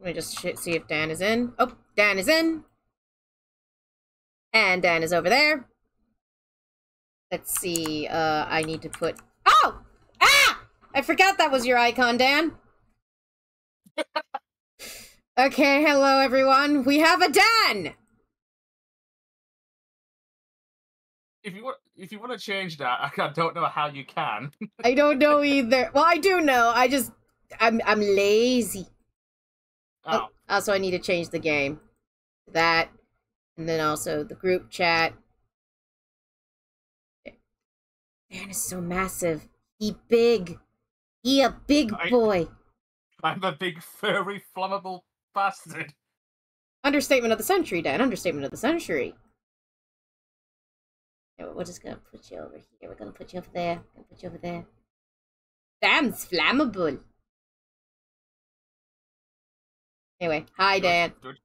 Let me just see if Dan is in. Oh, Dan is in. And Dan is over there. Let's see. I need to put... Oh! Ah! I forgot that was your icon, Dan. Okay, hello, everyone. We have a Dan! If you want to change that, I don't know how you can. I don't know either. Well, I do know. I just... I'm lazy. Oh. Also, I need to change the game. That. And then also the group chat. Dan is so massive. He big. He a big boy. I'm a big, furry, flammable bastard. Understatement of the century, Dan. Understatement of the century. Yeah, we're just going to put you over here. We're going to put you over there. We're going to put you over there. Dan's flammable. Anyway, hi, Dan. Good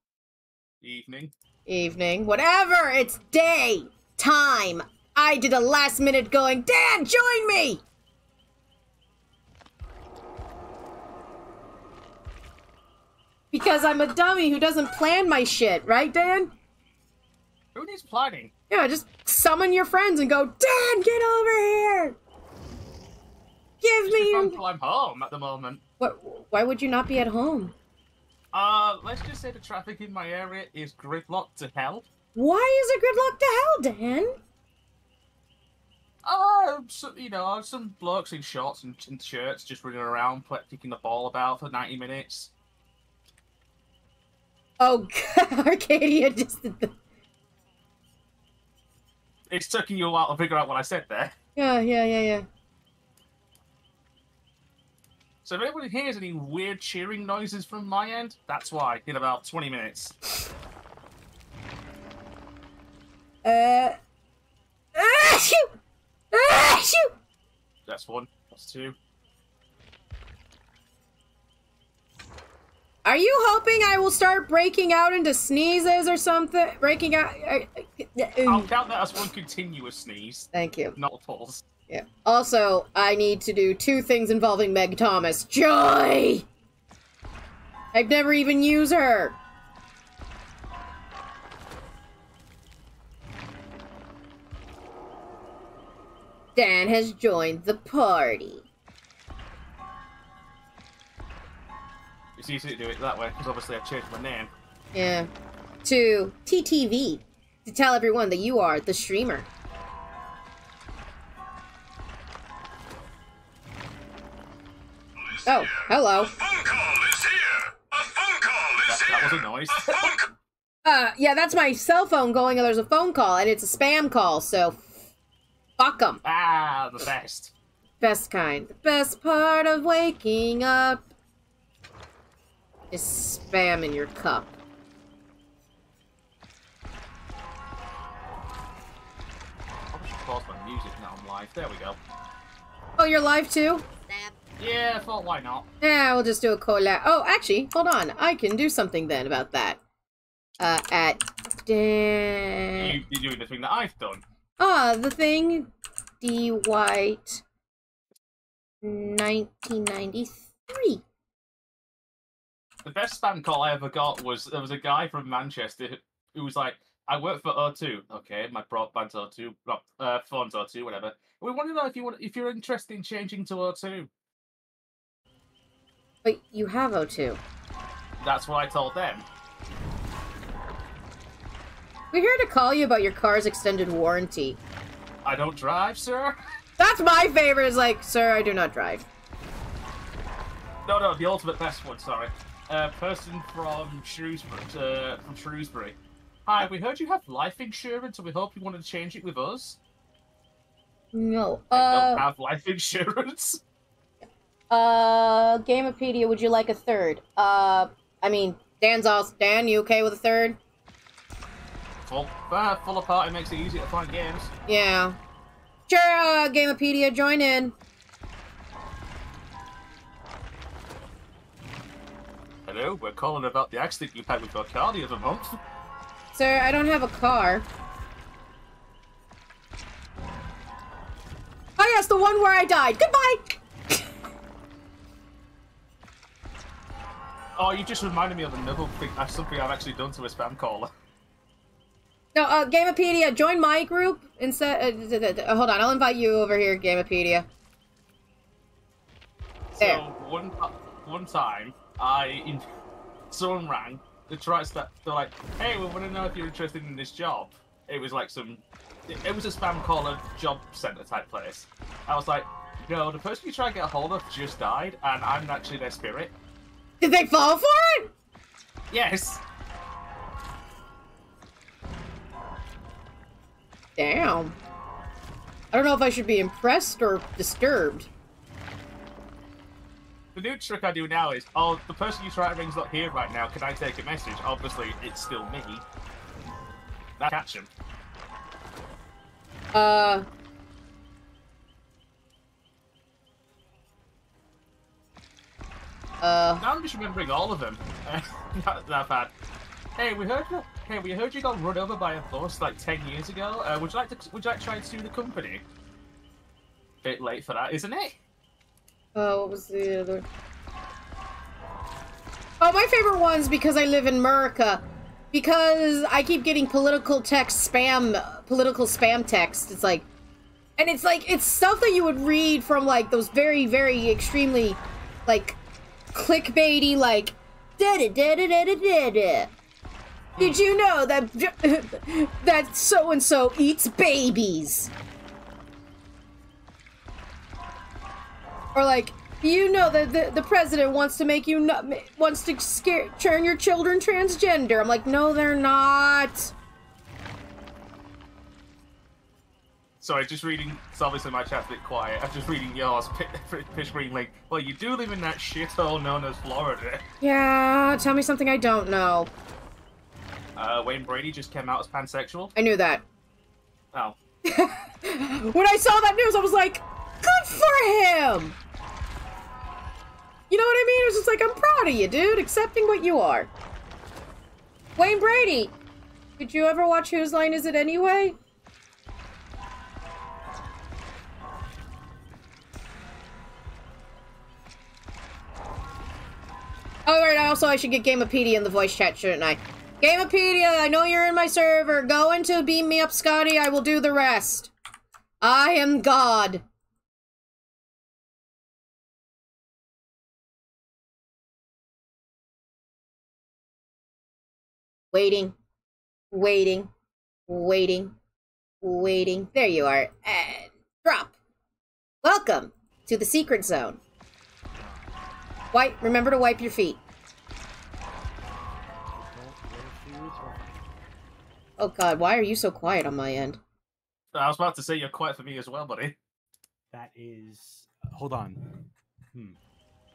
evening. Evening. Whatever! It's day! Time! I did a last minute going, Dan, join me! Because I'm a dummy who doesn't plan my shit, right, Dan? Who needs planning? Yeah, just summon your friends and go, Dan, get over here! Give me... I'm home at the moment. What, why would you not be at home? Let's just say the traffic in my area is gridlocked to hell. Why is it gridlocked to hell, Dan? So, you know, some blokes in shorts and shirts just running around, kicking the ball about for 90 minutes. Oh, God, Arcadia just did the... It's taking you a while to figure out what I said there. Yeah. So if anybody hears any weird cheering noises from my end, that's why, in about 20 minutes. Shoot! Shoot! That's one. That's two. Are you hoping I will start breaking out into sneezes or something? Breaking out... I'll count that as one continuous sneeze. Thank you. Not a pause. Yeah. Also, I need to do two things involving Meg Thomas. Joy! I've never even used her. Dan has joined the party. It's easy to do it that way, because obviously I've changed my name. Yeah. To TTV. To tell everyone that you are the streamer. Oh, hello. A phone call is here. A phone call is here. That was a noise. Yeah, that's my cell phone going, and there's a phone call, and it's a spam call, so fuck them. Ah, the best. Best kind. The best part of waking up is spam in your cup. I should pause my music now. I'm live. There we go. Oh, you're live too? Yeah, I thought, why not? Yeah, we'll just do a collab. Oh, actually, hold on. I can do something then about that. At Dan... You're doing the thing that I've done. Ah, the thing. D. White. 1993. The best spam call I ever got was, there was a guy from Manchester who was like, I work for O2. Okay, my broadband's O2, phone's O2, whatever. We want to know if you're interested in changing to O2. But you have O2. That's what I told them. We're here to call you about your car's extended warranty. I don't drive, sir. That's my favorite, is like, sir, I do not drive. No, the ultimate best one, sorry. Person from Shrewsbury. Hi, we heard you have life insurance, and we hope you want to change it with us. No, I don't have life insurance. Gamepedia, would you like a third? I mean, Dan, you okay with a third? Well, full of party makes it easier to find games. Yeah. Sure, Gamepedia, join in. Hello, we're calling about the accident you've had with Arcadia the other month. Sir, I don't have a car. Oh yes, the one where I died. Goodbye! Oh, you just reminded me of another thing. That's something I've actually done to a spam caller. No, Gamepedia, join my group instead. Hold on, I'll invite you over here, Gamepedia. There. So one time, someone rang. They're like, "Hey, we want to know if you're interested in this job." It was like it was a spam caller job center type place. I was like, "No, the person you try to get a hold of just died, and I'm actually their spirit." Did they fall for it? Yes. Damn. I don't know if I should be impressed or disturbed. The new trick I do now is, oh, the person you try to ring's not here right now. Can I take a message? Obviously, it's still me. That catch him. Now I'm just remembering all of them. Not that bad. Hey, we heard you got run over by a bus like 10 years ago. Would you like to try and sue the company? Bit late for that, isn't it? What was the other? Oh, my favorite one's because I live in America. Because I keep getting political spam text. It's stuff that you would read from like those very, very extremely, like, clickbaity, like, did you know that so and so eats babies? Or like, you know that the president wants to make you turn your children transgender. I'm like, no, they're not. Sorry, just reading. It's obviously my chat's a bit quiet. I'm just reading yours. Fish green link. Well, you do live in that shithole known as Florida. Yeah, tell me something I don't know. Wayne Brady just came out as pansexual. I knew that. Oh. When I saw that news, I was like, good for him! You know what I mean? It was just like, I'm proud of you, dude. Accepting what you are. Wayne Brady, did you ever watch Whose Line Is It Anyway? Alright, also I should get Gamepedia in the voice chat, shouldn't I? Gamepedia, I know you're in my server. Go into beam me up, Scotty. I will do the rest. I am God. Waiting, waiting, waiting, waiting. There you are. And drop. Welcome to the secret zone. Remember to wipe your feet. Oh God, why are you so quiet on my end? I was about to say you're quiet for me as well, buddy. That is... Hold on.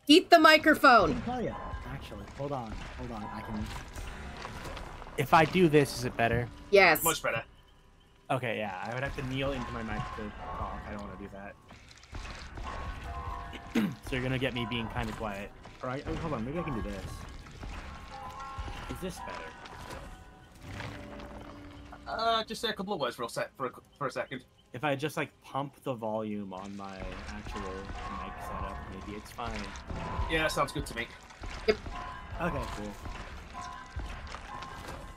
Eat the microphone. Oh yeah, actually, hold on. I can... If I do this, is it better? Yes. Much better. Okay, yeah. I would have to kneel into my mic to talk. I don't want to do that. So you're going to get me being kind of quiet. All right. Oh, hold on. Maybe I can do this. Is this better? Just say a couple of words for a second. If I just, like, pump the volume on my actual mic setup, maybe it's fine. Yeah, that sounds good to me. Yep. Okay, cool.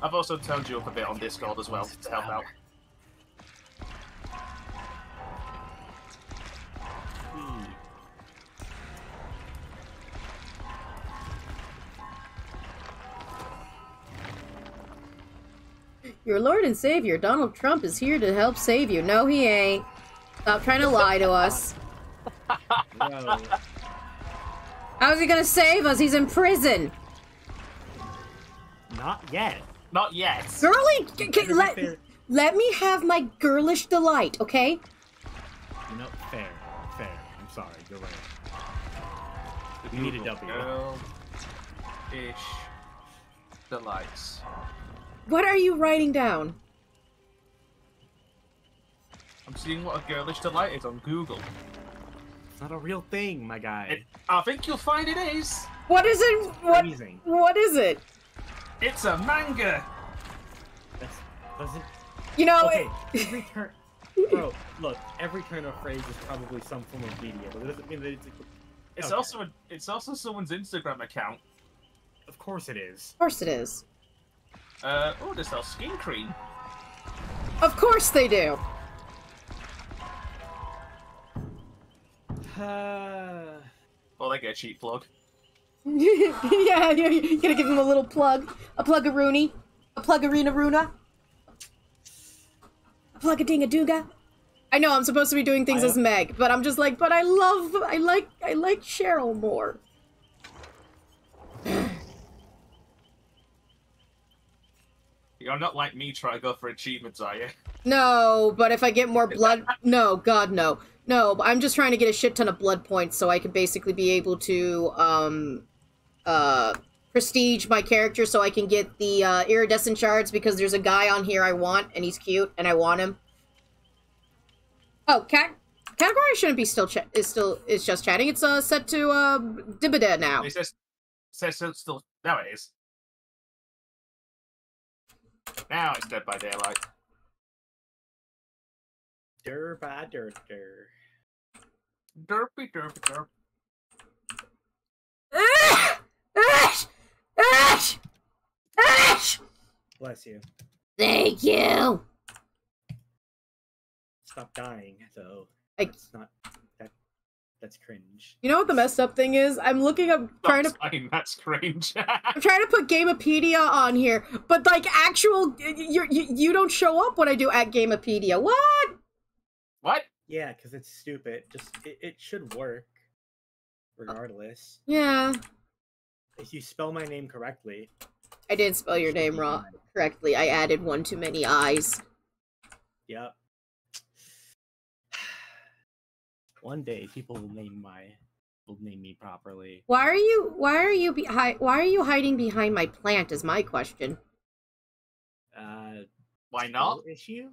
I've also toned you up a bit on Discord as well to help out. Your Lord and Savior, Donald Trump, is here to help save you. No, he ain't. Stop trying to lie to us. How's he gonna save us? He's in prison. Not yet. Not yet. Girly, let me have my girlish delight, okay? You know, fair. I'm sorry, you're right. We need a W. Girlish delights. What are you writing down? I'm seeing what a girlish delight is on Google. It's not a real thing, my guy. I think you'll find it is. What is it? What is it? It's a manga. You know, okay, every turn, bro. Look, every turn of phrase is probably some form of media, but it doesn't mean that it's. It's also someone's Instagram account. Of course it is. Of course it is. Oh, they sell skin cream. Of course they do. Well, they get a cheap plug. Yeah, you gotta give them a little plug. A plug-a-rooney. A plug-a-rena-roona. A plug-a-ding-a-dooga. I know I'm supposed to be doing things as Meg, but I'm just like, but I like Cheryl more. You're not like me trying to go for achievements, are you? No, but if I get more blood... No, God, no. No, I'm just trying to get a shit ton of blood points so I can basically be able to prestige my character so I can get the iridescent shards, because there's a guy on here I want, and he's cute, and I want him. Oh, category shouldn't be is just chatting. It's set to Dibida now. It says still... Now it is. Now it's Dead by Daylight. Derpy derpy derp. Ash! Ash! Ash! Bless you. Thank you. Stop dying, though. It's not that. That's cringe. You know what the messed up thing is? I'm looking up, trying to. I mean, that's cringe. I'm trying to put Gamepedia on here, but like actual, you don't show up when I do at Gamepedia. What? What? Yeah, because it's stupid. Just it should work, regardless. Yeah. If you spell my name correctly. I didn't spell your name wrong correctly. I added one too many I's. Yep. One day people will name me properly. Why are you hiding behind my plant is my question. Why not? Issue?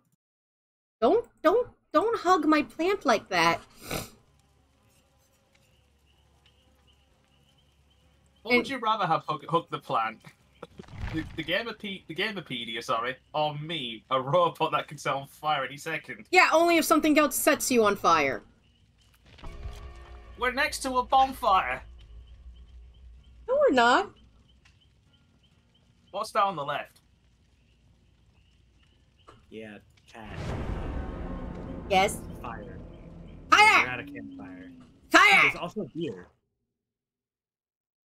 Don't hug my plant like that. Would you rather have hug the plant? The Gamepedia, sorry, or me, a robot that can set on fire any second. Yeah, only if something else sets you on fire. We're next to a bonfire. No, we're not. What's that on the left? Yeah, cat. Yes. Fire. Fire! We're at a campfire. Fire! There's also a beer.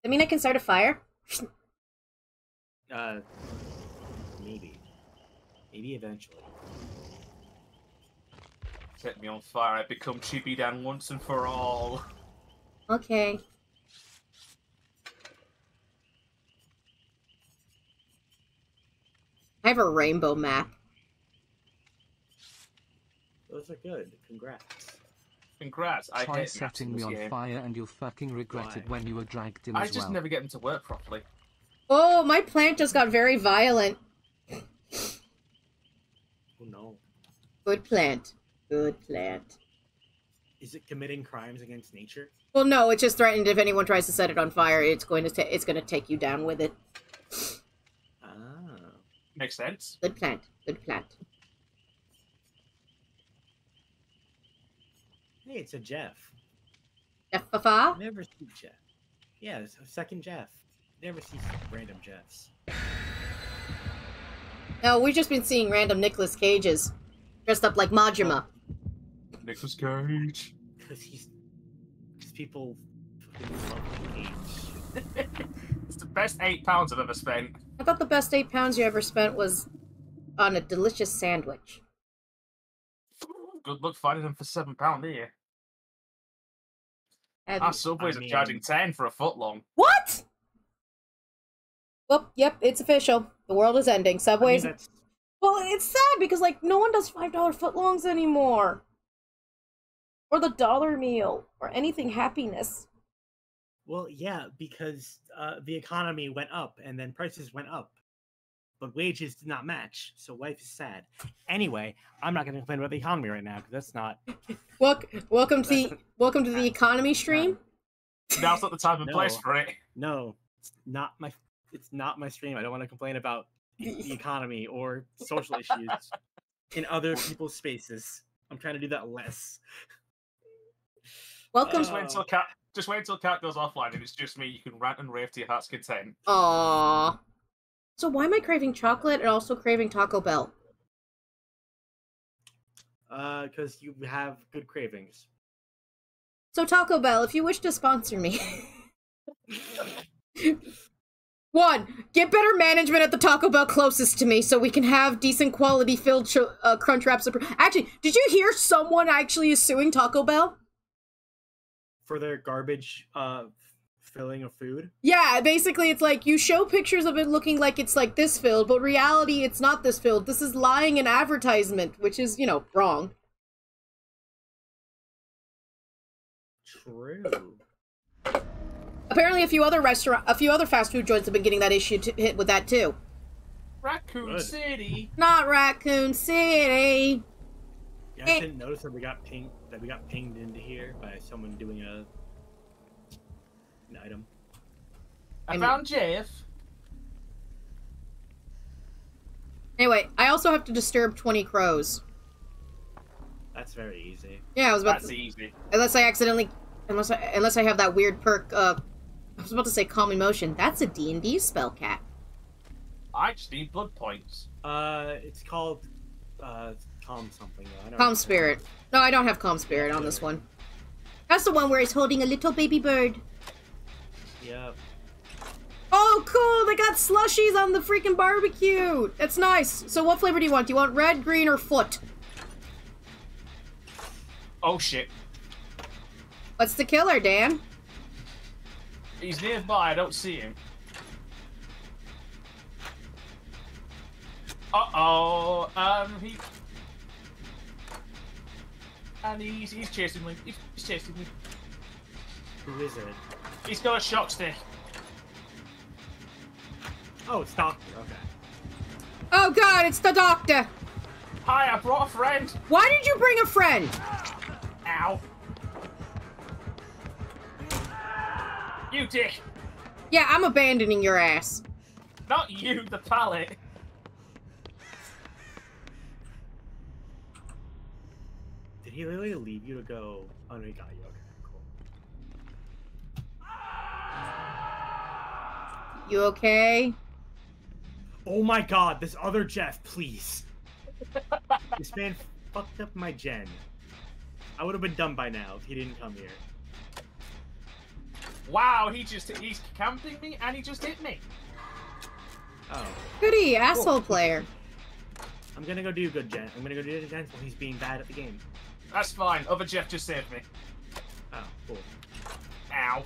I mean, I can start a fire. Maybe. Maybe eventually. Set me on fire. I become Chibi Dan once and for all. Okay. I have a rainbow map. Those are good. Congrats. Congrats. I Try setting me on game. Fire and you'll fucking regret it when you were dragged in. I just never get them to work properly. Oh, my plant just got very violent. Oh no. Good plant. Good plant. Is it committing crimes against nature? Well, no. It's just threatened. If anyone tries to set it on fire, it's going to take you down with it. Ah, makes sense. Good plant. Good plant. Hey, it's a Jeff. Jeff Fafa? Never see Jeff. Yeah, it's a second Jeff. Never see random Jeffs. No, we've just been seeing random Nicolas Cages dressed up like Majima. Nicolas Cage. Because people fucking love Cage. It's the best £8 I've ever spent. I thought the best £8 you ever spent was on a delicious sandwich. Good luck finding them for £7, here. Our Subways are charging 10 for a foot long. What? Well, yep, it's official. The world is ending. Subways. Well, it's sad because like no one does $5 footlongs anymore, or the dollar meal, or anything happiness. Well, yeah, because the economy went up and then prices went up, but wages did not match, so life is sad. Anyway, I'm not going to complain about the economy right now because that's not. Welcome to the economy stream. Now's not the time and place for it. No, it's not my stream. I don't want to complain about the economy or social issues in other people's spaces. I'm trying to do that less. Welcome. Just wait until Cat goes offline and it's just me. You can rant and rave to your heart's content. Aww. So why am I craving chocolate and also craving Taco Bell? Because you have good cravings. So Taco Bell, if you wish to sponsor me. 1. Get better management at the Taco Bell closest to me so we can have decent quality filled crunch wraps. Actually, did you hear someone actually is suing Taco Bell? For their garbage filling of food? Yeah, basically it's like you show pictures of it looking like it's like this filled, but reality it's not this filled. This is lying in advertisement, which is, you know, wrong. True. Apparently, a few other fast food joints have been getting that issue hit with that too. Raccoon Good. City, not Raccoon City. Yeah, I didn't notice that we got pinged into here by someone doing an item. I found Jeff. Anyway, I also have to disturb 20 crows. That's very easy. Yeah, I was about to. That's easy. Unless I accidentally. Unless I have that weird perk, I was about to say Calm Emotion. That's a D&D spell, Cat. I just need blood points. It's called, Calm something. I don't Calm Spirit. No, I don't have Calm Spirit on this one. That's the one where he's holding a little baby bird. Yep. Oh, cool! They got slushies on the freaking barbecue! That's nice! So what flavor do you want? Do you want red, green, or foot? Oh, shit. What's the killer, Dan? He's nearby, I don't see him. Uh-oh, he's chasing me, he's chasing me. Who is it? He's got a shock stick. Oh, it's Doctor, okay. Oh god, it's the Doctor! Hi, I brought a friend! Why did you bring a friend? Ow. You dick! Yeah, I'm abandoning your ass. Not you, the pallet. Did he literally leave you to go? Oh no, he got you. Okay, cool. You okay? Oh my god, this other Jeff, please. This man fucked up my gen. I would have been done by now if he didn't come here. Wow, he's camping me and he just hit me. Oh. Goody, asshole cool. Player. I'm gonna go do good, Jen. I'm gonna go do the Jen while he's being bad at the game. That's fine. Other Jeff just saved me. Oh, cool. Ow.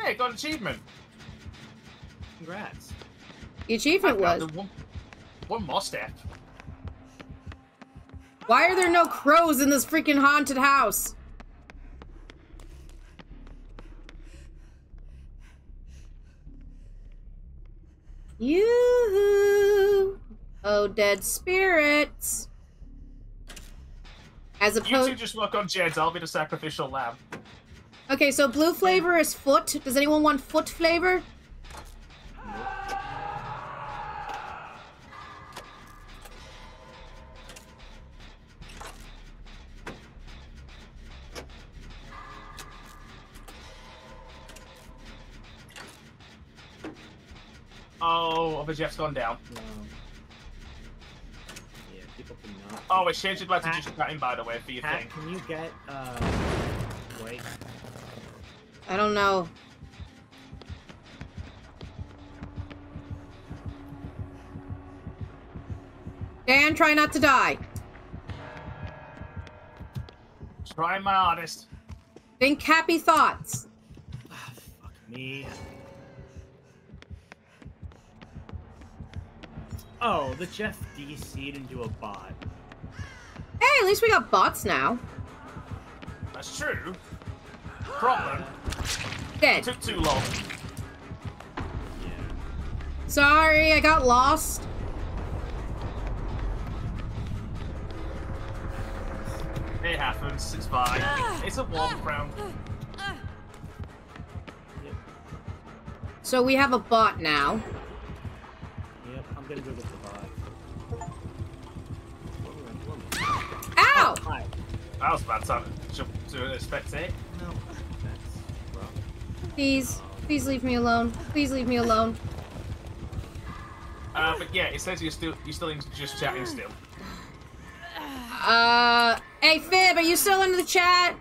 Hey, got an achievement. Congrats. The achievement was. One more step. Why are there no crows in this freaking haunted house? Yoo-hoo! Oh, dead spirits. As opposed, you two just work on Jed's. I'll be the sacrificial lamb. Okay, so blue flavor is foot. Does anyone want foot flavor? Oh, other Jeff's gone down. No. Yeah, people cannot. Oh, it's changed like to just cut him, by the way, for your thing. Can you get, wait. I don't know. Dan, try not to die. Try my hardest. Think happy thoughts. Ah, fuck me. Oh, the Jeff DC'd into a bot. Hey, at least we got bots now. That's true. Problem. Dead. It took too long. Yeah. Sorry, I got lost. It happens. It's fine. It's a warm round. Yep. So we have a bot now. Gonna go get the bot. I was about to jump to a spectator. No, that's wrong. Please leave me alone. Please leave me alone. But yeah, it says you're still in just chatting still. Hey Fib, are you still in the chat?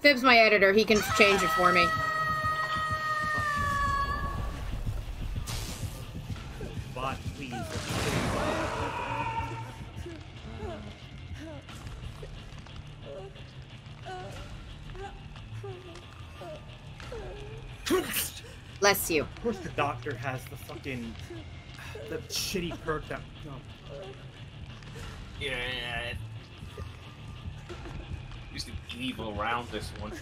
Fib's my editor, he can change it for me. Bot, please. Bless you. Of course the doctor has the fucking... the shitty perk that... No. Yeah. Just an evil round this one.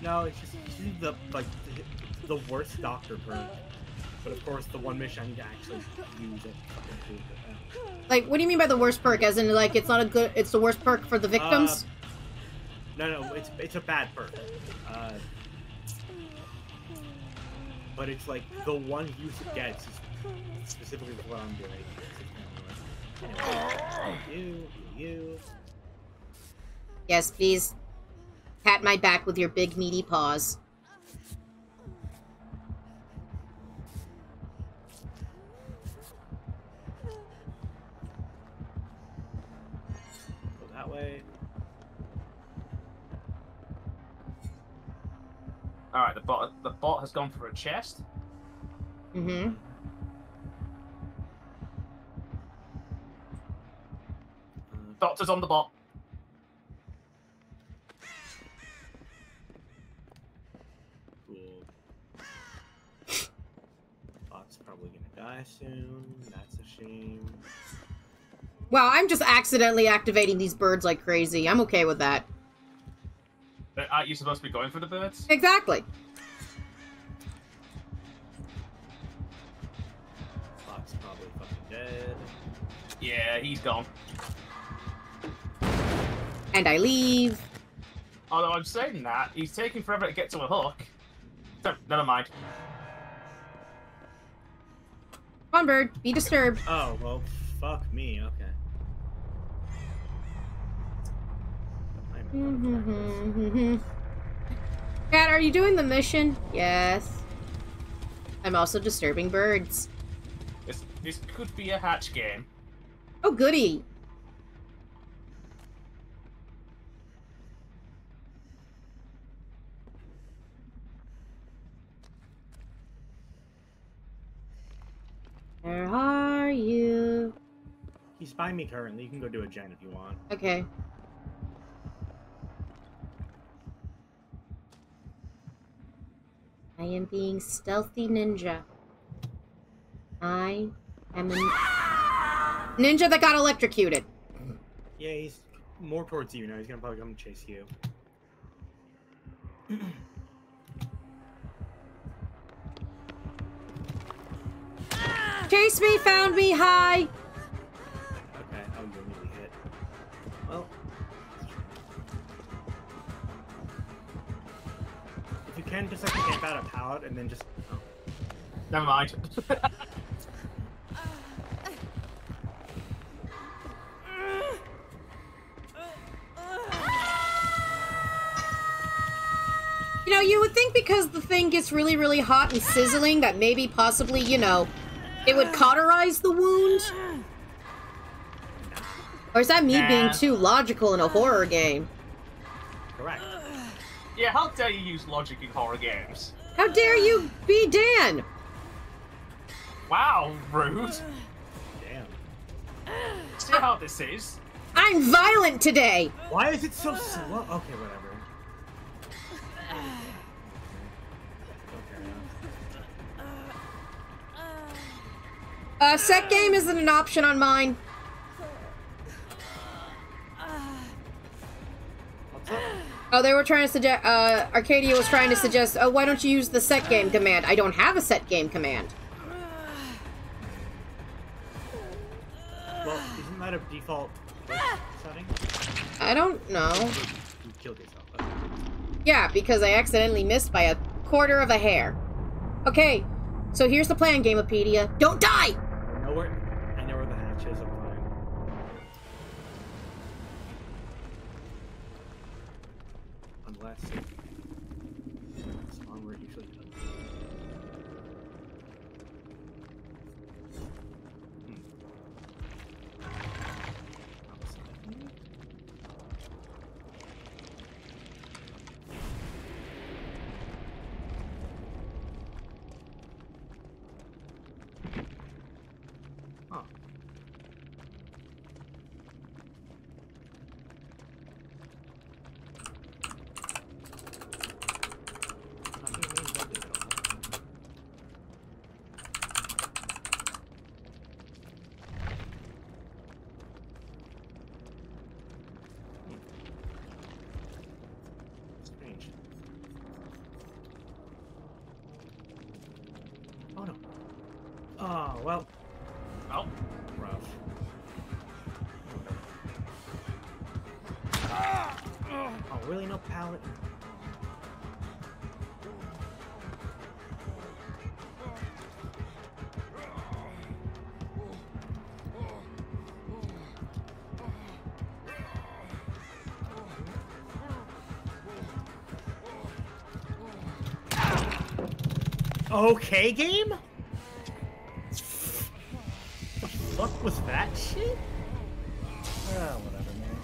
No, it's just the, like, the worst doctor perk. But of course the one mission I need to actually use it. Like, what do you mean by the worst perk? As in, like, it's not a good... it's the worst perk for the victims? No, it's a bad perk. But it's like the one you get specifically for what I'm doing. Anyway, you. Yes, please. Pat my back with your big meaty paws. Go that way. Alright, the bot has gone for a chest. Mm-hmm. Doctor's on the bot. Cool. Bot's probably gonna die soon. That's a shame. Wow, I'm just accidentally activating these birds like crazy. I'm okay with that. Aren't you supposed to be going for the birds? Exactly. Fox probably fucking dead. Yeah, he's gone. And I leave. Although I'm saying that, he's taking forever to get to a hook. So, never mind. Come on, bird. Be disturbed. Oh, well, fuck me. Okay. Cat, are you doing the mission? Yes. I'm also disturbing birds. This could be a hatch game. Oh, goody. Where are you? He's by me currently. You can go do a gen if you want. Okay. I am being stealthy ninja. I am a ninja that got electrocuted. Yeah, he's more towards you now. He's gonna probably come chase you. Chase me, found me, hi! Okay, I'm gonna be hit. Well... if you can, just like camp out a pallet and then just... oh. Never mind. You know, you would think because the thing gets really, really hot and sizzling that maybe, possibly, you know, it would cauterize the wound? Or is that me being too logical in a horror game? Correct. Yeah, how dare you use logic in horror games? How dare you be Dan? Wow, rude. Damn. See how this is? I'm violent today! Why is it so slow? Okay, whatever. Set game isn't an option on mine. What's up? Oh, they were trying to suggest, Arcadia was trying to suggest, oh, why don't you use the set game command? I don't have a set game command. Well, isn't that a default setting? I don't know. You killed yourself. Yeah, because I accidentally missed by a quarter of a hair. Okay, so here's the plan, Gamepedia. Don't die! I know where the hatch is. I'm fine. last save. That's the armor usually does. Okay, game? The fuck was that shit? Ah, whatever, man.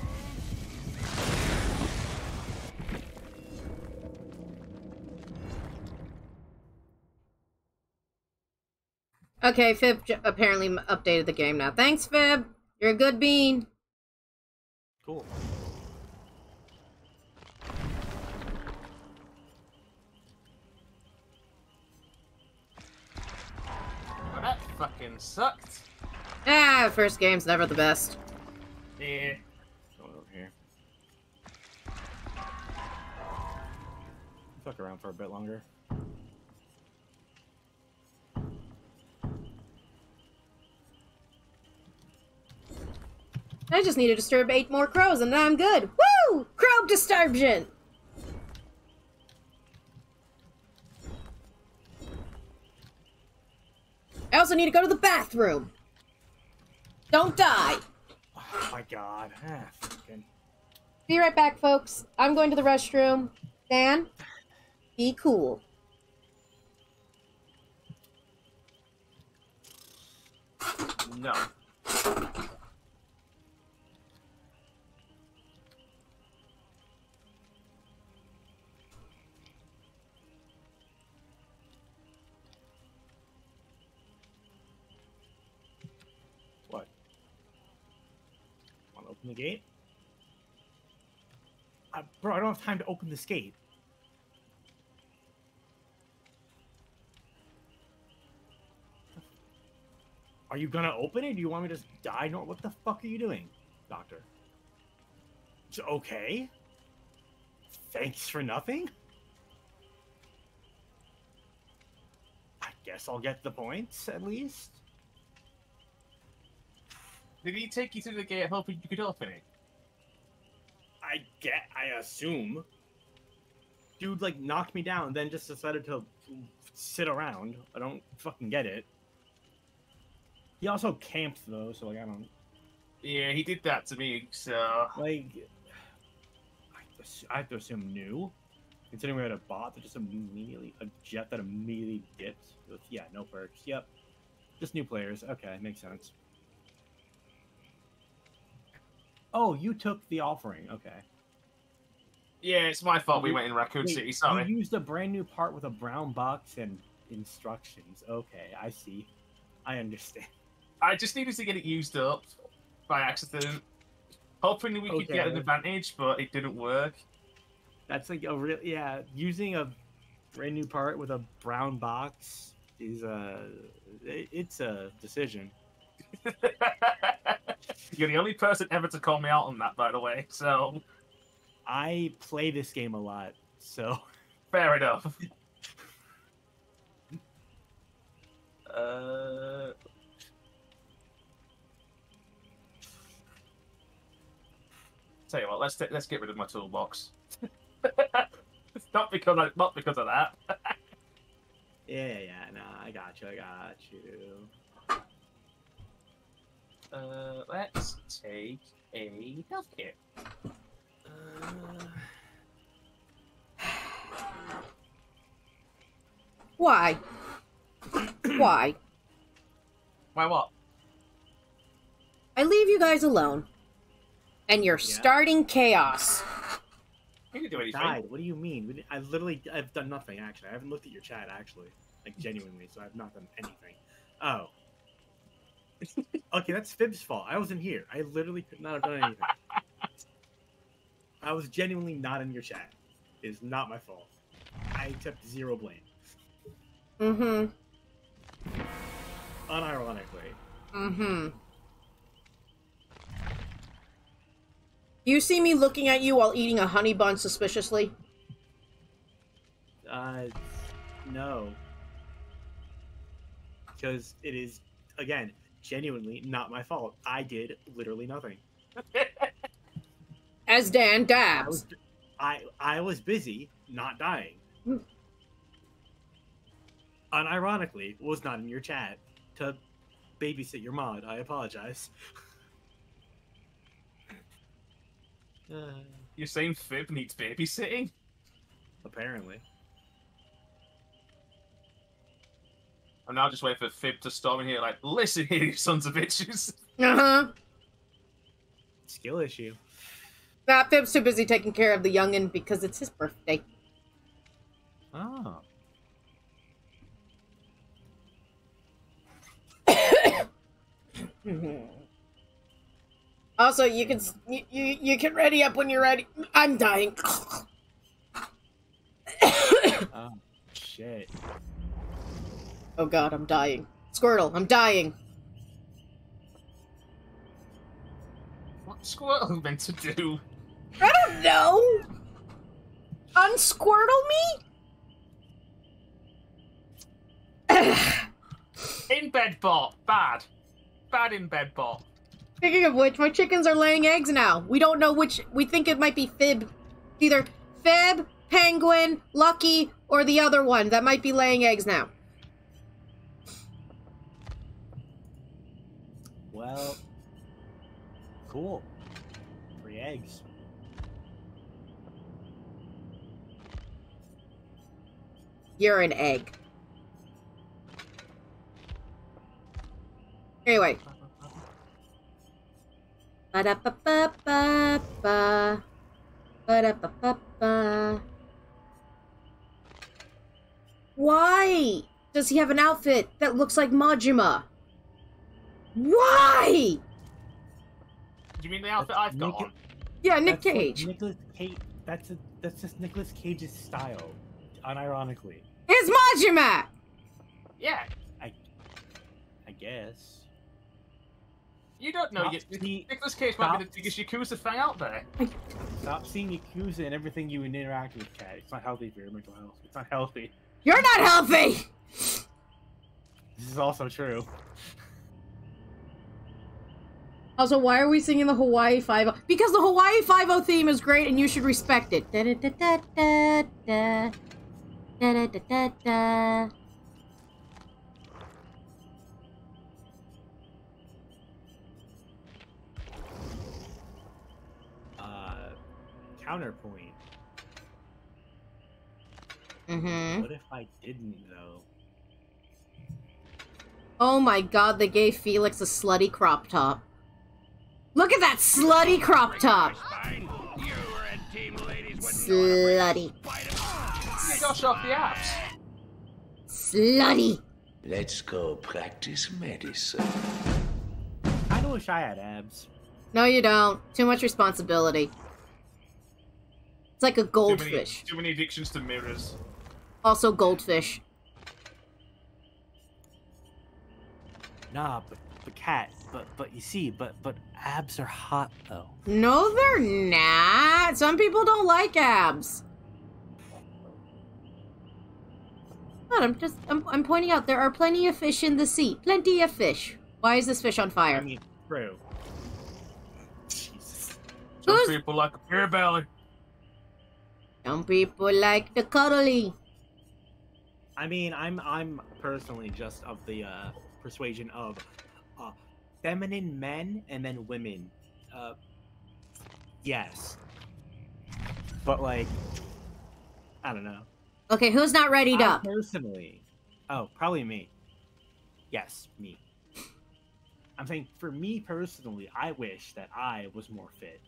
Okay, Fib apparently updated the game now. Thanks, Fib! You're a good bean. Cool. Sucked. Ah, first game's never the best. Yeah. Going over here. Fuck around for a bit longer. I just need to disturb 8 more crows and then I'm good. Woo! Crow disturbance! I also need to go to the bathroom. Don't die. Oh my god. Ah, fucking. Be right back, folks. I'm going to the restroom. Dan, be cool. No. The gate? Bro, I don't have time to open this gate. Are you gonna open it? Do you want me to just die? No, what the fuck are you doing, Doctor? It's okay? Thanks for nothing? I guess I'll get the points, at least. Did he take you through the gate hoping you could open it? I assume. Dude, like, knocked me down and then just decided to sit around. I don't fucking get it. He also camped, though, so, like, I don't... Yeah, he did that to me, so... Like... I have to assume new. Considering we had a bot that just immediately... A jet that immediately dipped. With, yeah, no perks. Yep. Just new players. Okay, makes sense. Oh, you took the offering. Okay. Yeah, it's my fault we went in Raccoon City. Sorry. You used a brand new part with a brown box and instructions. Okay, I see. I understand. I just needed to get it used up by accident. Hoping we could get an advantage, but it didn't work. That's like a real... Yeah, using a brand new part with a brown box is a... It's a decision. You're the only person ever to call me out on that, by the way, so... I play this game a lot, so... Fair enough. Tell you what, let's get rid of my toolbox. not because of that. yeah, no, I got you. Let's take a health kit. Why? Why? Why what? I leave you guys alone. And you're starting chaos. You didn't do anything. Died. What do you mean? I literally, I've done nothing, actually. I haven't looked at your chat, actually. Like, genuinely, so I've not done anything. Oh. Okay, that's Fib's fault. I wasn't here. I literally could not have done anything. I was genuinely not in your chat. It is not my fault. I accept zero blame. Mm-hmm. Unironically. Mm-hmm. You see me looking at you while eating a honey bun suspiciously? No. Because it is, again, genuinely not my fault. I did literally nothing. As Dan dabs. I was busy not dying. Unironically, was not in your chat to babysit your mod. I apologize. You're saying Fib needs babysitting? Apparently. I'm now just waiting for Fib to storm in here like, listen here, you sons of bitches. Uh-huh. Skill issue. Nah, Fib's too busy taking care of the youngin' because it's his birthday. Oh. Also, you can ready up when you're ready. I'm dying. Oh, shit. Oh god, I'm dying. Squirtle, I'm dying. What's Squirtle meant to do? I don't know. Unsquirtle me? In bed bot. Bad. Bad in bed bot. Speaking of which, my chickens are laying eggs now. We don't know which. We think it might be Fib. Either Fib, Penguin, Lucky, or the other one that might be laying eggs now. Well, cool. 3 eggs. You're an egg. Anyway. Ba-da-ba-ba-ba-ba. Ba-da-ba-ba-ba. Why does he have an outfit that looks like Majima? Why? You mean the outfit I've got on? Yeah, Nick Cage. Nicolas Cage. That's just Nicolas Cage's style, unironically. It's Majima. Yeah. I guess. You don't know yet. Nicolas Cage might be the biggest Yakuza fan out there. Stop seeing Yakuza in everything you interact with, Kat. It's not healthy for your mental health. It's not healthy. You're not healthy! This is also true. Also, why are we singing the Hawaii Five-O? Because the Hawaii Five-O theme is great and you should respect it. Da da da da da da da da da da. Counterpoint. Mm-hmm. What if I didn't, though? Oh my god, they gave Felix a slutty crop top. Look at that slutty crop top! Slutty. Gosh, off the apps. Slutty. Let's go practice medicine. I wish I had abs. No, you don't. Too much responsibility. It's like a goldfish. Too many addictions to mirrors. Also goldfish. Nah, but cat. But you see, but abs are hot though. No, they're not. Some people don't like abs. But I'm pointing out there are plenty of fish in the sea. Plenty of fish. Why is this fish on fire? I mean, true. Jesus. Some people like a beer belly. Some people like the cuddly. I mean, I'm personally just of the persuasion of. Feminine men and then women. Yes. But like, I don't know. Okay, who's not readied up? Personally, Oh, probably me. Yes, me. I'm saying, for me personally, I wish that I was more fit.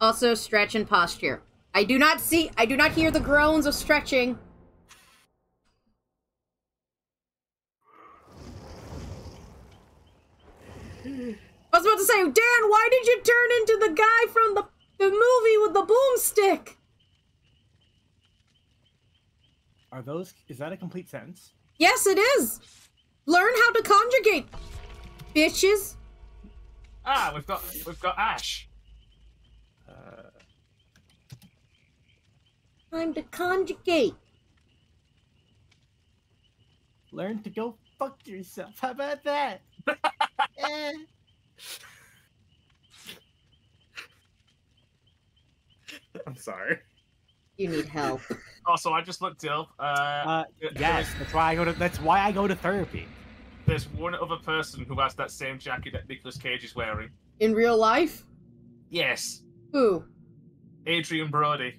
Also, stretch and posture. I do not hear the groans of stretching. I was about to say, Dan, why did you turn into the guy from the movie with the boomstick? Are those... Is that a complete sentence? Yes, it is. Learn how to conjugate, bitches. Ah, we've got Ash. Time to conjugate. Learn to go fuck yourself. How about that? Eh. I'm sorry. You need help. Also, I just looked up. Yes, that's why I go to therapy. There's one other person who has that same jacket that Nicolas Cage is wearing. In real life? Yes. Who? Adrian Brody.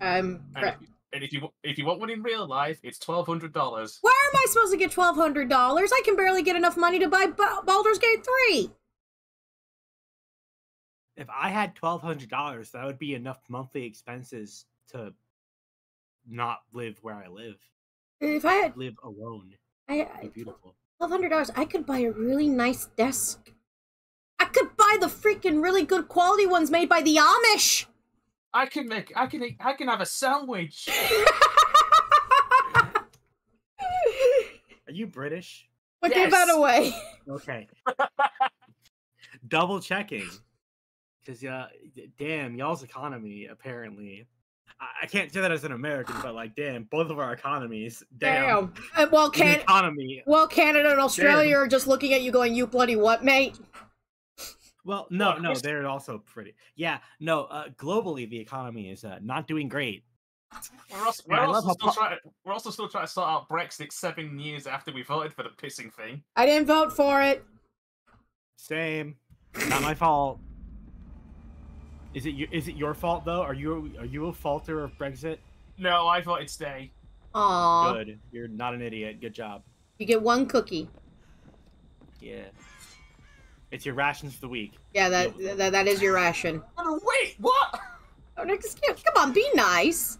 And if you want one in real life, it's $1,200. Where am I supposed to get $1,200? I can barely get enough money to buy Baldur's Gate 3. If I had $1,200, that would be enough monthly expenses to not live where I live. If I had live alone, it'd be beautiful. $1,200, I could buy a really nice desk. I could buy the freaking really good quality ones made by the Amish. I can have a sandwich. Are you British? Put that away. Okay. Double checking. Because, yeah, damn, y'all's economy, apparently. I can't say that as an American, but, like, damn, both of our economies. Damn. Well, Canada and Australia are just looking at you going, you bloody what, mate? Well, no, they're also pretty. Yeah, no, globally, the economy is not doing great. We're also still trying to sort out Brexit 7 years after we voted for the pissing thing. I didn't vote for it. Same. Not my fault. Is it your fault, though? Are you a faulter of Brexit? No, I voted stay. Aww. Good. You're not an idiot. Good job. You get one cookie. Yeah. It's your rations for the week. Yeah, that is your ration. Oh, wait, what? Oh, excuse. Come on, be nice.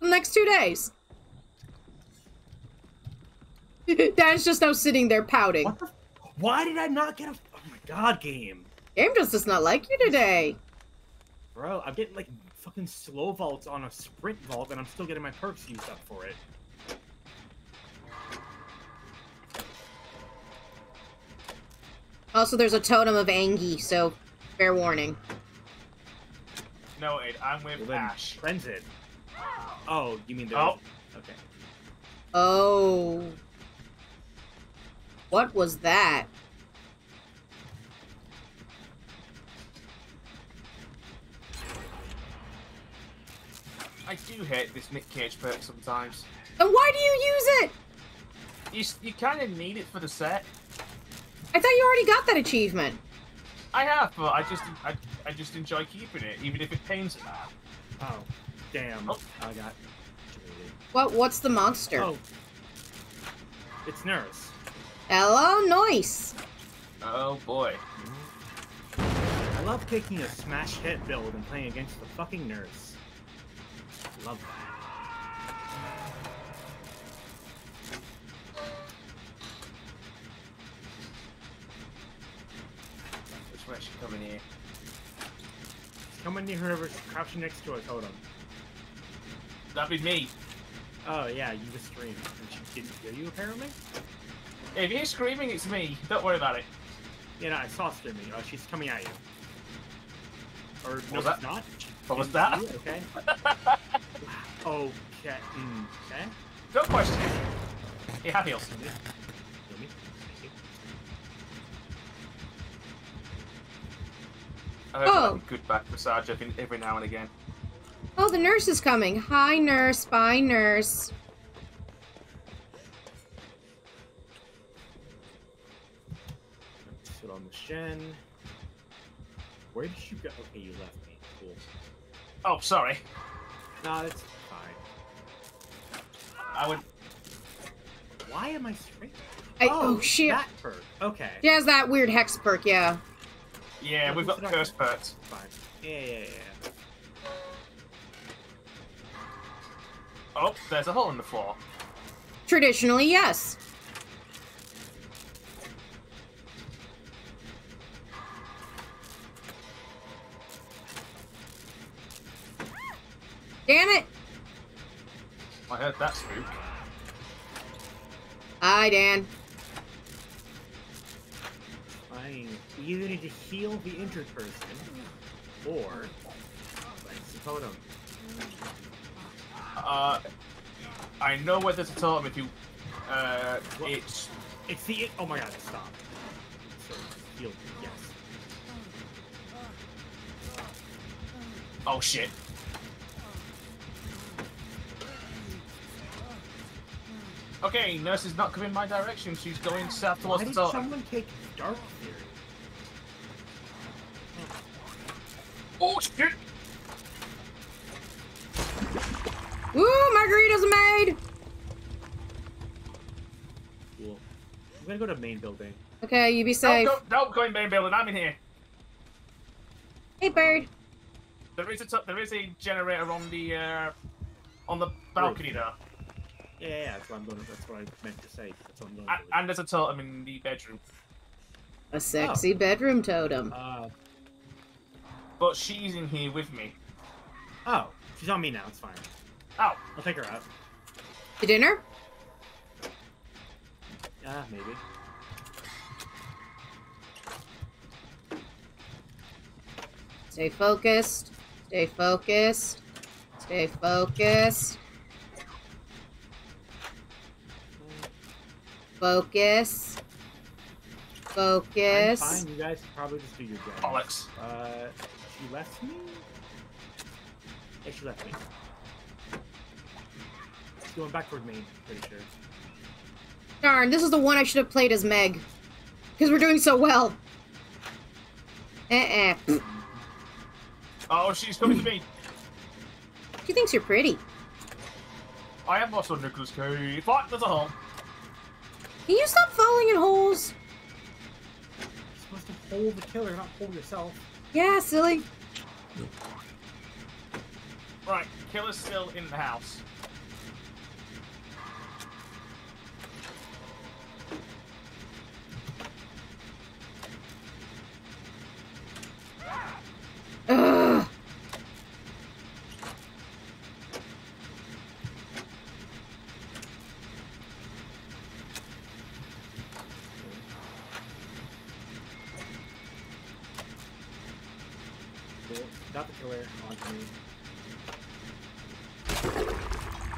The next 2 days. Dan's just now sitting there pouting. What the? Why did I not get a? Oh my god, game. Game just does not like you today. Bro, I'm getting like fucking slow vaults on a sprint vault, and I'm still getting my perks used up for it. Also, there's a totem of Angie, so fair warning. No, I'm with Ash. Friends it. Oh, you mean the... Oh. Okay. Oh. What was that? I do hate this Nick Cage perk sometimes. And why do you use it? You kind of need it for the set. I thought you already got that achievement. I have, but I just enjoy keeping it, even if it pains me. Oh, damn! Oh. I got. What's the monster? Oh, it's Nurse. Hello, Noise. Oh boy. I love taking a smash hit build and playing against the fucking Nurse. Love that. Where should come in here? Come in near whoever's crouching next to a totem. That'd be me. Oh yeah, you were screaming. She didn't hear you apparently. If you're screaming, it's me. Don't worry about it. Yeah, no, I saw screaming. Oh, she's coming at you. Or no, it's not. What was that? Okay. Okay. Okay. Don't question it. You have heals. I hope I have a good back massage every now and again. Oh, the Nurse is coming. Hi, Nurse. Bye, Nurse. Jen. Where did you go? Okay, you left me. Cool. Oh, sorry. No, it's fine. I would... Why am I straight? Oh, shit. That perk. Okay. She has that weird hex perk, yeah. Yeah, we've got the curse perks. Fine. Yeah. Oh, there's a hole in the floor. Traditionally, yes. Damn it! I heard that spook. Hi, Dan. Fine. You either need to heal the injured person, or place a totem. I know where there's a totem if you. Well, it's the. Oh my god! Stop. So heal. Yes. Oh shit. Okay, Nurse is not coming my direction. She's going south towards the top. Why did someone take Dark Fury? Oh, shit! Ooh, margaritas are made! Cool. I'm gonna go to main building. Okay, you be safe. No, going main building. I'm in here. Hey, bird. There is a generator on the balcony, though. Yeah, that's what I meant to say. That's what I'm going to do. And there's a totem in the bedroom. A sexy bedroom totem. But she's in here with me. Oh, she's on me now. It's fine. Oh, I'll take her out. To dinner? Maybe. Stay focused. Stay focused. Stay focused. Focus. Focus. I'm fine, you guys can probably just do your job. Alex. She left me? Yeah, she left me. She's going back toward me, pretty sure. Darn, this is the one I should have played as Meg. Because we're doing so well. Oh, she's coming to me. She thinks you're pretty. I am also Nicolas Cage. Fuck, there's a hole. Can you stop falling in holes? You're supposed to hold the killer, not hold yourself. Yeah, silly. Right, killer's still in the house. Ugh. Got the killer on me.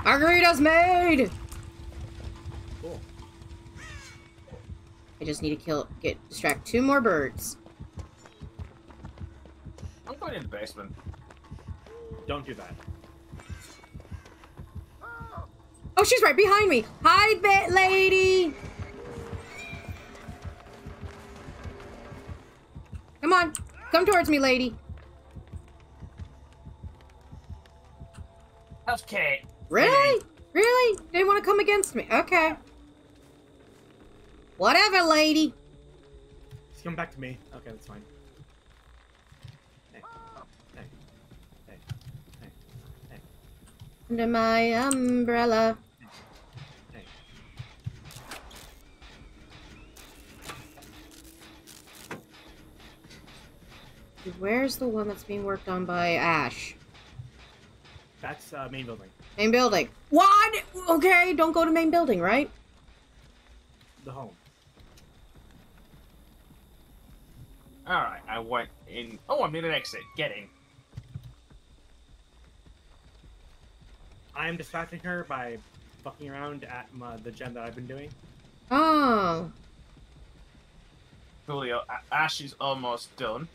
Margarita's made! Cool. I just need to distract two more birds. I'm going in the basement. Don't do that. Oh, she's right behind me! Hi, bit lady! Come on. Come towards me, lady. Okay. Really? Really? They want to come against me. Okay. Whatever, lady. She's coming back to me. Okay, that's fine. Hey. Hey. Hey. Hey. Hey. Under my umbrella. Hey. Hey. Where's the one that's being worked on by Ash? That's main building. Main building. What? Okay, don't go to main building, right? The home. Alright, I went in. Oh, I'm in an exit. Get in. I am distracting her by fucking around at the gem that I've been doing. Oh. Julio, Ash is almost done.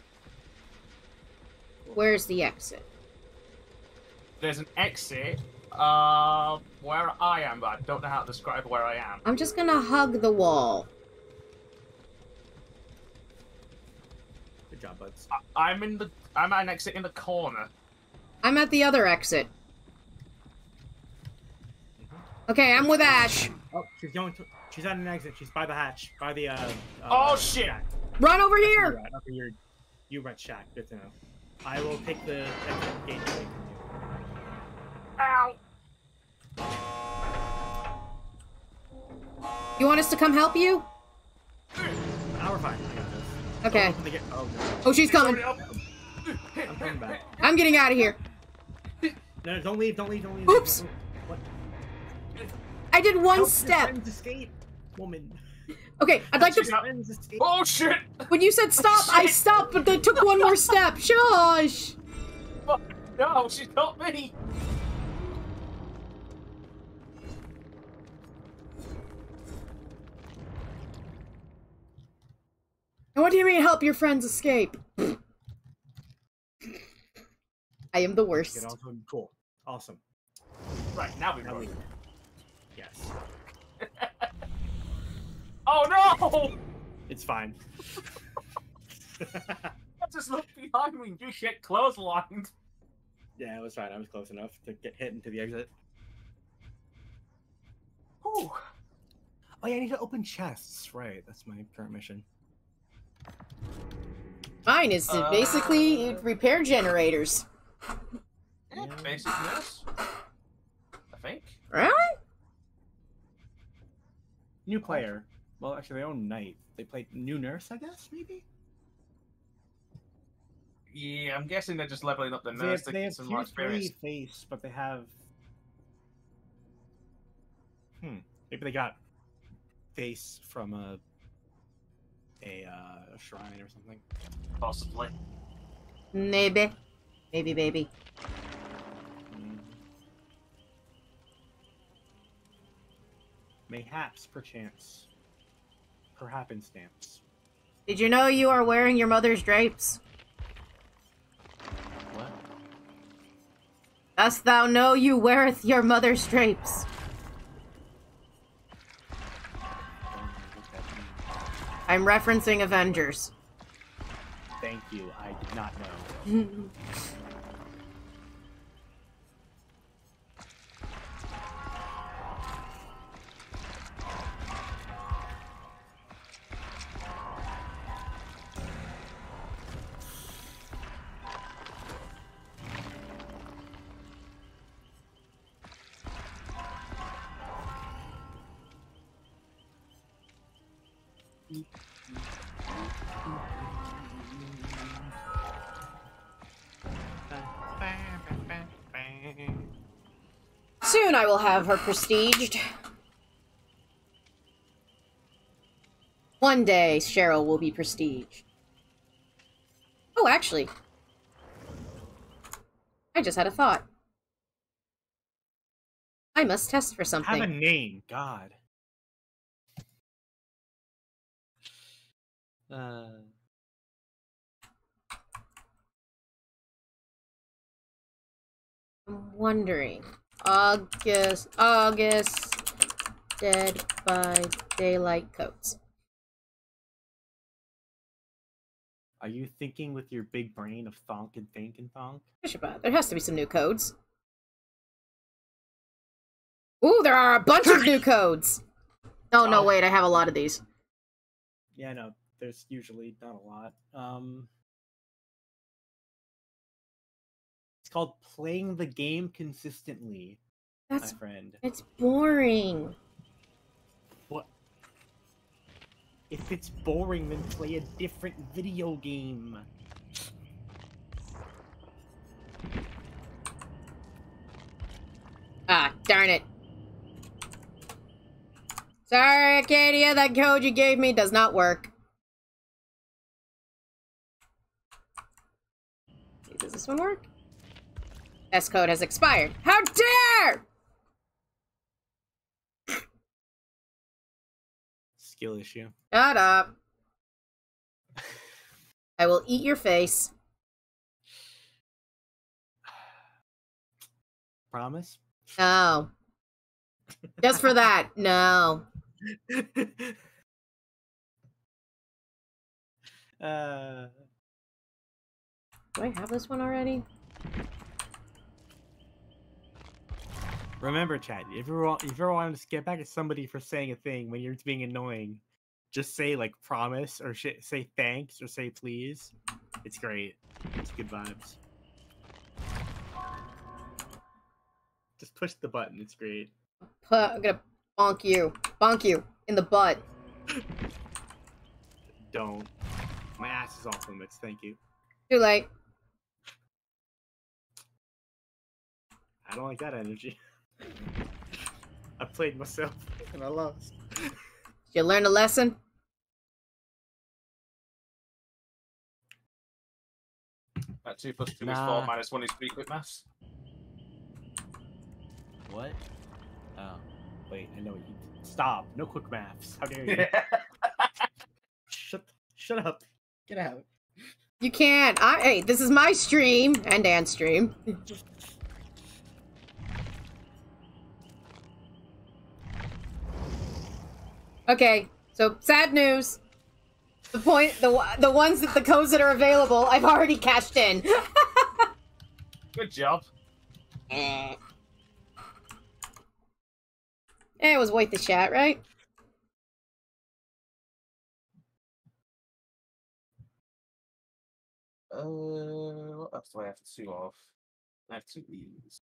Where's the exit? There's an exit where I am, but I don't know how to describe where I am. I'm just gonna hug the wall. job, buds. I'm at an exit in the corner. I'm at the other exit. Okay, I'm with Ash. Oh, she's going to. She's at an exit. She's by the hatch. By the. Oh shit! Shack. Run over here! Run over here. You run shack. Good to know. I will take the exit gate away from you. Ow! You want us to come help you? Now we're fine. I got this. Okay. Oh, get, oh, no. Oh, she's coming. I'm coming back. I'm getting out of here. No, don't leave! Don't leave! Don't leave! Oops! What? I did one step. Escape, woman. Okay, I'd like to. Oh shit! When you said stop, oh, I stopped, but they took one more step. Shush! Fuck! No, she's not me. And what do you mean, help your friends escape? I am the worst. Good, awesome. Cool. Awesome. Right, now we go. Yes. Oh no! It's fine. I just looked behind me and you get clotheslined. Yeah, it was fine. I was close enough to get hit into the exit. Ooh. Oh yeah, I need to open chests. Right, that's my current mission. Mine is to basically repair generators. Yeah, basic nurse. I think. Really? New player. Well, actually, they own Knight. They played new nurse, I guess, maybe? Yeah, I'm guessing they're just leveling up the nurse to get some more experience. They have face, but they have... Hmm. Maybe they got face from a shrine or something. Possibly. Maybe. Maybe, baby. Mayhaps, perchance. Per happenstance. Did you know you are wearing your mother's drapes? What? Dost thou know you weareth your mother's drapes? I'm referencing Avengers. Thank you, I did not know. Soon I will have her prestiged. One day, Cheryl will be prestiged. Oh, actually. I just had a thought. I must test for something. Have a name, God. I'm wondering. August, Dead by Daylight coats. Are you thinking with your big brain of thonk and think and thonk? There has to be some new codes. Ooh, there are a bunch of new codes! Oh, no, wait, I have a lot of these. Yeah, no, there's usually not a lot. Called playing the game consistently. That's my friend. It's boring. What? If it's boring, then play a different video game. Ah, darn it. Sorry, Arcadia, that code you gave me does not work. Does this one work? S code has expired. How dare! Skill issue. Shut up. I will eat your face. Promise? No. Just for that, no. Do I have this one already? Remember, chat, if you're wanting to get back at somebody for saying a thing when you're being annoying, just say, like, promise, or say thanks, or say please. It's great. It's good vibes. Just push the button. It's great. I'm gonna bonk you. Bonk you. In the butt. Don't. My ass is off limits. Thank you. Too late. I don't like that energy. I played myself and I lost. Did you learn a lesson? That 2 plus 2 is 4, minus 1 is 3, quick maths. What? Oh. Wait, I know what you did. Stop. No quick maths. How dare you? Shut up. Get out. You can't. Hey, this is my stream and Dan's stream. Okay, so sad news. The ones that the codes that are available, I've already cashed in. Good job. It was Wait the Chat, right? What else do I have to sue off? I have 2 leaves.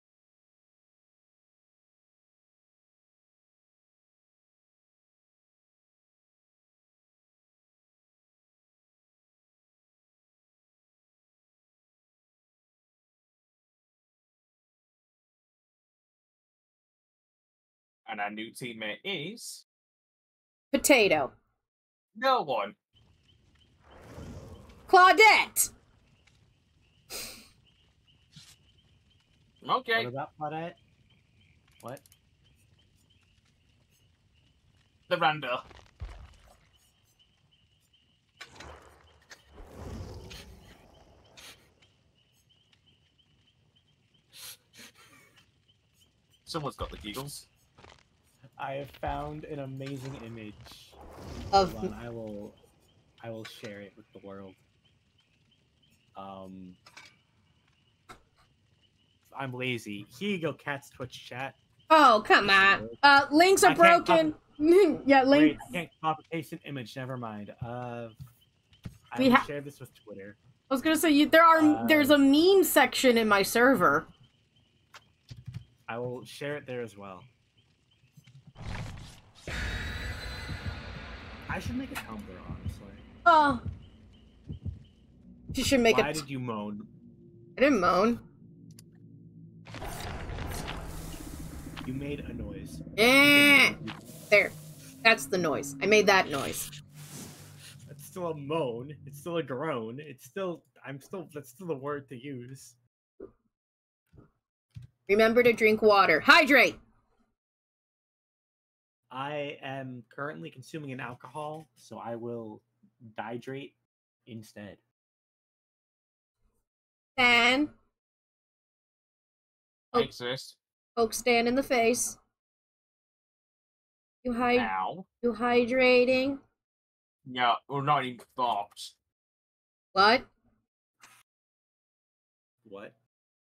And our new teammate is... Potato. No one. Claudette! Okay. What about Claudette? What? The rando. Someone's got the giggles. I have found an amazing image. Of Hold on, I will share it with the world. I'm lazy. Here you go, Cat's Twitch chat. Oh, come on. Links are broken. Yeah, links. Wait, I can't copy paste an image. Never mind. I will share this with Twitter. I was gonna say there's a meme section in my server. I will share it there as well. I should make a Tumblr, honestly. Oh. You should make Why did you moan? I didn't moan. You made a noise. Yeah. There. That's the noise. I made that noise. That's still a moan. It's still a groan. It's still... That's still the word to use. Remember to drink water. Hydrate! I am currently consuming an alcohol, so I will dihydrate instead. Dan. Poke Stan in the face. You hydrating? Yeah, we're not even bopped. What? What?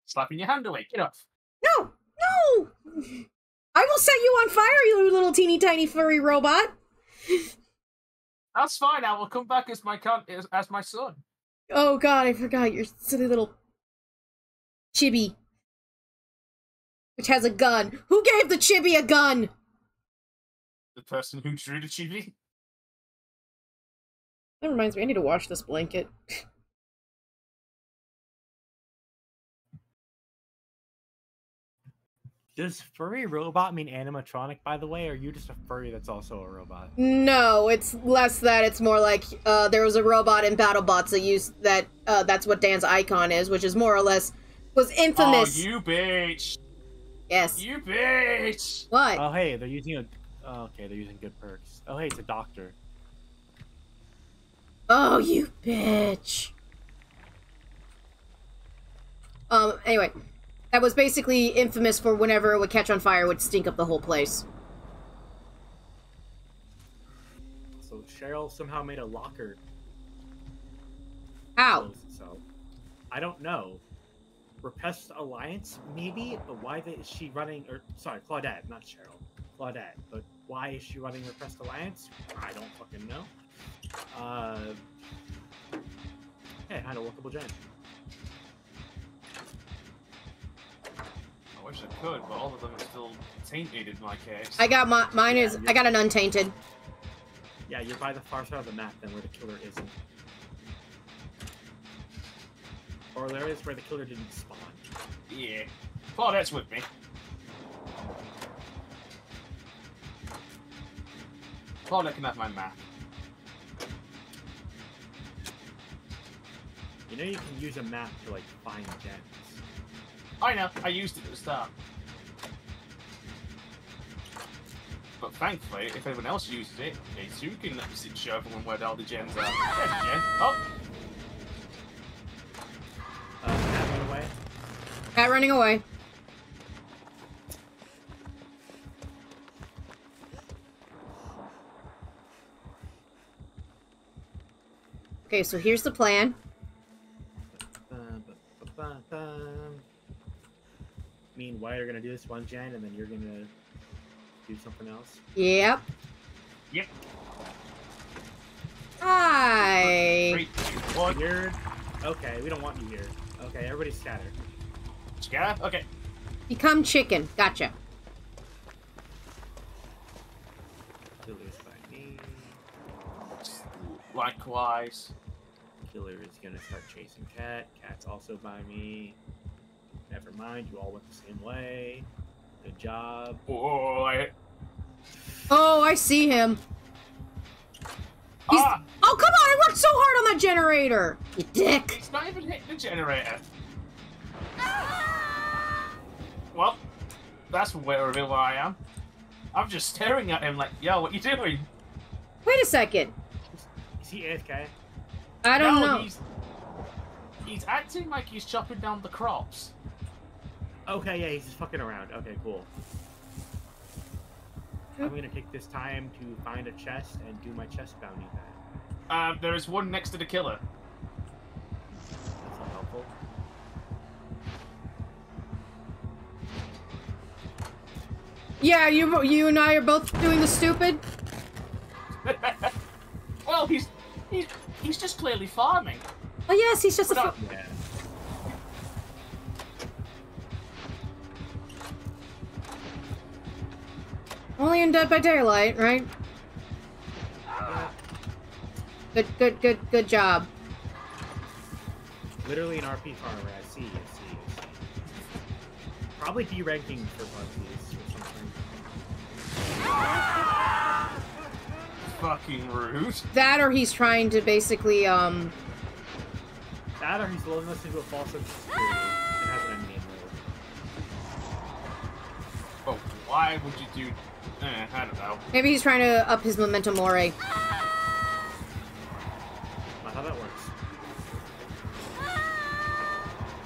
Slapping your hand away, get off. No! No! I will set you on fire, you little teeny tiny furry robot. That's fine. I will come back as my son. Oh God, I forgot your silly little chibi, which has a gun. Who gave the chibi a gun? The person who drew the chibi. That reminds me. I need to wash this blanket. Does furry robot mean animatronic, by the way, or are you just a furry that's also a robot? No, it's less that. It's more like there was a robot in BattleBots that used that. That's what Dan's icon is, which is more or less was infamous. Oh, you bitch! Yes. You bitch! What? Oh, hey, they're using a. Oh, okay, they're using good perks. Oh, hey, it's a doctor. Oh, you bitch! Anyway. That was basically infamous for whenever it would catch on fire, it would stink up the whole place. So Cheryl somehow made a locker. How? So I don't know. Repressed Alliance, maybe? But why is she running... Or, sorry, Claudette, not Cheryl. Claudette. But why is she running Repressed Alliance? I don't fucking know. Hey, I had a workable gen. I wish I could, but all of them are still tainted in my case. I got my... Mine is... I got an untainted. Yeah, you're by the far side of the map then where the killer isn't. Or there is where the killer didn't spawn. Yeah. Oh, that's with me. Oh, looking at my map. You know you can use a map to, like, find gems. I know. I used it at the start. But thankfully, if anyone else used it, they too can show everyone where all the gems are. There's a gem. Oh! Cat running away. Okay, so here's the plan. Meanwhile, you're gonna do this one gen, and then you're gonna do something else. Yep. Yep. Hi. 3, 2, 1. You're... Okay, we don't want you here. Okay, everybody scatter. Yeah, okay. Become chicken. Gotcha. Killer is by me. Likewise. Killer is gonna start chasing Cat. Cat's also by me. Never mind, you all went the same way. Good job. Oh, I see him. Ah. Oh, come on! I worked so hard on that generator! You dick! It's not even hitting the generator. Well, that's wherever I am. I'm just staring at him like, yo, what you doing? Wait a second. Is he AFK? I don't know. He's acting like he's chopping down the crops. Okay, yeah, he's just fucking around. Okay, cool. I'm gonna take this time to find a chest and do my chest bounty then. There is one next to the killer. That's not helpful. Yeah, you and I are both doing the stupid. Well, he's just clearly farming. Oh yes, he's just yeah. Only in Dead by Daylight, right? Good job. Literally an RP farmer. I see. Probably deranking for RPs. Fucking rude. That or he's trying to basically, That or he's luring us into a false sense of security and has an enemy in there. But why would you do... I don't know. Maybe he's trying to up his Memento Mori. Not how that works.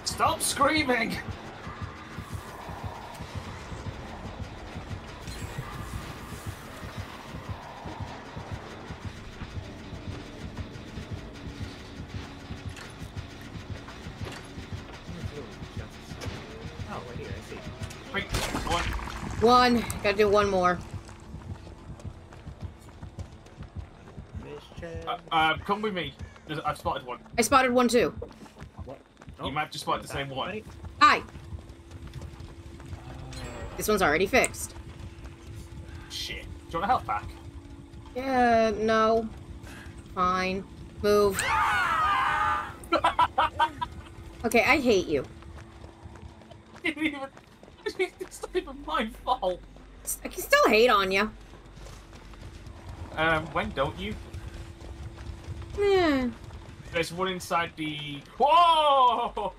Stop screaming! One. Gotta do one more. Come with me. I've spotted one. I spotted one too. What? Oh, you might have just spotted the same one. Hi! This one's already fixed. Shit. Do you want a health pack? Yeah, no. Fine. Move. Okay, I hate you. Didn't even... It's not even my fault. I can still hate on you. When don't you? Yeah. There's one inside the... Whoa!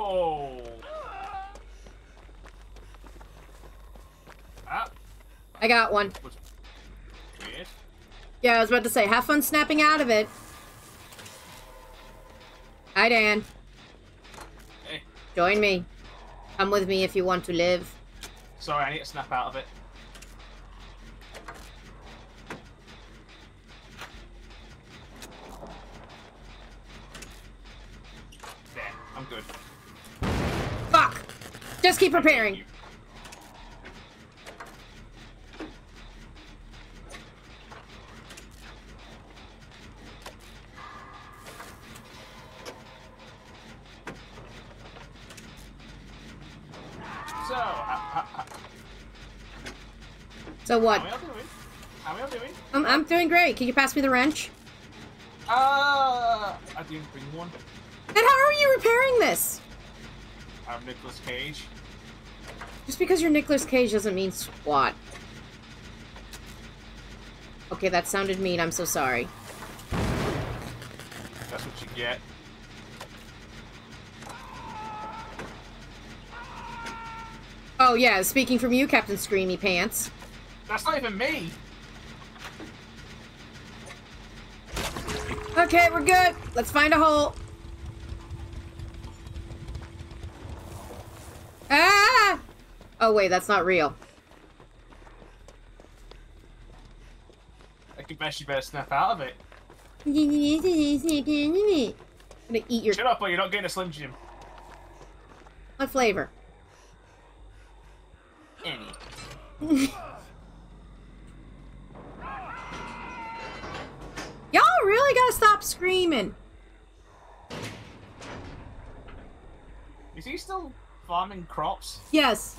Ah. I got one. Weird. Yeah, I was about to say, have fun snapping out of it. Hi, Dan. Hey. Join me. Come with me if you want to live. Sorry, I need to snap out of it. There, I'm good. Just keep preparing. So what? How are we all doing? I'm doing great. Can you pass me the wrench? I didn't bring one. Then how are you repairing this? I'm Nicolas Cage. Just because you're Nicolas Cage doesn't mean squat. Okay, that sounded mean. I'm so sorry. That's what you get. Oh yeah, speaking from you, Captain Screamy Pants. That's not even me! Okay, we're good! Let's find a hole! Ah! Oh wait, that's not real. I can bet you better snap out of it. I'm gonna eat your- Shut up or you're not getting a Slim Jim. What flavor? Any. Y'all really gotta stop screaming. Is he still farming crops? Yes.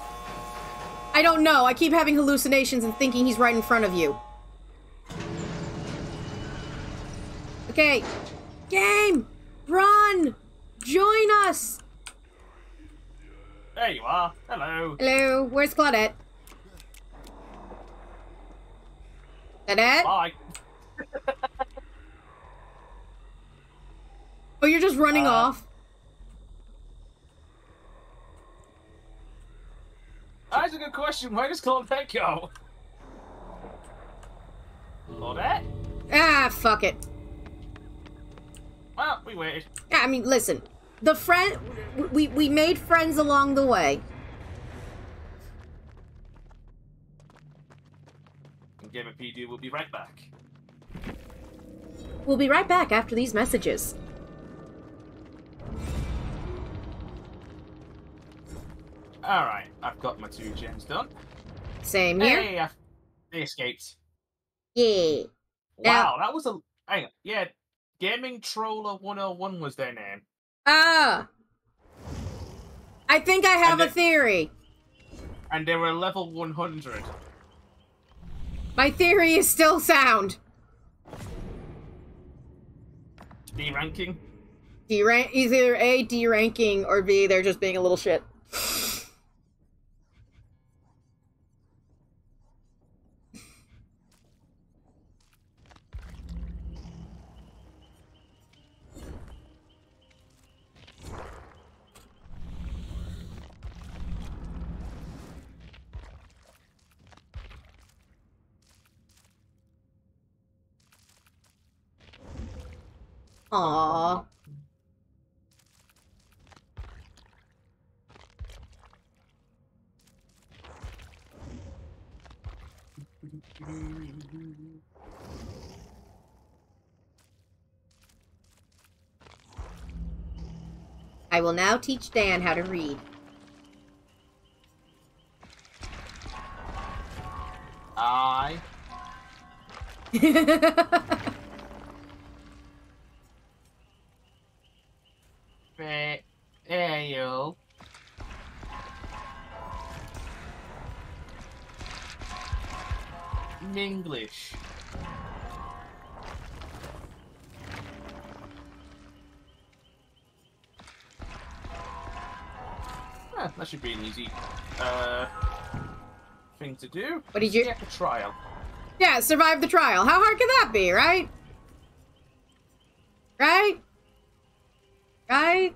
I don't know. I keep having hallucinations and thinking he's right in front of you. Okay. Game! Run! Join us! There you are. Hello. Hello. Where's Claudette? Claudette? Bye. Oh, you're just running off? That's a good question. Where does Claudette go? Claudette? Ah, fuck it. Well, we waited. Yeah, I mean, listen. The friend... We made friends along the way. Gamepedia will be right back. We'll be right back after these messages. Alright, I've got my 2 gems done. Same here. Hey, they escaped. Yeah. Wow, that was a... Hang on. Yeah, Gaming Troller 101 was their name. Ah! I think I have a theory. And they were level 100. My theory is still sound. D-ranking? Either A, D-ranking, or B, they're just being a little shit. Aww. I will now teach Dan how to read. Fail. English. Ah, that should be an easy thing to do. What did you get? The trial. Yeah, survive the trial. How hard could that be, right? Right? Right?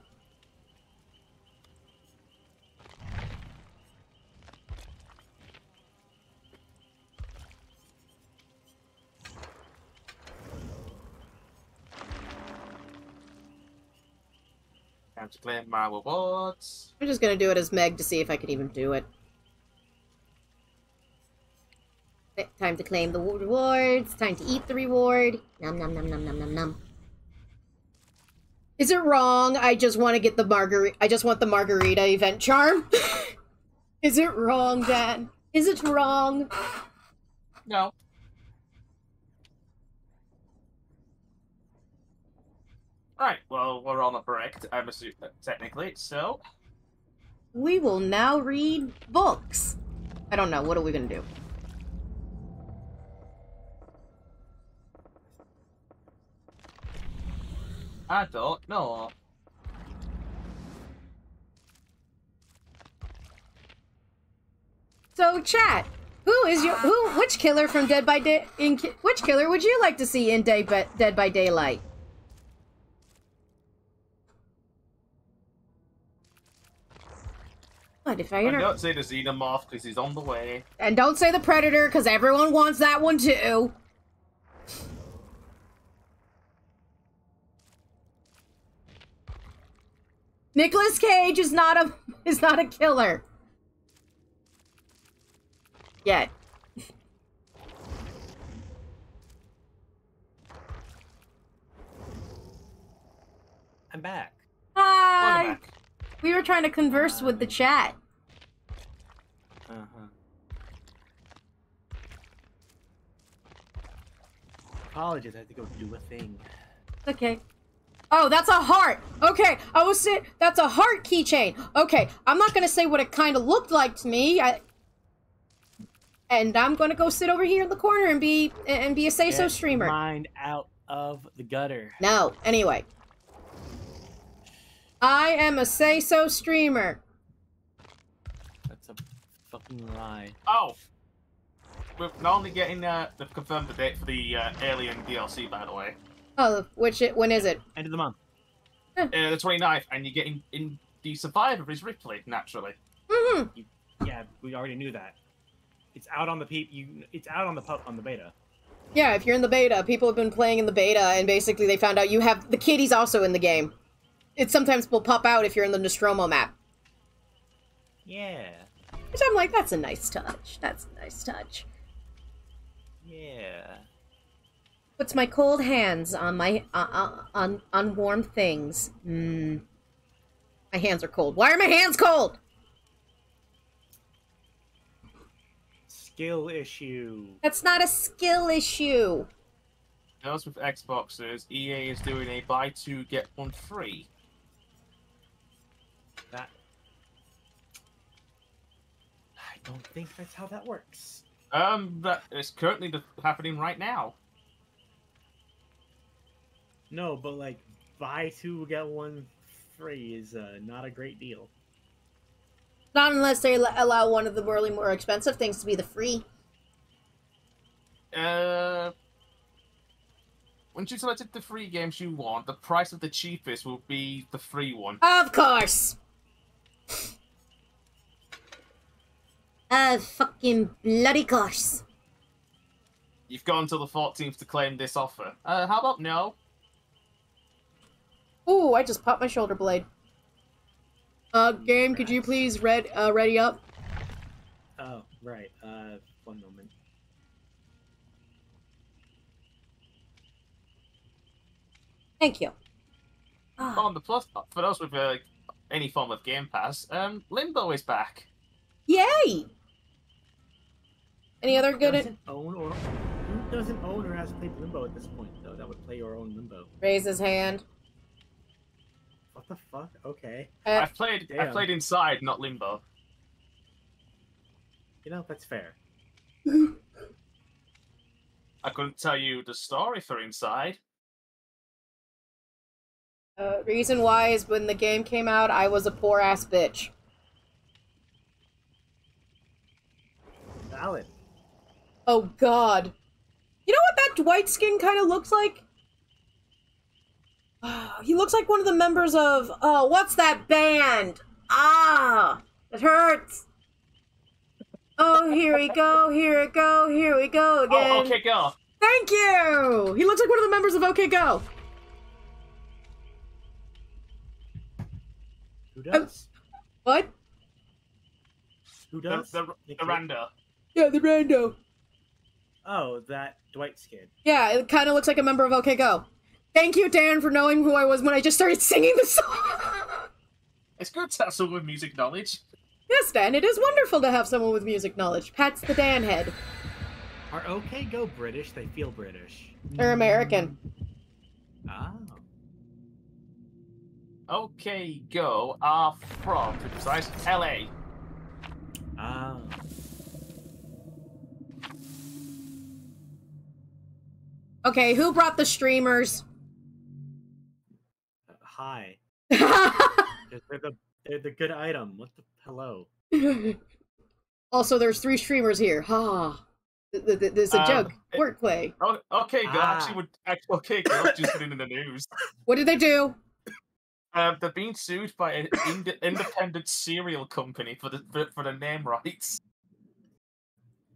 Time to claim my rewards. I'm just gonna do it as Meg to see if I can even do it. Time to claim the rewards. Time to eat the reward. Nom nom nom nom nom nom nom. Is it wrong? I just want the margarita event charm. Is it wrong, Dad? Is it wrong? No. Alright, well, we're on the break, I'm assuming, technically, so... We will now read books. I don't know, what are we gonna do? I don't know. So, chat, which killer from Dead by Day, which killer would you like to see in Dead by Daylight? What if I ever... don't say the xenomorph because he's on the way. And don't say the predator because everyone wants that one too. Nicolas Cage is not a killer. Yet. I'm back. Hi. Welcome back. We were trying to converse with the chat. Apologies, I had to go do a thing. Okay. Oh, that's a heart! Okay, I was saying, that's a heart keychain! Okay, I'm not gonna say what it kinda looked like to me, and I'm gonna go sit over here in the corner and be a say-so streamer. Get mine out of the gutter. No, anyway. I am a say-so streamer. That's a fucking lie. Oh! We're not only getting, they've confirmed the date for the Alien DLC, by the way. Oh, when is it? End of the month. The 29th, and you're getting in the Survivor is Ripley, naturally. Mm-hmm. Yeah, we already knew that. It's out on the beta. Yeah, if you're in the beta, people have been playing in the beta, and basically they found out you have the kitties also in the game. It sometimes will pop out if you're in the Nostromo map. Yeah. Which I'm like, that's a nice touch. That's a nice touch. Yeah. Puts my cold hands on my on warm things. Mm. My hands are cold. Why are my hands cold? Skill issue. That's not a skill issue. As with Xboxes, EA is doing a buy two get one free. That I don't think that's how that works. That is currently happening right now. No, but like buy two get one free is not a great deal. Not unless they allow one of the really more expensive things to be the free. Once you selected the free games you want, the price of the cheapest will be the free one. Of course! Fucking bloody course. You've got until the 14th to claim this offer. How about no? Ooh, I just popped my shoulder blade. Game, could you please ready up? Oh, right. One moment. Thank you. On the plus, for those with any form of Game Pass, Limbo is back. Yay! Any other good? Doesn't own or has played Limbo at this point though. That would play your own Limbo. Raise his hand. What the fuck? Okay. I played Inside, not Limbo. You know, that's fair. I couldn't tell you the story for Inside. Reason why is when the game came out, I was a poor ass bitch. Valid. Oh god. You know what that Dwight skin kind of looks like? He looks like one of the members of, oh, what's that band? Ah, it hurts. Oh, here we go again. Oh, OK Go. Thank you. He looks like one of the members of OK Go. Who does? What? Who does? The rando. Yeah, the rando. Oh, that Dwight skin. Yeah, it kind of looks like a member of OK Go. Thank you, Dan, for knowing who I was when I just started singing the song. It's good to have some good music knowledge. Yes, Dan, it is wonderful to have someone with music knowledge. Pat's the Dan head. Are OK Go British? They feel British. They're American. Oh. OK Go are from, to be precise, LA. Ah. Okay, who brought the streamers? Hi. they're the good item. What the hello? Also, there's 3 streamers here. Ha. There's a joke. Wordplay. OK Go actually would. OK Go just put it in the news. What did they do? They're being sued by an independent cereal company for the name rights.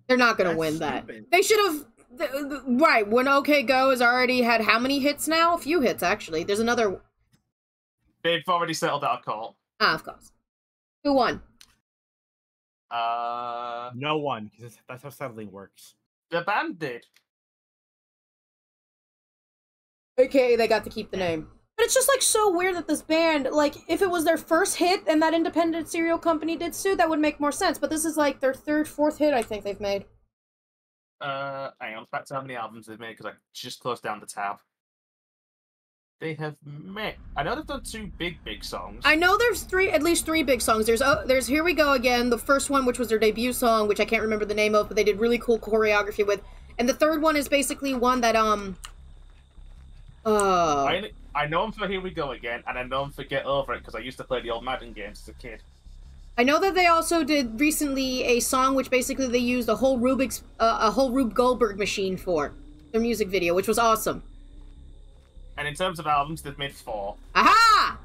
They're not gonna win that. They should have. Right, when OK Go has already had how many hits now? A few hits, actually. There's another... They've already settled our call. Ah, of course. Who won? No one, because that's how settling works. The band did. Okay, they got to keep the name. But it's just, like, so weird that this band, like, if it was their first hit and that independent cereal company did sue, that would make more sense. But this is, like, their 3rd, 4th hit I think they've made. Hang on, back to how many albums they've made, because I just closed down the tab. They have made... I know they've done 2 big songs. I know there's at least three big songs. There's Here We Go Again, the first one, which was their debut song, which I can't remember the name of, but they did really cool choreography with. And the 3rd one is basically one that, I know them for Here We Go Again, and I know them for Get Over It, because I used to play the old Madden games as a kid. I know that they also did recently a song which basically they used a whole Rube Goldberg machine for their music video, which was awesome. And in terms of albums, they've made 4. Aha!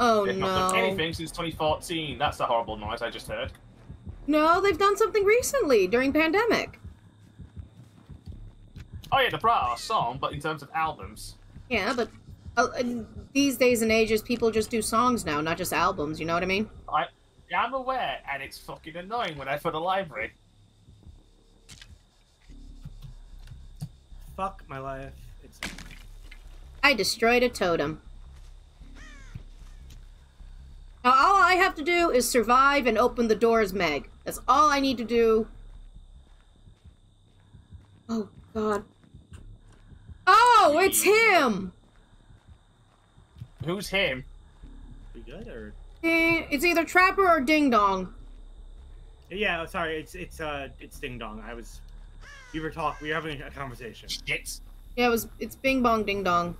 Oh, they've not done anything since 2014. That's a horrible noise I just heard. No, they've done something recently during pandemic. Oh yeah, they brought out a song, but in terms of albums. Yeah, but. These days and ages, people just do songs now, not just albums, you know what I mean? I'm aware, and it's fucking annoying when I for the library. Fuck my life. It's... I destroyed a totem. Now, all I have to do is survive and open the doors, Meg. That's all I need to do. Oh, God. Oh, it's him! Who's him? You good or? It's either Trapper or Ding Dong. Yeah, sorry, it's Ding Dong. We were having a conversation. Shit. Yeah, it's Bing Bong Ding Dong.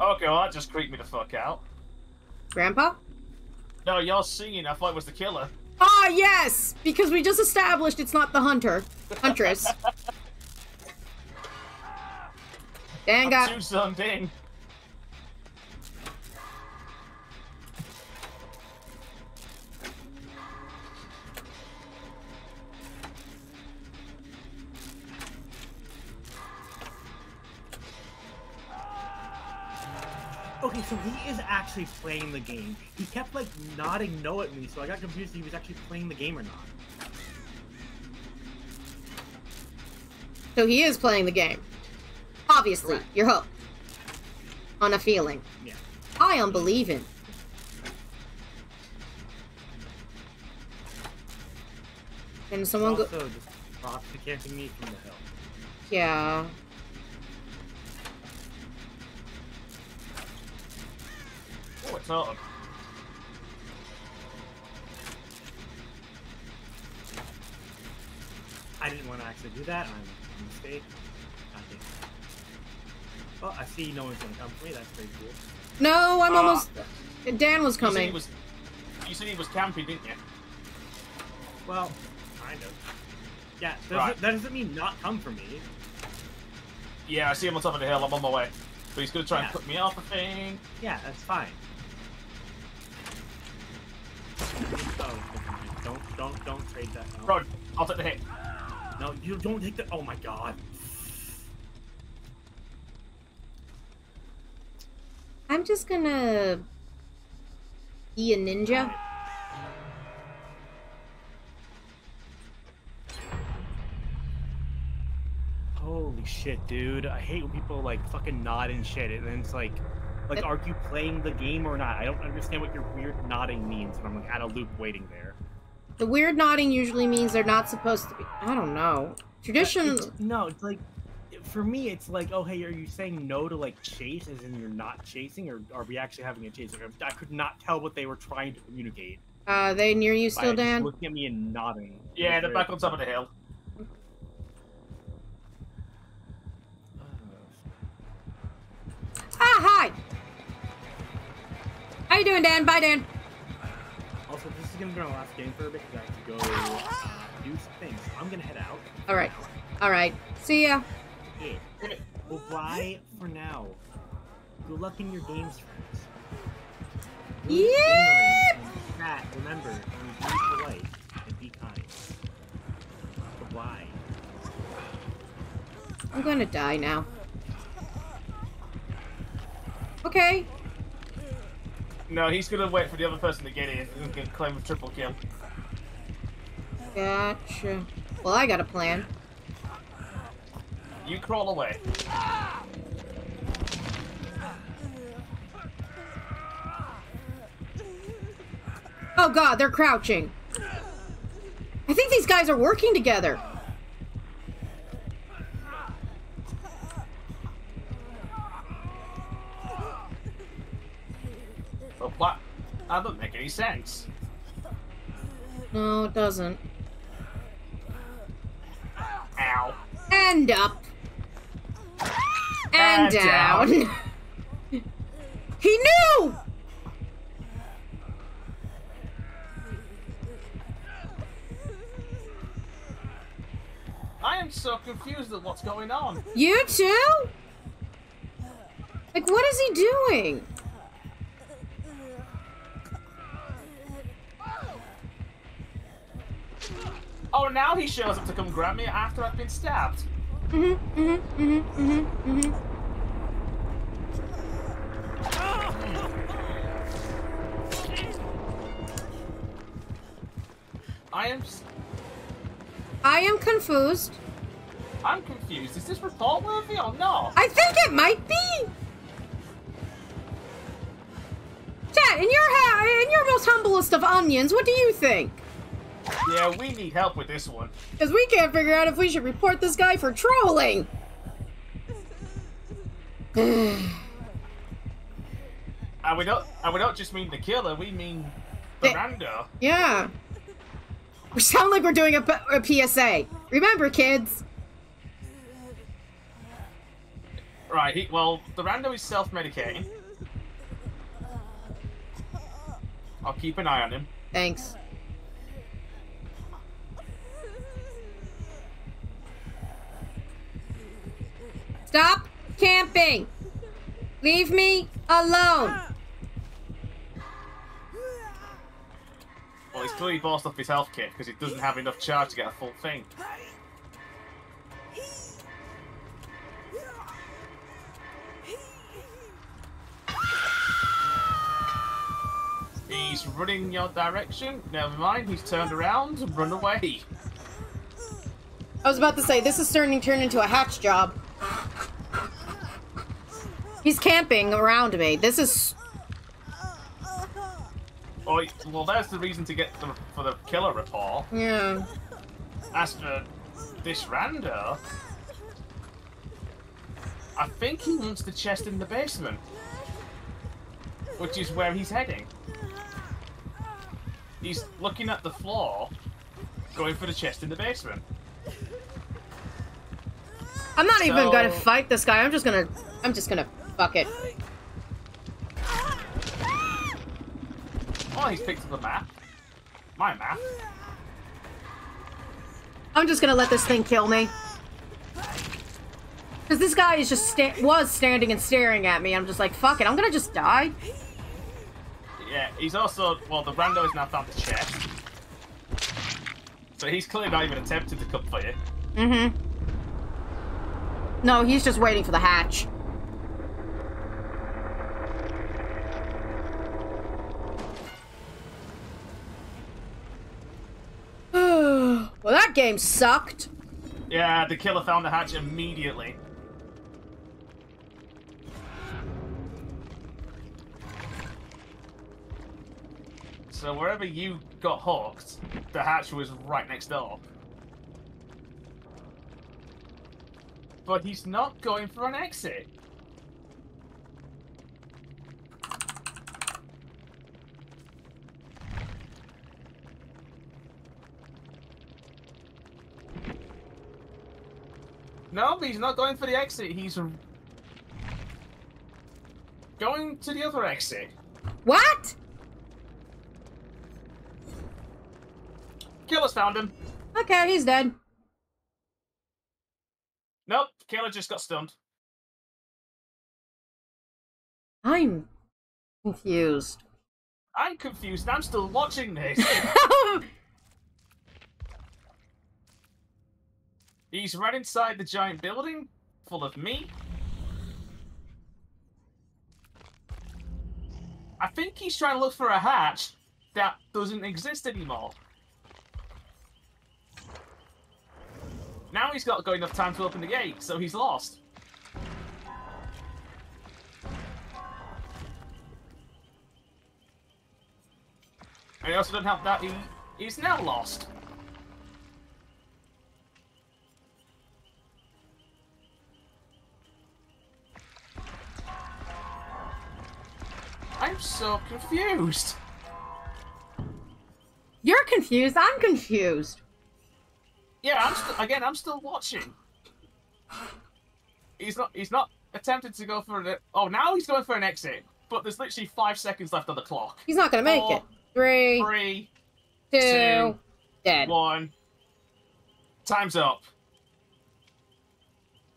Okay, well that just creeped me the fuck out. Grandpa? No, y'all singing. I thought it was the killer. Ah, oh, yes! Because we just established it's not the hunter. Huntress. Dan got... Do something. Okay, so he is actually playing the game. He kept, like, nodding no at me, so I got confused if he was actually playing the game or not. So he is playing the game. Obviously, right. You're hooked. On a feeling. Yeah. I am believing. Can someone also, go- just props to camping me from the hill. Yeah. Oh, it's not. I didn't want to actually do that. I'm a mistake. Well, I see no one's gonna come for me. That's pretty cool. No, I'm almost. Dan was coming. You said he was camping, didn't you? Well, kind of. Yeah. That doesn't mean not come for me. Yeah, I see him on top of the hill. I'm on my way. But he's gonna try and put me off a thing. Yeah, that's fine. Don't trade that. No. Bro, I'll take the hit. No, you don't take the. Oh my god. I'm just gonna be a ninja. holy shit, dude. I hate when people like fucking nod and shit, and then it's like, are you playing the game or not? I don't understand what your weird nodding means, and I'm like out of loop waiting there. The weird nodding usually means they're not supposed to be. I don't know. Tradition. No, it's like, for me, it's like, oh, hey, are you saying no to like chase, as in you're not chasing, or are we actually having a chase? Like, I could not tell what they were trying to communicate. Are they near you still, Dan? Looking at me and nodding. Yeah, they're back on top of the hill. Ah, hi! How you doing, Dan? Bye, Dan. Also, this is gonna be our last game for a bit because I have to go do some things. I'm gonna head out. Alright. Alright. See ya. Yeah. Well, bye for now. Good luck in your games, friends. Yeah. Remember, be polite and be kind. Goodbye. I'm gonna die now. Okay. No, he's gonna wait for the other person to get in and gonna claim a triple kill. Gotcha. Well, I got a plan. You crawl away. Oh god, they're crouching. I think these guys are working together. But what? That doesn't make any sense. No, it doesn't. Ow. And up. And down. He knew! I am so confused at what's going on. You too? Like, what is he doing? Oh, now he shows up to come grab me after I've been stabbed. Mm-hmm, mm-hmm, mm-hmm, mm-hmm, mm-hmm. I am confused. I'm confused. Is this report worthy or not? I think it might be. Chat, in your most humblest of onions, what do you think? Yeah, we need help with this one. Because we can't figure out if we should report this guy for trolling. And we don't just mean the killer, we mean Miranda. Yeah. We sound like we're doing a PSA. Remember, kids. Right, well, the rando is self-medicating. I'll keep an eye on him. Thanks. Stop camping! Leave me alone! Well, he's clearly bossed off his health kit because he doesn't have enough charge to get a full thing. He's running your direction. Never mind, he's turned around and run away. I was about to say, this is starting to turn into a hatch job. He's camping around me. This is... Oh, well, that's the reason to get for the killer report. Yeah. As for this rando, I think he wants the chest in the basement, which is where he's heading. He's looking at the floor, going for the chest in the basement. I'm not even gonna fight this guy. I'm just gonna fuck it. Oh, he's picked up the map. My map. I'm just gonna let this thing kill me. Cause this guy is just was standing and staring at me. I'm just like, fuck it. I'm gonna just die. Yeah, he's also the rando is now found the chest, so he's clearly not even attempted to come for you. Mm-hmm. No, he's just waiting for the hatch. Well, that game sucked. Yeah, the killer found the hatch immediately. So wherever you got hooked, the hatch was right next door. But he's not going for an exit. No, he's not going for the exit. He's going to the other exit. What? Killer's found him. Okay, he's dead. Nope, Killer just got stunned. I'm confused. I'm confused. I'm still watching this. He's right inside the giant building, full of meat. I think he's trying to look for a hatch that doesn't exist anymore. Now he's not got enough time to open the gate, so he's lost. And he also doesn't have that. He is now lost. I'm so confused. You're confused. I'm confused. Yeah, I'm still watching. He's not attempting to go for an... Oh, now he's going for an exit. But there's literally 5 seconds left on the clock. He's not going to make it. Three, two, dead. One. Time's up.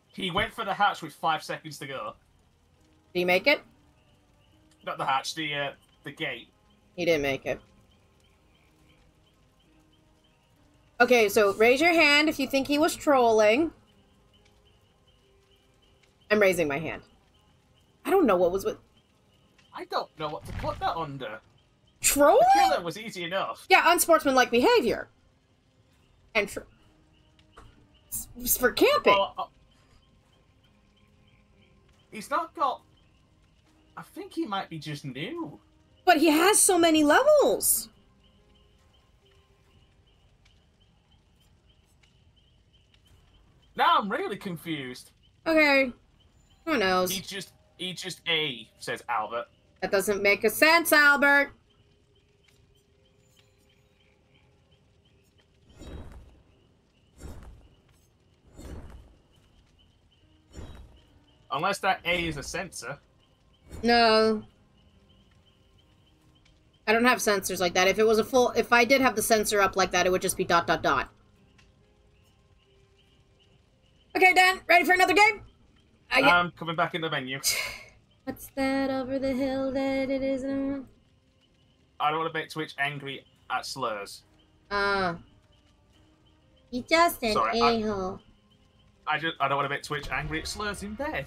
He went for the hatch with 5 seconds to go. Did he make it? Not the hatch, the gate. He didn't make it. Okay, so raise your hand if you think he was trolling. I'm raising my hand. I don't know what was with... I don't know what to put that under. Trolling? The killer was easy enough. Yeah, unsportsmanlike behavior. And for camping. Well, he's not got... I think he might be just new. But he has so many levels. Now I'm really confused. Okay. Who knows? He just A, says Albert. That doesn't make a sense, Albert. Unless that A is a sensor. No. I don't have sensors like that. If it was a full... If I did have the sensor up like that, it would just be ... Okay, Dan, ready for another game? I'm coming back in the menu. What's that over the hill that it isn't? I don't want to make Twitch angry at slurs. You're just an a-hole. I don't want to make Twitch angry at slurs in bed.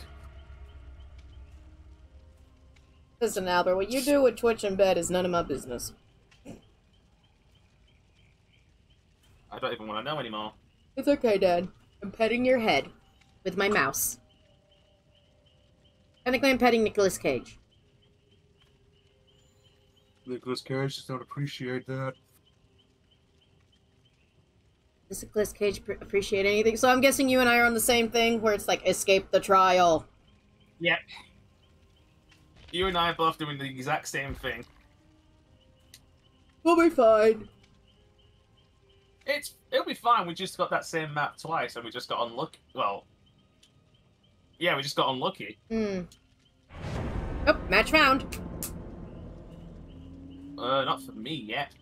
Listen, Albert, what you do with Twitch in bed is none of my business. I don't even want to know anymore. It's okay, Dad. I'm petting your head with my mouse. Technically, I'm petting Nicolas Cage. Nicolas Cage does not appreciate that. Does Nicolas Cage appreciate anything? So I'm guessing you and I are on the same thing, where it's like, escape the trial. Yep. You and I are both doing the exact same thing. We'll be fine. It'll be fine. We just got that same map twice, and we just got unlucky. Well, yeah, we just got unlucky. Hmm. Oh, match found. Not for me yet.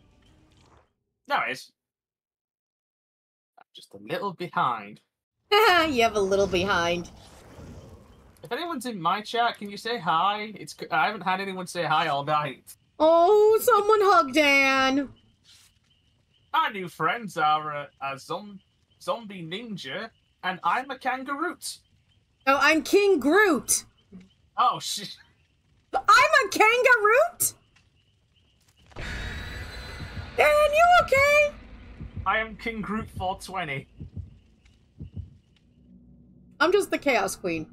No, it is. I'm just a little behind. You have a little behind. If anyone's in my chat, can you say hi? I haven't had anyone say hi all night. Oh, someone hug Dan. Our new friends are a zombie ninja, and I'm a kangaroot. Oh, I'm King Groot. Oh, shit. I'm a kangaroot? Dan, you okay? I am King Groot 420. just the Chaos Queen.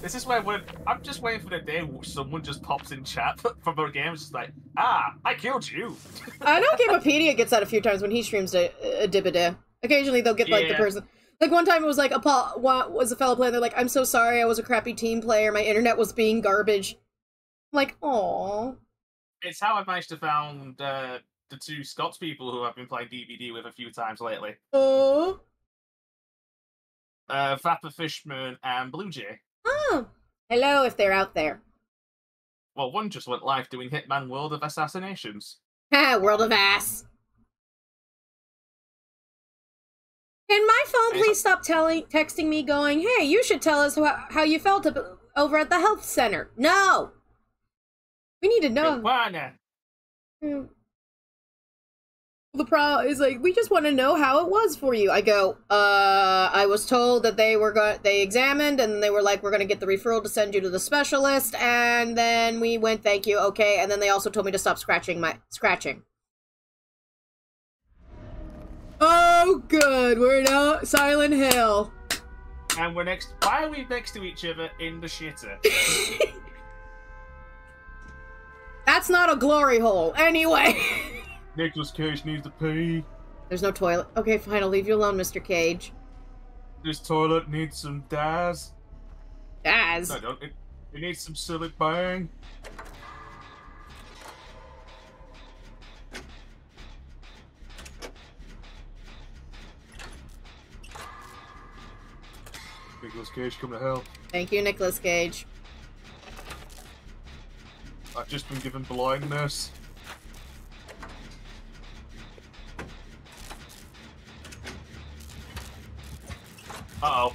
This is where I'm just waiting for the day where someone just pops in chat from our game. It's just like, ah, I killed you. I know Gamepedia gets that a few times when he streams a dibba-day. Occasionally they'll get like the person. Like one time it was like was a fellow player. They're like, I'm so sorry, I was a crappy team player. My internet was being garbage. I'm like, aww. It's how I've managed to found the two Scots people who I've been playing DVD with a few times lately. Oh. Vapor Fishman and Blue Jay. Oh, hello if they're out there. Well, one just went live doing Hitman World of Assassinations. Ha, World of Ass. Can my phone please stop texting me going, hey, you should tell us how you felt over at the health center. No! We need to know. The problem is, like, we just want to know how it was for you. I go, I was told that they were they examined, and they were like, we're going to get the referral to send you to the specialist, and then we went, thank you, okay, and then they also told me to stop scratching. Oh, good, we're now Silent Hill. And we're next, why are we next to each other in the shitter? That's not a glory hole, anyway. Nicolas Cage needs to pee. There's no toilet. Okay, fine, I'll leave you alone, Mr. Cage. This toilet needs some Daz. Daz? No, don't. It needs some silly bang. Nicolas Cage, come to help. Thank you, Nicolas Cage. I've just been given blindness. Uh-oh.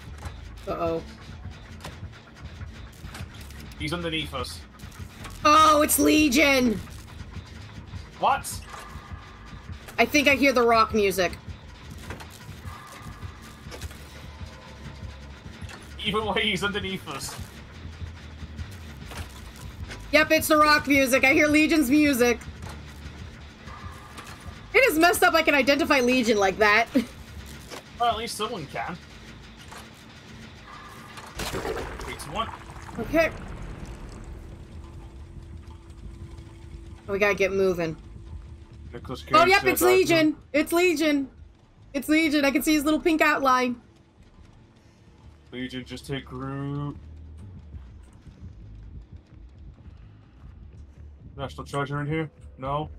Uh-oh. He's underneath us. Oh, it's Legion! What? I think I hear the rock music. Even when he's underneath us. Yep, it's the rock music. I hear Legion's music. It is messed up I can identify Legion like that. Well, at least someone can. One. Okay. We gotta get moving. Oh, yep, it's Legion. It's Legion. It's Legion. I can see his little pink outline. Legion, just take root. National Treasure in here? No.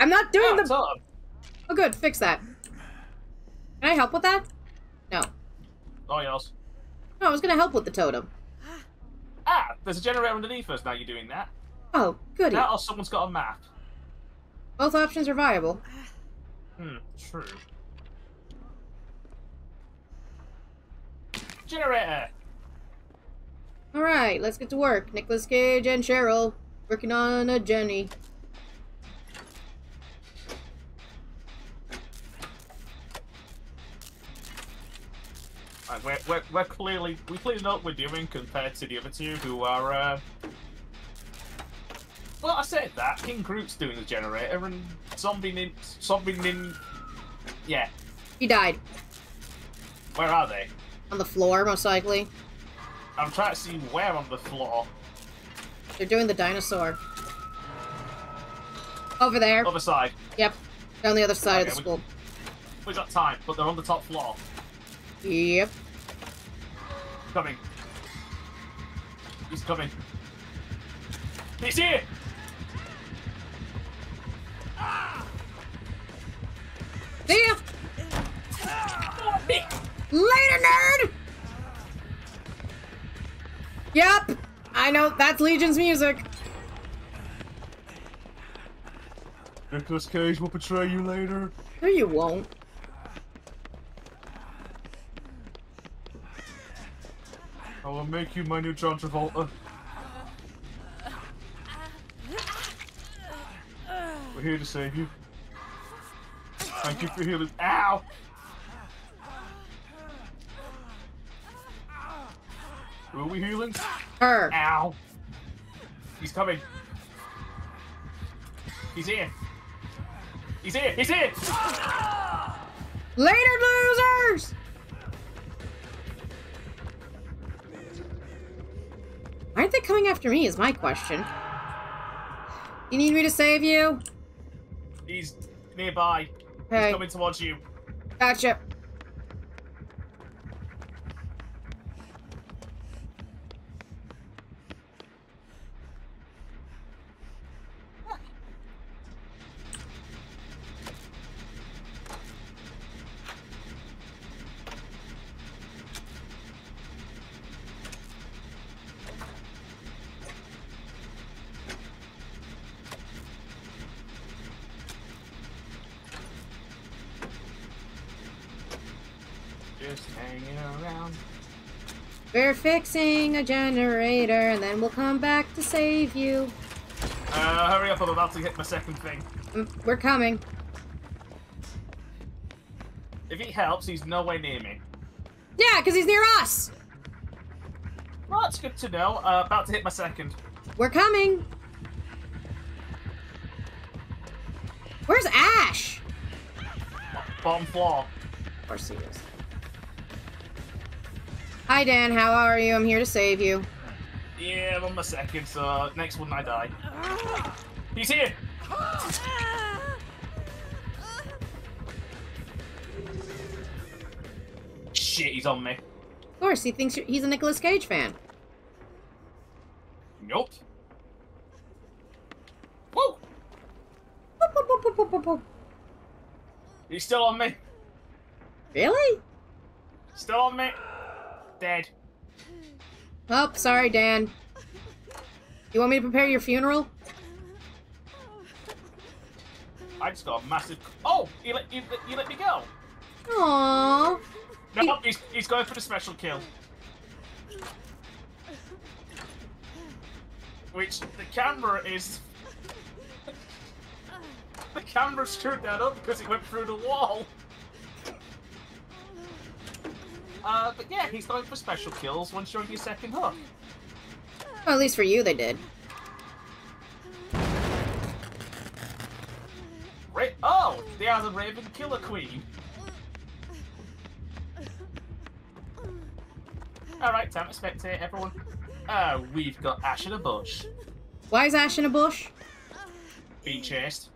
I'm not doing the... Oh, good. Fix that. Can I help with that? No. Oh, yes. No, I was going to help with the totem. Ah, there's a generator underneath us now you're doing that. Oh, goody. That or someone's got a map. Both options are viable. Hmm, true. Generator! Alright, let's get to work. Nicolas Cage and Cheryl working on a Jenny. Right, we clearly know what we're doing compared to the other two who are, Well, I said that, King Groot's doing the generator and Zombie Nin... Yeah. He died. Where are they? On the floor, most likely. I'm trying to see where on the floor. They're doing the dinosaur. Over there. Other side. Yep. They're on the other side of the school. We got time, but they're on the top floor. Yep. Coming. He's coming. He's here! Ah! See ya! Ah! Oh, later, nerd! Yep! I know, that's Legion's music. Nicolas Cage will betray you later. No, you won't. I will make you my new John Travolta. We're here to save you. Thank you for healing. Ow! Who are we healing? Her. Ow! He's coming. He's here. He's here. He's here. Later, losers. Why aren't they coming after me is my question. You need me to save you? He's nearby. Okay. He's coming towards you. Gotcha. We're fixing a generator, and then we'll come back to save you. Hurry up, I'm about to hit my second thing. We're coming. If he helps, he's nowhere near me. Yeah, because he's near us! Well, that's good to know. About to hit my second. We're coming. Where's Ash? Bottom floor. Of course he is. Hi Dan, how are you? I'm here to save you. Yeah, I'm on my second, so next one I die. He's here! Shit, he's on me. Of course, he thinks he's a Nicolas Cage fan. Nope. Woo! Boop, boop, boop, boop, boop, boop. He's still on me. Really? Still on me. Dead. Oh, sorry, Dan. You want me to prepare your funeral? I just got a massive... Oh! He let me go! Aww. No, he's going for the special kill. Which, the camera is... The camera screwed that up because it went through the wall. But yeah, he's going for special kills once you're on your second hook. Well, at least for you, they did. Oh! They are the Raven Killer Queen! Alright, time to spectate, everyone. We've got Ash in a bush. Why is Ash in a bush? Being chased.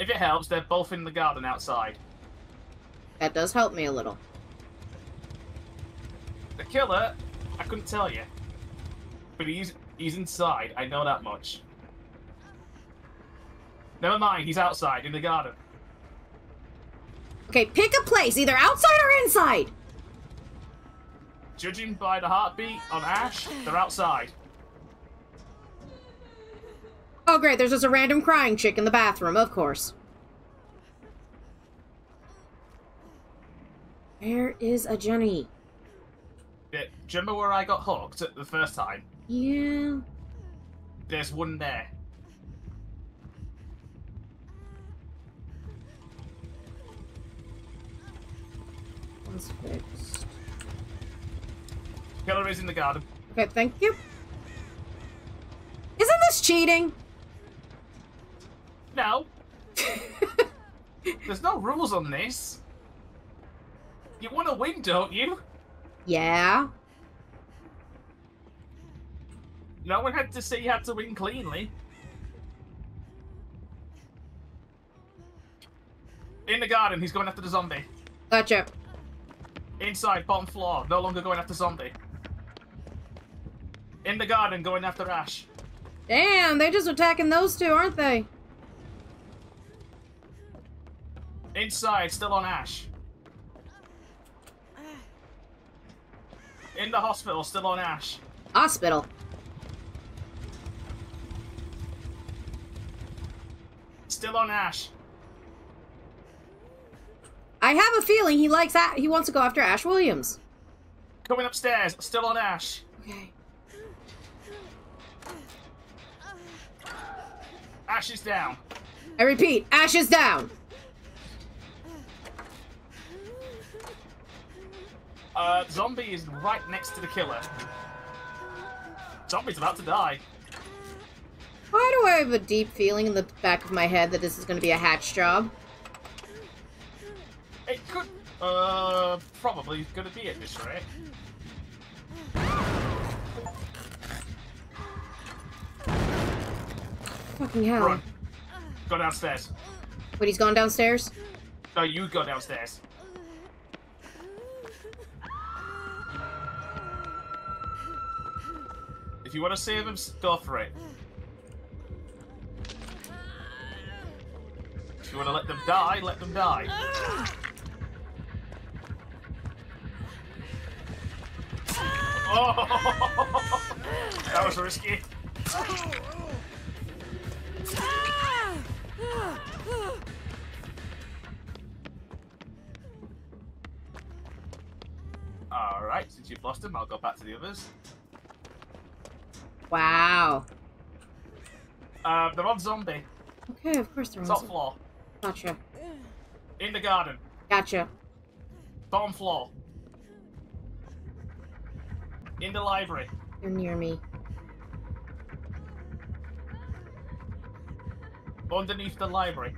If it helps, they're both in the garden outside. That does help me a little. The killer, I couldn't tell you. But he's inside, I know that much. Never mind, he's outside, in the garden. Okay, pick a place, either outside or inside! Judging by the heartbeat on Ash, they're outside. Oh great, there's just a random crying chick in the bathroom, of course. Where is a Jenny? Yeah, do you remember where I got hooked the first time? Yeah. There's one there. One's fixed. Killer is in the garden. Okay, thank you. Isn't this cheating? No. There's no rules on this. You want to win, don't you? Yeah. No one had to say you had to win cleanly. In the garden, he's going after the zombie. Gotcha. Inside, bottom floor, no longer going after zombie. In the garden, going after Ash. Damn, they're just attacking those two, aren't they? Inside, still on Ash. In the hospital, still on Ash. Hospital. Still on Ash. I have a feeling he wants to go after Ash Williams. Coming upstairs, still on Ash. Okay. Ash is down. I repeat, Ash is down. Zombie is right next to the killer. Zombie's about to die. Why do I have a deep feeling in the back of my head that this is going to be a hatch job? It could... probably going to be at this rate. Fucking hell. Run. Go downstairs. Wait, he's gone downstairs? No, you go downstairs. If you want to save him, go for it. If you want to let them die, let them die. Oh! That was risky. Alright, since you've lost him, I'll go back to the others. Wow. They're on zombie. Okay, of course they're on zombie. Top floor. Gotcha. In the garden. Gotcha. Bottom floor. In the library. You're near me. Underneath the library.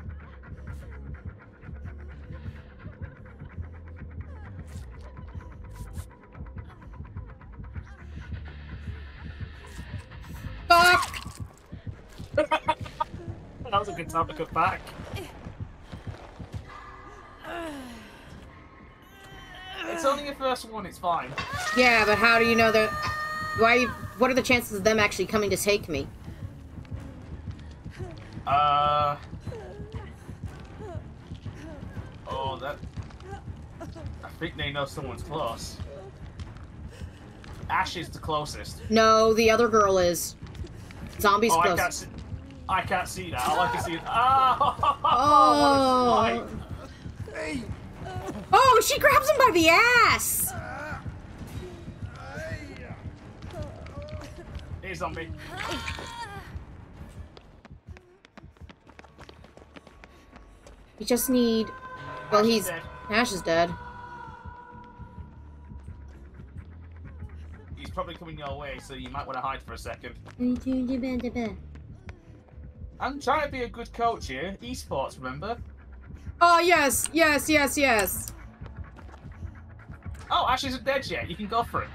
Fuck! That was a good time to cut back. It's only your first one, it's fine. Yeah, but how do you know that? Why? What are the chances of them actually coming to take me? Oh, that... I think they know someone's close. Ash is the closest. No, the other girl is. Zombie's close. I can't see that. All I can see is... Oh! What a spite. Oh, she grabs him by the ass! Hey, zombie. You just need... Well, he's... Dead. Ash is dead. He's probably coming your way, so you might want to hide for a second. I'm trying to be a good coach here. Esports, remember? Oh, yes! Yes, yes, yes! Oh, Ash isn't dead yet. You can go for it.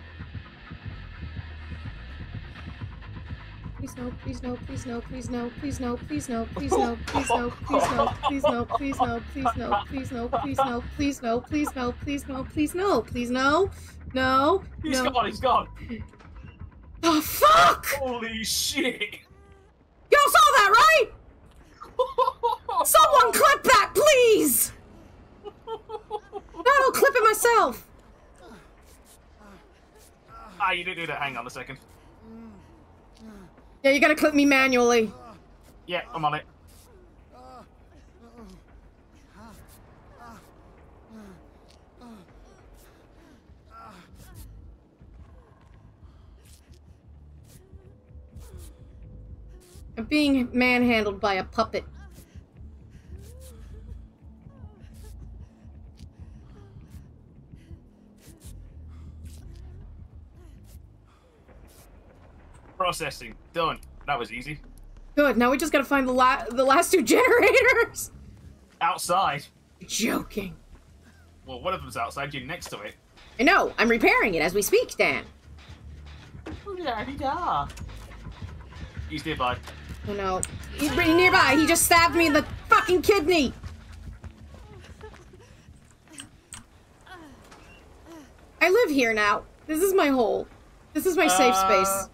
Please no, please no, please no, please no, please no, please no, please no, please no, please no, please no, please no, please no, please no, please no, please no, please no, please no, please no, please no, no. He's gone, he's gone. Oh fuck! Holy shit! Y'all saw that, right? Someone clip that, please! No, I'll clip it myself! Ah, you didn't do that, hang on a second. Yeah, you gotta clip me manually. Yeah, I'm on it. I'm being manhandled by a puppet. Processing. Done. That was easy. Good. Now we just gotta find the last two generators. Outside. You're joking. Well, one of them's outside. You're next to it. I know. I'm repairing it as we speak, Dan. Oh, da-de-da. He's nearby. Oh, no. He's pretty nearby. He just stabbed me in the fucking kidney. I live here now. This is my hole. This is my safe space.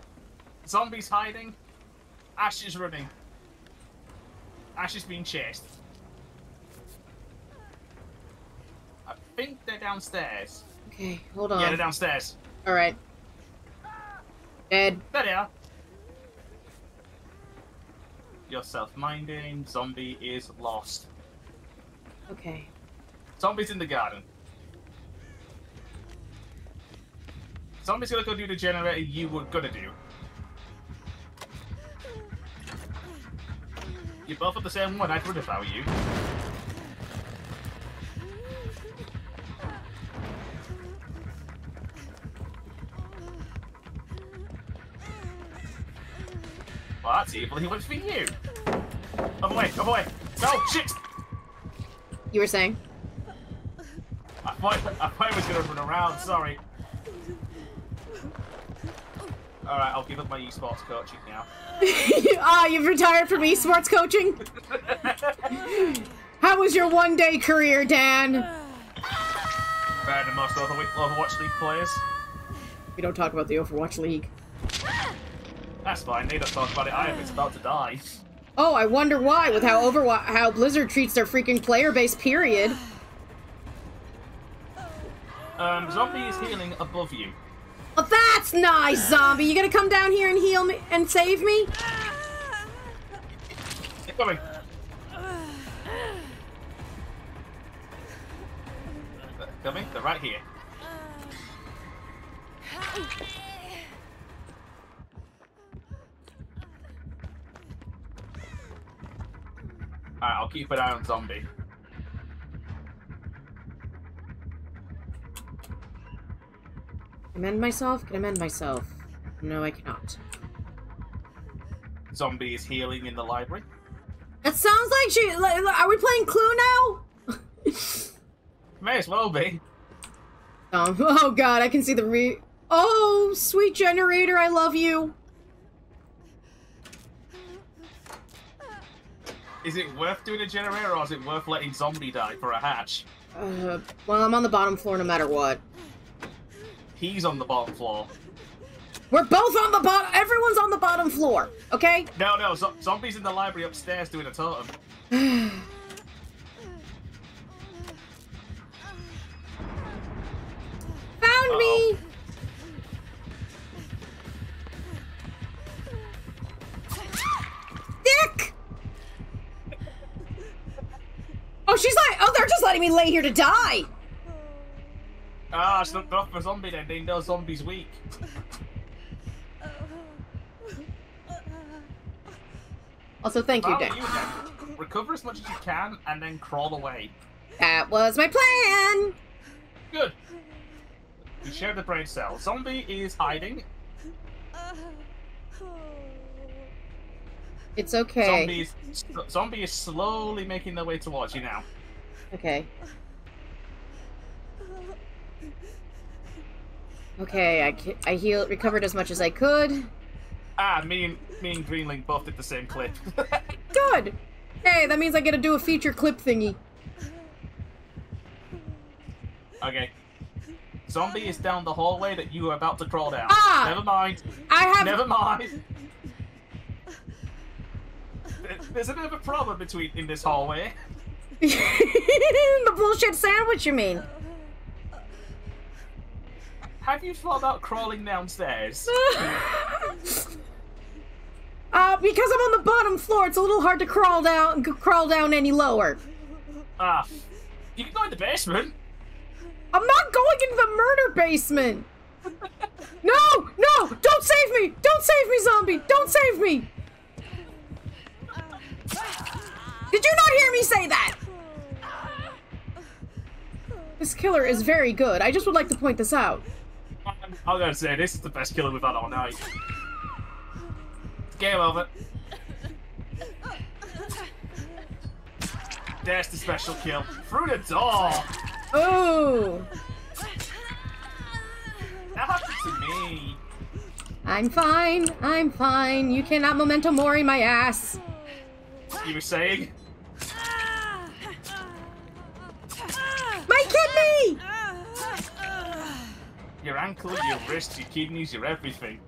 Zombies hiding. Ash is running. Ash is being chased. I think they're downstairs. Okay, hold on. Yeah, they're downstairs. Alright. Dead. There they are. You're self-minding. Zombie is lost. Okay. Zombie's in the garden. Zombie's gonna go do the generator you were gonna do. You both have the same one, I'd run if I were you. looks evil, he looks for you. Come away, come away. No, shit! You were saying? I thought I was going to run around, sorry. Alright, I'll give up my esports coaching now. Ah, you've retired from esports coaching? How was your one-day career, Dan? Better than most Overwatch League players. We don't talk about the Overwatch League. That's fine, they don't talk about it. I am it's about to die. Oh, I wonder why, with how Blizzard treats their freaking player base, period. Zombie is healing above you. Well, that's nice, Zombie! You gonna come down here and heal me and save me? They're coming. They're coming, they're right here. Alright, I'll keep an eye on Zombie. Amend myself? Can I amend myself? No, I cannot. Zombie is healing in the library. That sounds like she. Are we playing Clue now? May as well be. Oh god, I can see the Oh, sweet generator, I love you. Is it worth doing a generator, or is it worth letting Zombie die for a hatch? Well, I'm on the bottom floor no matter what. He's on the bottom floor. We're both on the bottom. Everyone's on the bottom floor, okay? No, no, Zombie's in the library upstairs doing a totem. Found me! Dick! Oh, she's like, oh, they're just letting me lay here to die. Ah, so they're off for Zombie then, they know Zombie's weak. Also, thank you, Dan. Recover as much as you can, and then crawl away. That was my plan! Good. You share the brain cell. Zombie is hiding. It's okay. Zombie is slowly making their way towards you now. Okay. Okay, I healed, recovered as much as I could. Ah, me and Greenling both did the same clip. Good! Hey, that means I get to do a feature clip thingy. Okay. Zombie is down the hallway that you are about to crawl down. Ah! Never mind. Never mind. There's a bit of a problem in this hallway. The bullshit sandwich, you mean? Have you thought about crawling downstairs? Because I'm on the bottom floor, it's a little hard to crawl down any lower. Ah, you can go in the basement. I'm not going into the murder basement. No, no, don't save me! Don't save me, Zombie! Don't save me! Did you not hear me say that? This killer is very good. I just would like to point this out. I'm gonna say this is the best killer we've had all night. Game over. There's the special kill. Through the door! Ooh! That happened to me. I'm fine. I'm fine. You cannot Memento Mori my ass. You were saying? My kidney! Your ankle, your wrist, your kidneys, your everything.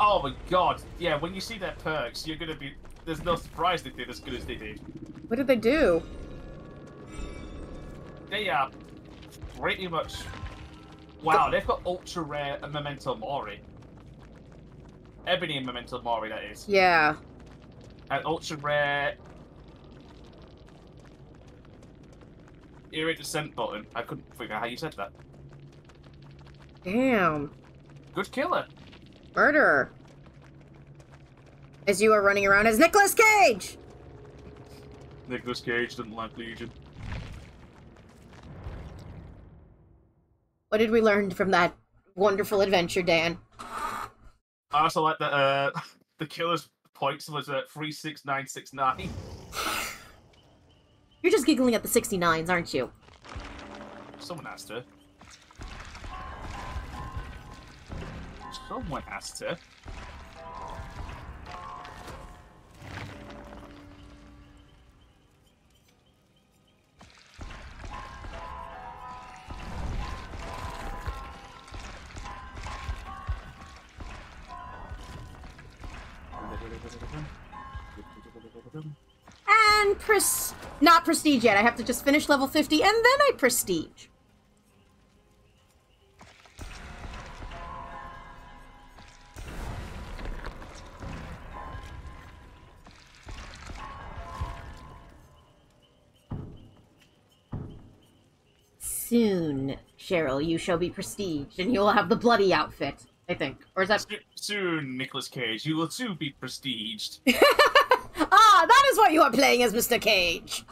Oh my god. Yeah, when you see their perks, you're gonna be... There's no surprise they did as good as they did. What did they do? They are pretty much... Wow, they've got ultra rare and Memento Mori. Ebony and Memento Mori, that is. Yeah. And ultra rare... Eerie descent button. I couldn't figure out how you said that. Damn. Good killer. Murderer. As you are running around as Nicolas Cage! Nicolas Cage didn't like Legion. What did we learn from that wonderful adventure, Dan? I also like that the killer's points was 36969. You're just giggling at the 69s, aren't you? Someone asked her. Someone asked her. And not prestige yet. I have to just finish level 50 and then I prestige. Soon, Cheryl, you shall be prestiged and you will have the bloody outfit, I think. Or is that soon, Nicolas Cage, you will soon be prestiged. Ah, that is what you are playing as, Mr. Cage.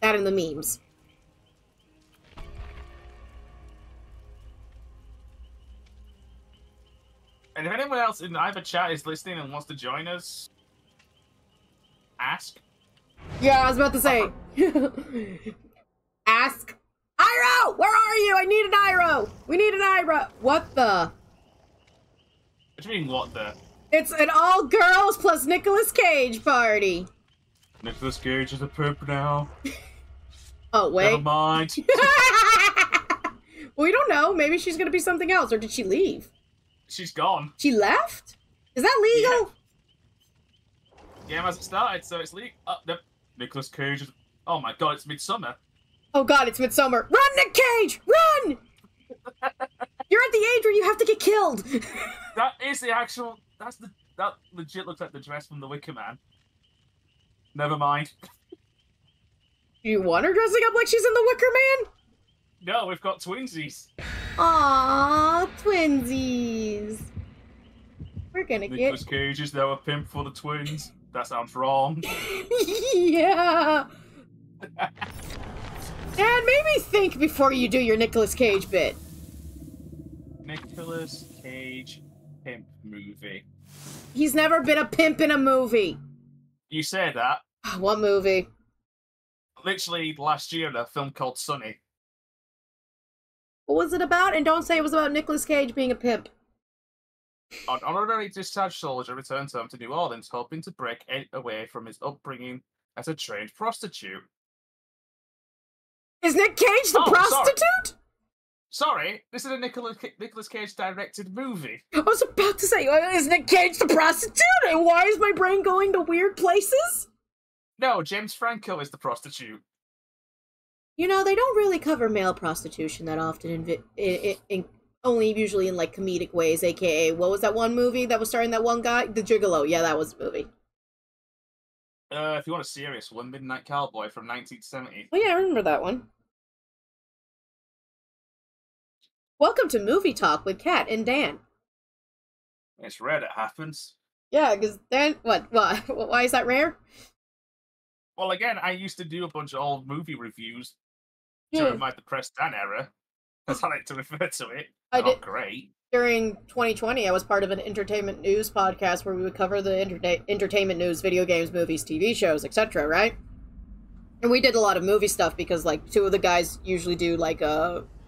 That in the memes. And if anyone else in either chat is listening and wants to join us, ask. Yeah, I was about to say. Ask. Iroh, where are you? I need an Iroh. We need an Iroh. What the? What do you mean, what the? It's an all-girls plus Nicolas Cage party. Nicolas Cage is a poop now. Oh, wait. Never mind. We don't know. Maybe she's going to be something else. Or did she leave? She's gone. She left? Is that legal? Yeah. Game hasn't started, so it's legal. Oh, no. Nicolas Cage is... Oh, my God. It's Midsummer. Oh, God. It's Midsummer. Run, Nick Cage! Run! You're at the age where you have to get killed. That is the actual... That legit looks like the dress from The Wicker Man. Never mind. You want her dressing up like she's in The Wicker Man? No, we've got twinsies. Aww, twinsies. We're gonna get... Nicolas Cage is now a pimp for the twins. That sounds wrong. Yeah. Dad, maybe think before you do your Nicolas Cage bit. Nicolas Cage... pimp movie. He's never been a pimp in a movie. You say that. What movie? Literally last year in a film called Sunny. What was it about? And don't say it was about Nicolas Cage being a pimp. An honorary discharged soldier returns home to New Orleans, hoping to break away from his upbringing as a trained prostitute. Is Nick Cage the prostitute? Sorry. Sorry, this is a Nicolas Cage-directed movie. I was about to say, is Nick Cage the prostitute? And why is my brain going to weird places? No, James Franco is the prostitute. You know, they don't really cover male prostitution that often, only usually in, like, comedic ways, a.k.a. what was that one movie that was starring that one guy? The Gigolo. Yeah, that was the movie. If you want a serious one, Midnight Cowboy from 1970. Oh, yeah, I remember that one. Welcome to Movie Talk with Kat and Dan. It's rare that happens. Yeah, because Dan, why is that rare? Well, again, I used to do a bunch of old movie reviews during my depressed Dan era. That's how I like to refer to it. Not great. During 2020, I was part of an entertainment news podcast where we would cover the entertainment news, video games, movies, TV shows, etc., right? And we did a lot of movie stuff because, like, two of the guys usually do, like,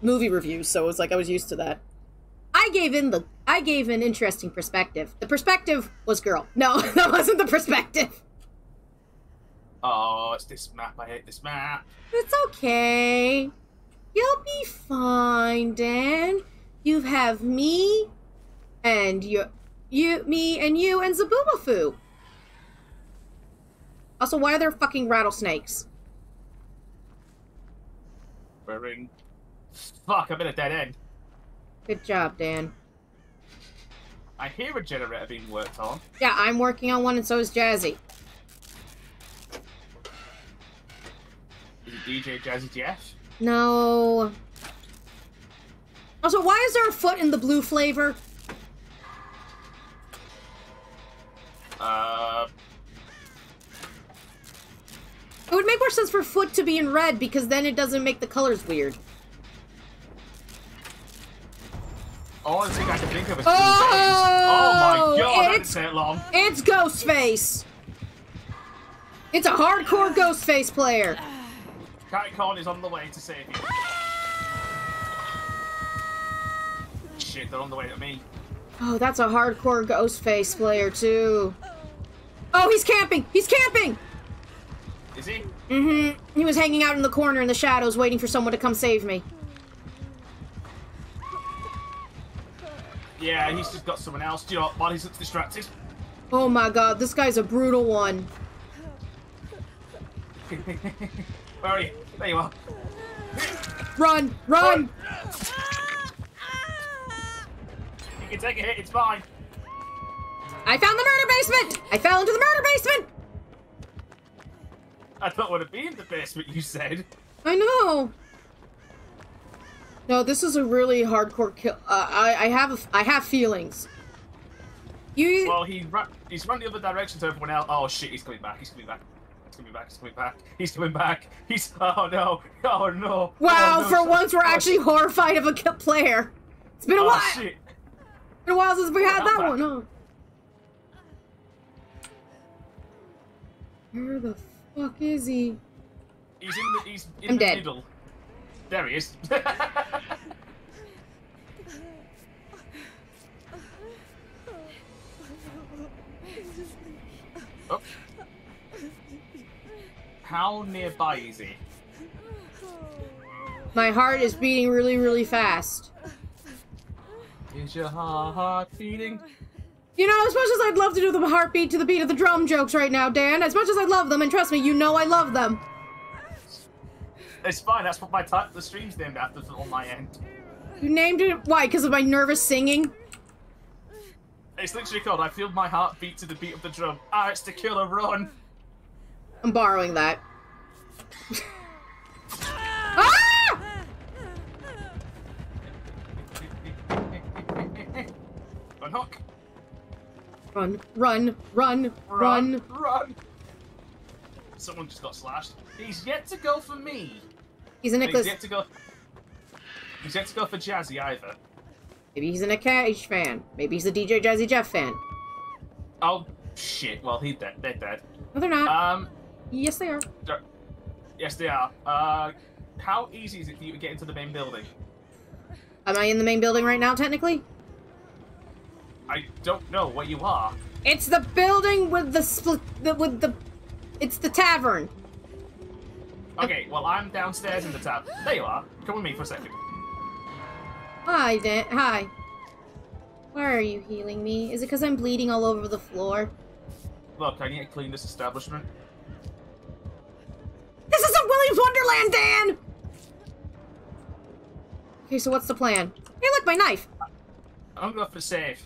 movie reviews, so it was like I was used to that. I gave an interesting perspective. The perspective was girl. No, that wasn't the perspective. Oh, it's this map. I hate this map. It's okay. You'll be fine, Dan. You have me and you and Zaboobafoo. Also, why are there fucking rattlesnakes? We're in. Fuck, I'm in a dead end. Good job, Dan. I hear a generator being worked on. Yeah, I'm working on one and so is Jazzy. Is it DJ Jazzy Jeff? No. Also, why is there a foot in the blue flavor? It would make more sense for foot to be in red because then it doesn't make the colors weird. All I think I can be think of as two names. Oh my god, that didn't take long. It's Ghostface. It's a hardcore Ghostface player. Catcorn is on the way to save you. Shit, they're on the way to me. Oh, that's a hardcore Ghostface player too. Oh, he's camping! He's camping! Is he? Mm-hmm. He was hanging out in the corner in the shadows waiting for someone to come save me. Yeah, he's just got someone else. Do you know what? Body's distracted. Oh my god, this guy's a brutal one. Where are you? There you are. Run! Run! You can take a hit, it's fine. I found the murder basement! I fell into the murder basement! I don't want to be in the basement, you said. I know. No, this is a really hardcore kill. I have feelings. You. Well, he's run the other direction to everyone else. Oh shit, he's coming back. He's coming back. He's coming back. He's coming back. He's coming back. He's. Oh no. Oh no. Wow, oh, no, for once we're actually horrified of a player. It's been a while. Shit. It's been a while since we had that one. Oh. Where the fuck is he? He's in the. He's in the middle. There he is. Oh. How nearby is he? My heart is beating really, really fast. Is your heart beating? You know, as much as I'd love to do the heartbeat to the beat of the drum jokes right now, Dan, as much as I love them, and trust me, you know I love them. It's fine, that's what my the stream's named after on my end. You named it? Why? Because of my nervous singing? It's literally called, I feel my heart beat to the beat of the drum. Ah, it's to kill or run. I'm borrowing that. Ah! Unhook. Run, run, run, run, run. Run. Someone just got slashed. He's yet to go for me. He's a Nicholas. He's yet to go for Jazzy either. Maybe he's a Nick Cage fan. Maybe he's a DJ Jazzy Jeff fan. Oh shit! Well, he's dead. They're dead. No, they're not. Yes, they are. Yes, they are. How easy is it for you to get into the main building? Am I in the main building right now? Technically. I don't know what you are. It's the building with the split. With the. It's the tavern. Okay, well, I'm downstairs in the tavern. There you are. Come with me for a second. Hi, Dan. Hi. Why are you healing me? Is it because I'm bleeding all over the floor? Look, I need to clean this establishment. This isn't Willy's Wonderland, Dan! Okay, so what's the plan? Hey, look, my knife! I'm going for save.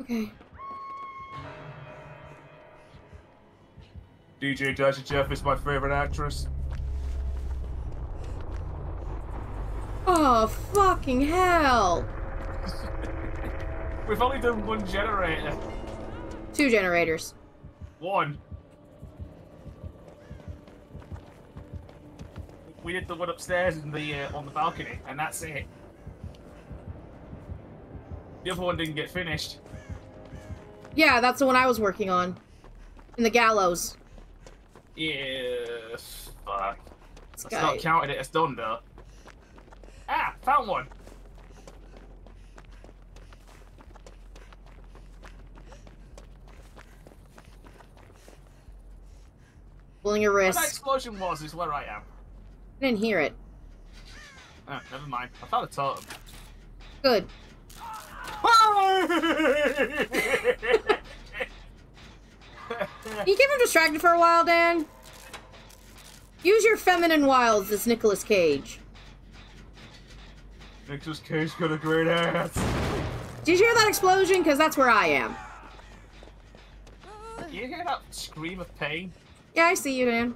Okay. DJ Jazzy Jeff is my favorite actress. Oh, fucking hell. We've only done one generator. Two generators. One. We did the one upstairs in the, on the balcony, and that's it. The other one didn't get finished. Yeah, that's the one I was working on. In the gallows. Yeah, fuck. That's not counted it as done, though. Ah, found one. Pulling your wrist. Where that explosion was is where I am. I didn't hear it. Oh, never mind. I found a totem. Good. You keep him distracted for a while, Dan. Use your feminine wiles as Nicolas Cage. Nicolas Cage got a great ass. Did you hear that explosion? Because that's where I am. Did you hear that scream of pain? Yeah, I see you, Dan.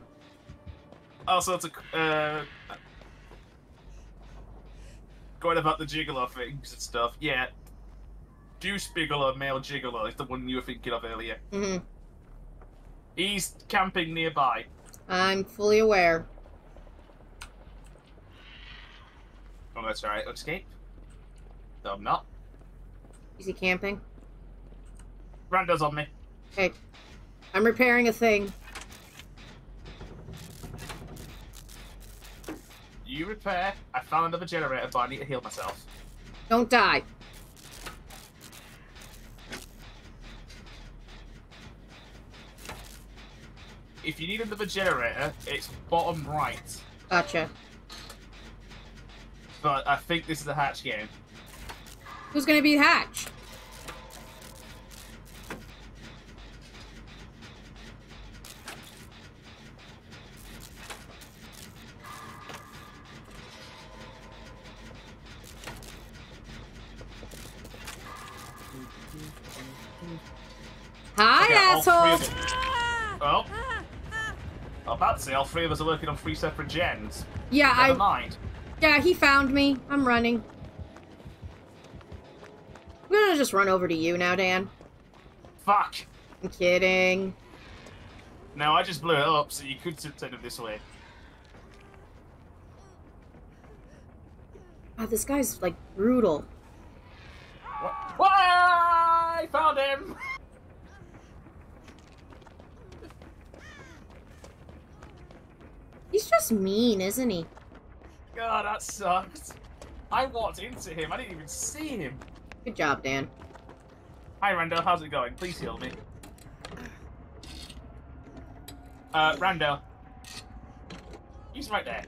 Also, it's a... Going about the gigolo things and stuff. Yeah. Deuce Bigelow, male gigolo, is the one you were thinking of earlier. Mm-hmm. He's camping nearby. I'm fully aware. Oh, that's alright. Escape? No, I'm not. Is he camping? Rondo's on me. Okay. I'm repairing a thing. You repair. I found another generator, but I need to heal myself. Don't die. If you need another generator, it's bottom right. Gotcha. But I think this is a hatch game. Who's gonna be hatch? All three of us are working on three separate gens. Yeah, Never mind. Yeah, he found me. I'm running. I'm gonna just run over to you now, Dan. Fuck. I'm kidding. No, I just blew it up, so you could take it this way. Wow, this guy's, like, brutal. What? I found him! He's just mean, isn't he? God, that sucked. I walked into him. I didn't even see him. Good job, Dan. Hi, Randall. How's it going? Please heal me. Randall. He's right there.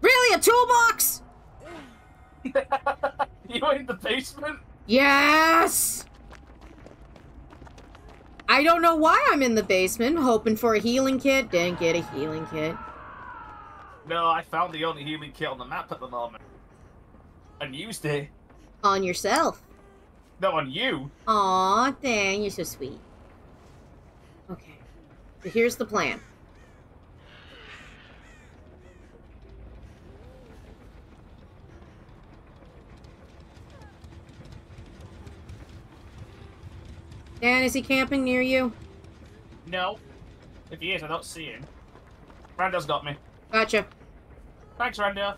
Really? A toolbox? You were in the basement? Yes! I don't know why I'm in the basement, hoping for a healing kit. Didn't get a healing kit. No, I found the only healing kit on the map at the moment. And used it. On yourself. No, on you. Aw, dang, you're so sweet. Okay. So here's the plan. Dan, is he camping near you? No. If he is, I don't see him. Rando's got me. Gotcha. Thanks, Rando.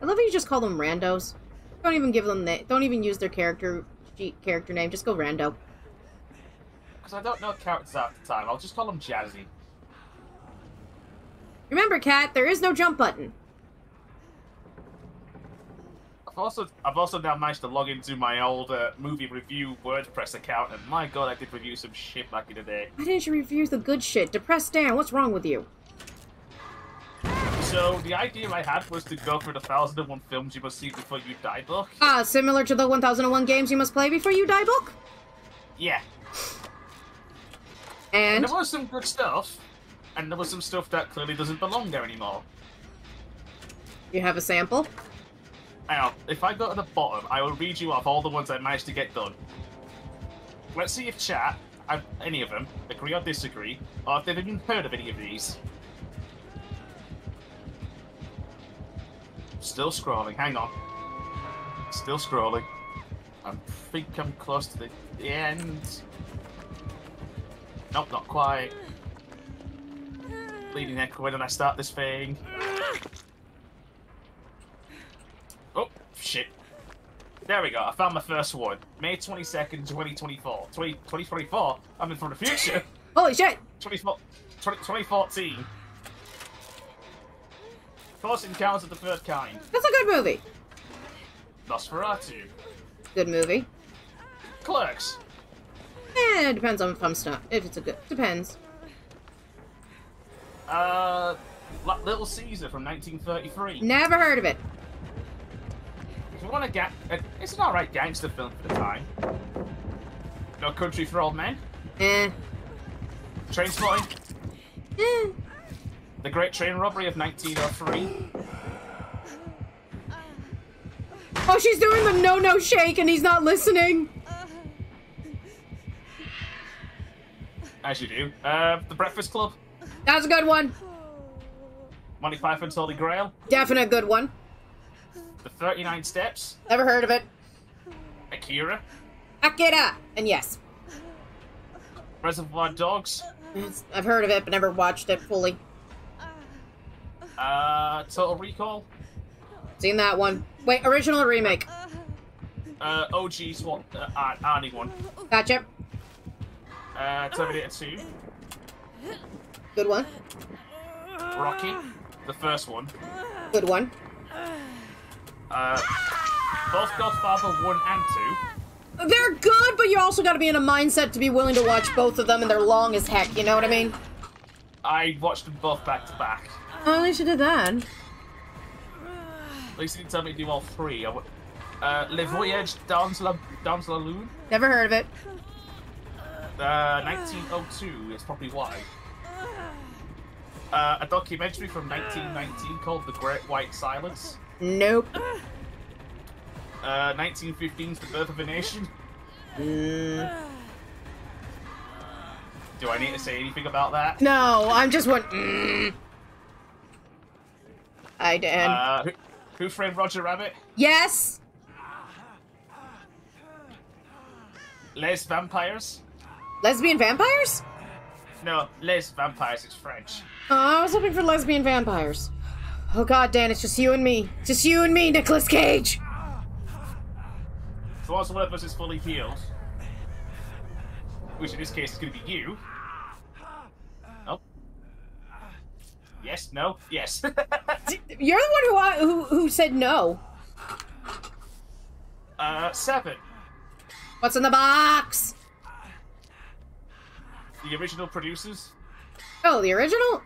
I love how you just call them randos. Don't even give them don't even use their character name. Just go Rando. Because I don't know characters at the time. I'll just call them Jazzy. Remember, Kat, there is no jump button. I've also now managed to log into my old movie review WordPress account, and my god, I did review some shit back in the day. Why didn't you review the good shit? Depressed Dan, what's wrong with you? So, the idea I had was to go through the 1001 films you must see before you die book. Ah, similar to the 1001 games you must play before you die book? Yeah. And there was some good stuff, and there was some stuff that clearly doesn't belong there anymore. You have a sample? Now, if I go to the bottom, I will read you off all the ones I managed to get done. Let's see if chat, any of them, agree or disagree, or if they've even heard of any of these. Still scrolling, hang on. Still scrolling. I think I'm close to the end. Nope, not quite. Bleeding echo, when did I start this thing? Oh, shit. There we go. I found my first one. May 22nd, 2024. 2024? I'm in from the future. Holy shit. 2014. Close Encounters of the Third Kind. That's a good movie. Nosferatu. Good movie. Clerks. Eh, it depends on if I'm stuck. If it's a good... Depends. Little Caesar from 1933. Never heard of it. If you want to get, it's an alright gangster film for the time. No Country for Old Men. Eh. Trainspotting. Eh. The Great Train Robbery of 1903. Oh, she's doing the no-no shake and he's not listening. As you do. The Breakfast Club. That's a good one. Monty Python's Holy Grail. Definite good one. The 39 Steps. Never heard of it. Akira. And yes. Reservoir Dogs. I've heard of it, but never watched it fully. Total Recall. Seen that one. Wait, original or remake? OG's one. Arnie one. Gotcha. Terminator 2. Good one. Rocky. The first one. Good one. Both Godfather 1 and 2. They're good, but you also gotta be in a mindset to be willing to watch both of them, and they're long as heck, you know what I mean? I watched them both back to back. Oh, at least you did that. At least you didn't tell me to do all three. Le Voyage dans la Lune? Never heard of it. 1902 is probably why. A documentary from 1919 called The Great White Silence? Nope. 1915's The Birth of a Nation? Do I need to say anything about that? No, I'm just one. I did. Who Framed Roger Rabbit? Yes! Les Vampires? Lesbian Vampires? No, Les Vampires is French. Oh, I was hoping for Lesbian Vampires. Oh god, Dan, it's just you and me. Just you and me, Nicolas Cage! So once one of us is fully healed, which in this case is gonna be you. Oh. Yes, no, yes. You're the one who said no. 7. What's in the box? The original producers? Oh, the original?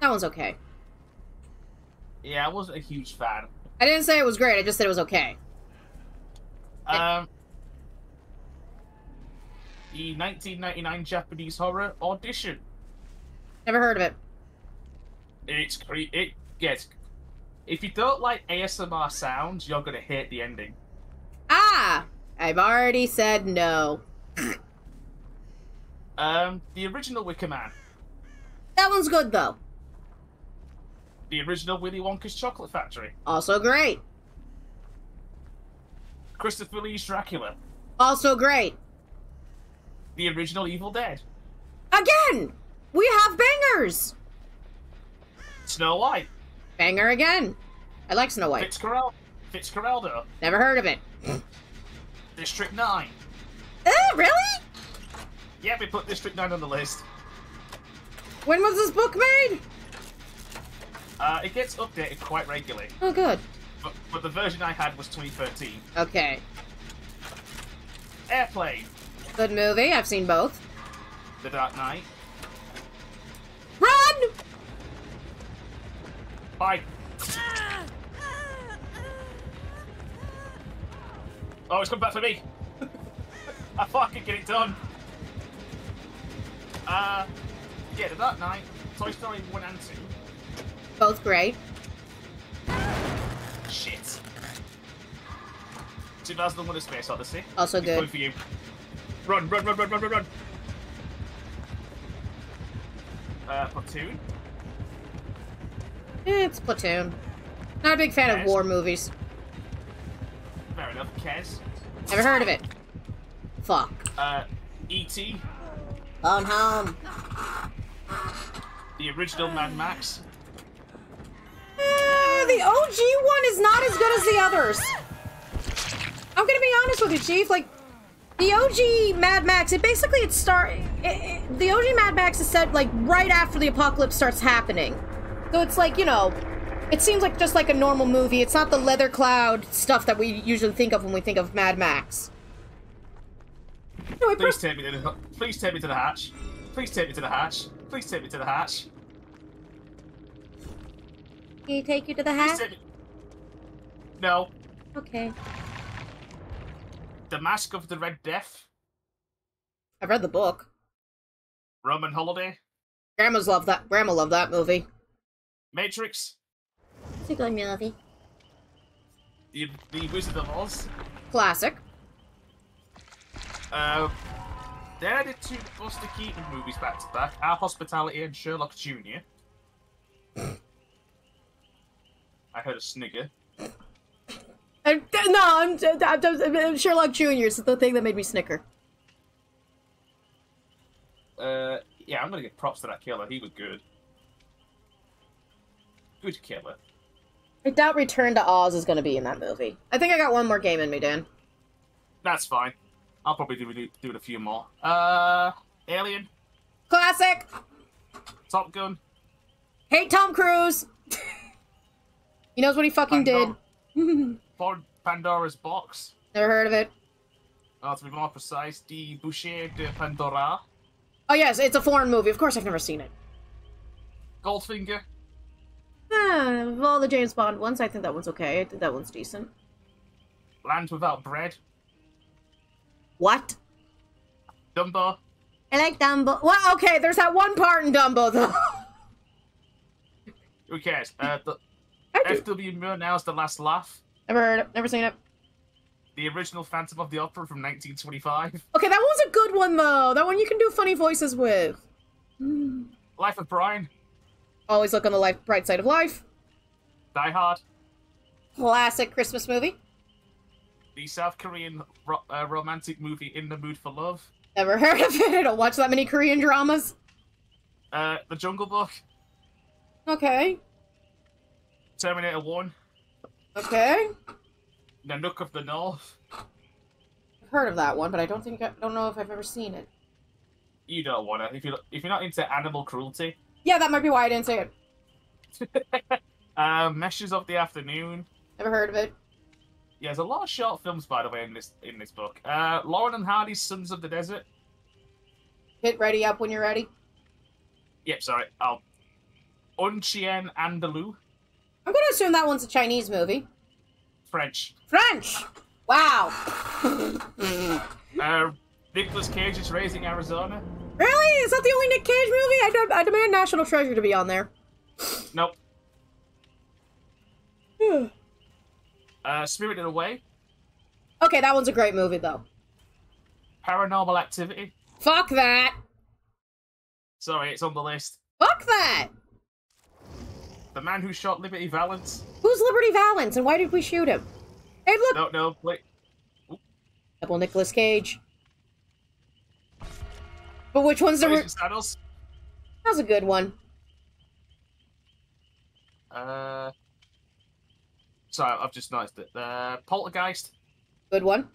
That one's okay. Yeah, I wasn't a huge fan. I didn't say it was great, I just said it was okay. The 1999 Japanese horror Audition. Never heard of it. It gets... If you don't like ASMR sounds, you're gonna hate the ending. Ah! I've already said no. The original Wicker Man. That one's good, though. The original Willy Wonka's Chocolate Factory. Also great. Christopher Lee's Dracula. Also great. The original Evil Dead. Again! We have bangers! Snow White. Banger again. I like Snow White. Fitzcarraldo. Never heard of it. District 9. Oh, really? Yeah, we put District 9 on the list. When was this book made? It gets updated quite regularly. Oh, good. But the version I had was 2013. Okay. Airplane. Good movie. I've seen both. The Dark Knight. Run! Bye. Oh, it's come back for me. I thought I could get it done. Yeah, The Dark Knight, Toy Story 1 and 2. Both great. Shit. 2001 A Space Odyssey. Also it's good. Going for you. Run, run, run, run, run, run, run. Platoon. Yeah, it's Platoon. Not a big fan of war movies. Fair enough, Kez. Never heard of it. Fuck. E.T. I'm home. The original Mad Max. The OG one is not as good as the others. I'm gonna be honest with you, Chief. Like, the OG Mad Max, the OG Mad Max is set, like, right after the apocalypse starts happening. So it's like, you know, it seems like just like a normal movie. It's not the leather cloud stuff that we usually think of when we think of Mad Max. No, please take me to the hatch. Please take me to the hatch. Please take me to the hatch. Can you take you to the hatch? No. Okay. The Mask of the Red Death. I read the book. Roman Holiday. Grandma loved that movie. Matrix. It's a good movie. The Wizard of Oz. Classic. Then I did 2 Buster Keaton movies back to back, Our Hospitality and Sherlock Jr. I heard a snigger. No, I'm Sherlock Jr. is the thing that made me snicker. Yeah, I'm gonna give props to that killer. He was good. Good killer. I doubt Return to Oz is going to be in that movie. I think I got one more game in me, Dan. That's fine. I'll probably do it a few more. Alien. Classic. Top Gun. Hate Tom Cruise. He knows what he fucking did. Pandora's Box. Never heard of it. To be more precise, The Boucher de Pandora. Oh yes, it's a foreign movie. Of course I've never seen it. Goldfinger. Of all the James Bond ones, I think that one's okay. I think that one's decent. Land Without Bread. What? Dumbo. I like Dumbo. Well, okay, there's that one part in Dumbo, though. Who cares? F.W. Murnau's The Last Laugh. Never heard it. Never seen it. The original Phantom of the Opera from 1925. Okay, that one's a good one, though. That one you can do funny voices with. Life of Brian. Always look on the bright side of life. Die Hard. Classic Christmas movie. The South Korean romantic movie In the Mood for Love. Never heard of it. I don't watch that many Korean dramas. The Jungle Book. Okay. Terminator 1. Okay. The Nook of the North. I've heard of that one, but I don't know if I've ever seen it. You don't want to. If you're not into animal cruelty. Yeah, that might be why I didn't say it. Meshes of the Afternoon. Never heard of it. Yeah, there's a lot of short films, by the way, in this book. Lauren and Hardy's Sons of the Desert. Hit ready up when you're ready. Yep, sorry. Un Chien Andalou. I'm going to assume that one's a Chinese movie. French. French! Wow. Nicolas Cage is Raising Arizona. Really? Is that the only Nick Cage movie? I demand National Treasure to be on there. Nope. Spirited Away. Okay, that one's a great movie, though. Paranormal Activity. Fuck that. Sorry, it's on the list. Fuck that. The Man Who Shot Liberty Valance. Who's Liberty Valance, and why did we shoot him? Hey, look. No, wait. Oop. Double Nicolas Cage. But which one's the Saddles? That was a good one. Sorry, I've just noticed it. Poltergeist. Good one.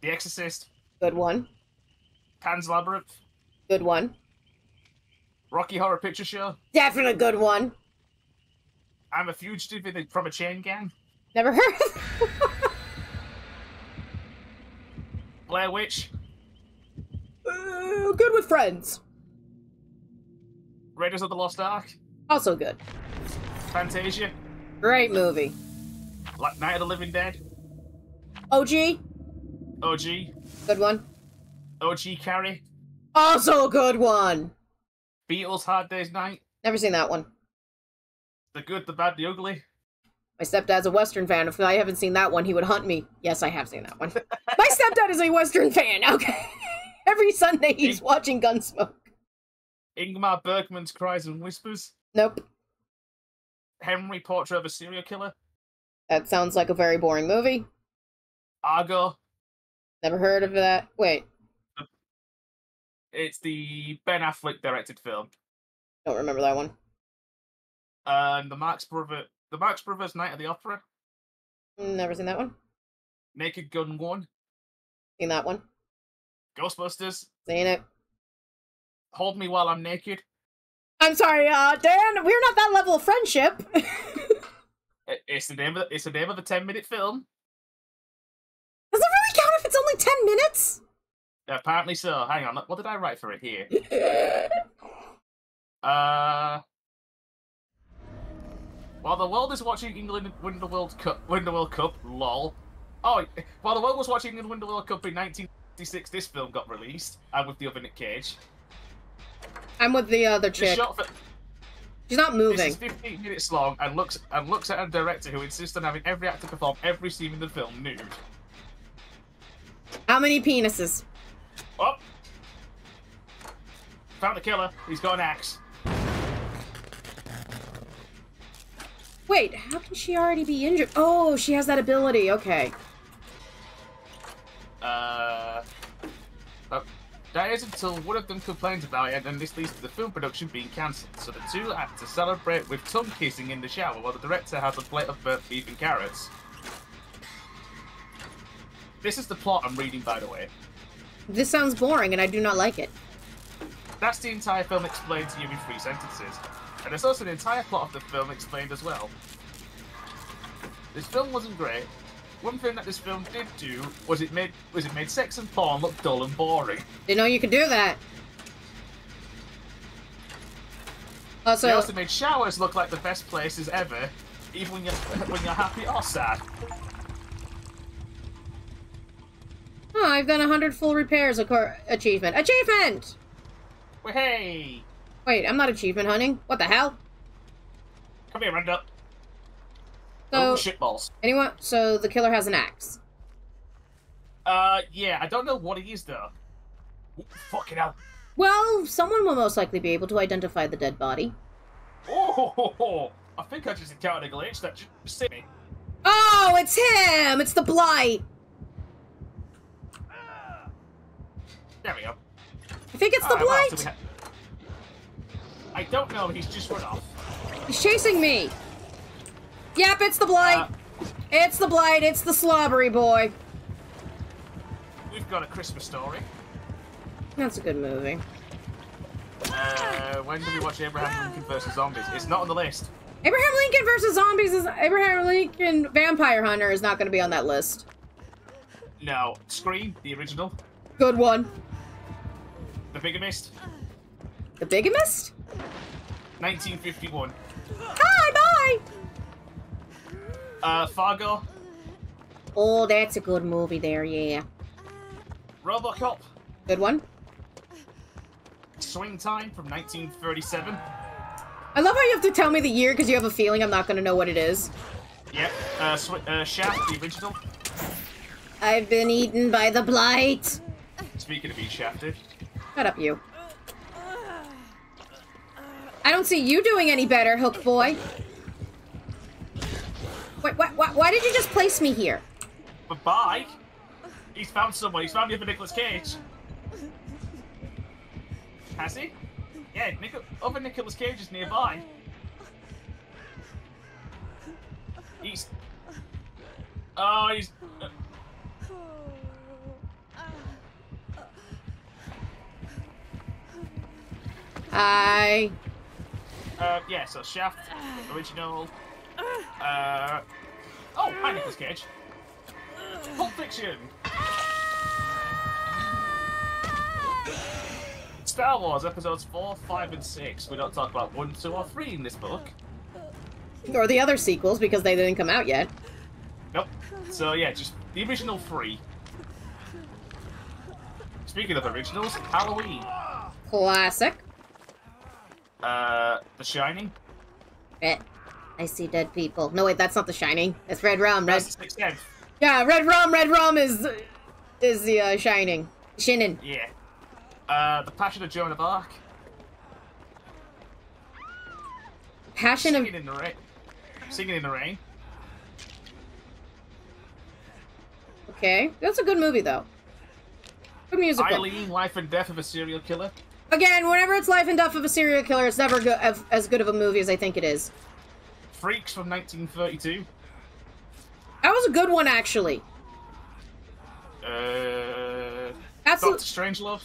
The Exorcist. Good one. Pan's Labyrinth. Good one. Rocky Horror Picture Show. Definitely a good one. I'm a Fugitive from a Chain Gang. Never heard of it. Blair Witch. Good with friends. Raiders of the Lost Ark. Also good. Fantasia. Great movie. Night of the Living Dead. OG. Good one. OG Carrie. Also a good one. Beatles Hard Day's Night. Never seen that one. The Good, the Bad, the Ugly. My stepdad's a Western fan. If I haven't seen that one, he would hunt me. Yes, I have seen that one. My stepdad is a Western fan. Okay. Every Sunday he's watching Gunsmoke. Ingmar Bergman's Cries and Whispers. Nope. Henry, Portrait of a Serial Killer. That sounds like a very boring movie. Argo. Never heard of that. Wait. It's the Ben Affleck directed film. Don't remember that one. The Marx Brothers Night at the Opera. Never seen that one. Naked Gun 1. Seen that one. Ghostbusters. Seen it. Hold Me While I'm Naked. I'm sorry, Dan, we're not that level of friendship. It's the name of a 10-minute film. Does it really count if it's only 10 minutes? Apparently so. Hang on, what did I write for it here? While the world is watching England win the World Cup, lol. Oh, while the world was watching England win the World Cup in 19... this film got released. I'm with the other Nick Cage. I'm with the other chick. She's not moving. This is 15 minutes long and looks at a director who insists on having every actor perform every scene in the film nude. How many penises? Oh! Found the killer. He's got an axe. Wait, how can she already be injured? Oh, she has that ability. Okay. That is until one of them complains about it, and this leads to the film production being cancelled. So the two have to celebrate with tongue kissing in the shower, while the director has a plate of burnt beef and carrots. This is the plot I'm reading, by the way. This sounds boring, and I do not like it. That's the entire film explained to you in 3 sentences. And there's also the entire plot of the film explained as well. This film wasn't great. One thing that this film did do was it made sex and porn look dull and boring. Didn't know you could do that. Also, they also made showers look like the best places ever, even when you're happy or sad. Oh, I've done 100 full repairs. Achievement. Achievement! Well, hey! Wait, I'm not achievement hunting. What the hell? Come here, Randa. So, oh, shitballs. Anyone? So the killer has an axe. Yeah, I don't know what it is though. Ooh, fucking hell. Well, someone will most likely be able to identify the dead body. Oh, ho, ho, ho. I think I just encountered a glitch that just hit me. Oh, it's him! It's the Blight! There we go. I think it's the Blight! I don't know, he's just run off. He's chasing me! Yep, it's the Blight! It's the Blight, it's the slobbery boy! We've got a Christmas Story. That's a good movie. When do we watch Abraham Lincoln vs. Zombies? It's not on the list. Abraham Lincoln vs. Zombies is... Abraham Lincoln Vampire Hunter is not going to be on that list. No. Scream, the original. Good one. The Bigamist. The Bigamist? 1951. Hi, bye! Fargo. Oh, that's a good movie there, yeah. Robocop. Good one. Swing Time from 1937. I love how you have to tell me the year because you have a feeling I'm not going to know what it is. Yep. Shaft, the original. I've been eaten by the Blight. Speaking of being shafted. Shut up, you. I don't see you doing any better, Hook Boy. Wait, why did you just place me here? Bye-bye. He's found someone. He's found me for Nicolas Cage. Has he? Yeah, other Nicolas Cage is nearby. He's... Oh, he's... Hi. Yeah, so Shaft, original. Oh, hi, Nicolas Cage. Pulp Fiction. Star Wars episodes 4, 5, and 6. We don't talk about 1, 2, or 3 in this book. Or the other sequels because they didn't come out yet. Nope. So yeah, just the original 3. Speaking of originals, Halloween. Classic. The Shining? Red. I see dead people. No, wait, that's not The Shining. It's Red Rum. That's the 6th. Yeah, Red Rum. Red Rum is the Shining. Shinin. Yeah. The Passion of Joan of Arc. Passion of... Singing in the Rain. Singing in the Rain. Okay. That's a good movie, though. Good musical. Eileen, Life and Death of a Serial Killer. Again, whenever it's Life and Death of a Serial Killer, it's never as good of a movie as I think it is. Freaks from 1932. That was a good one, actually. Doctor Strangelove.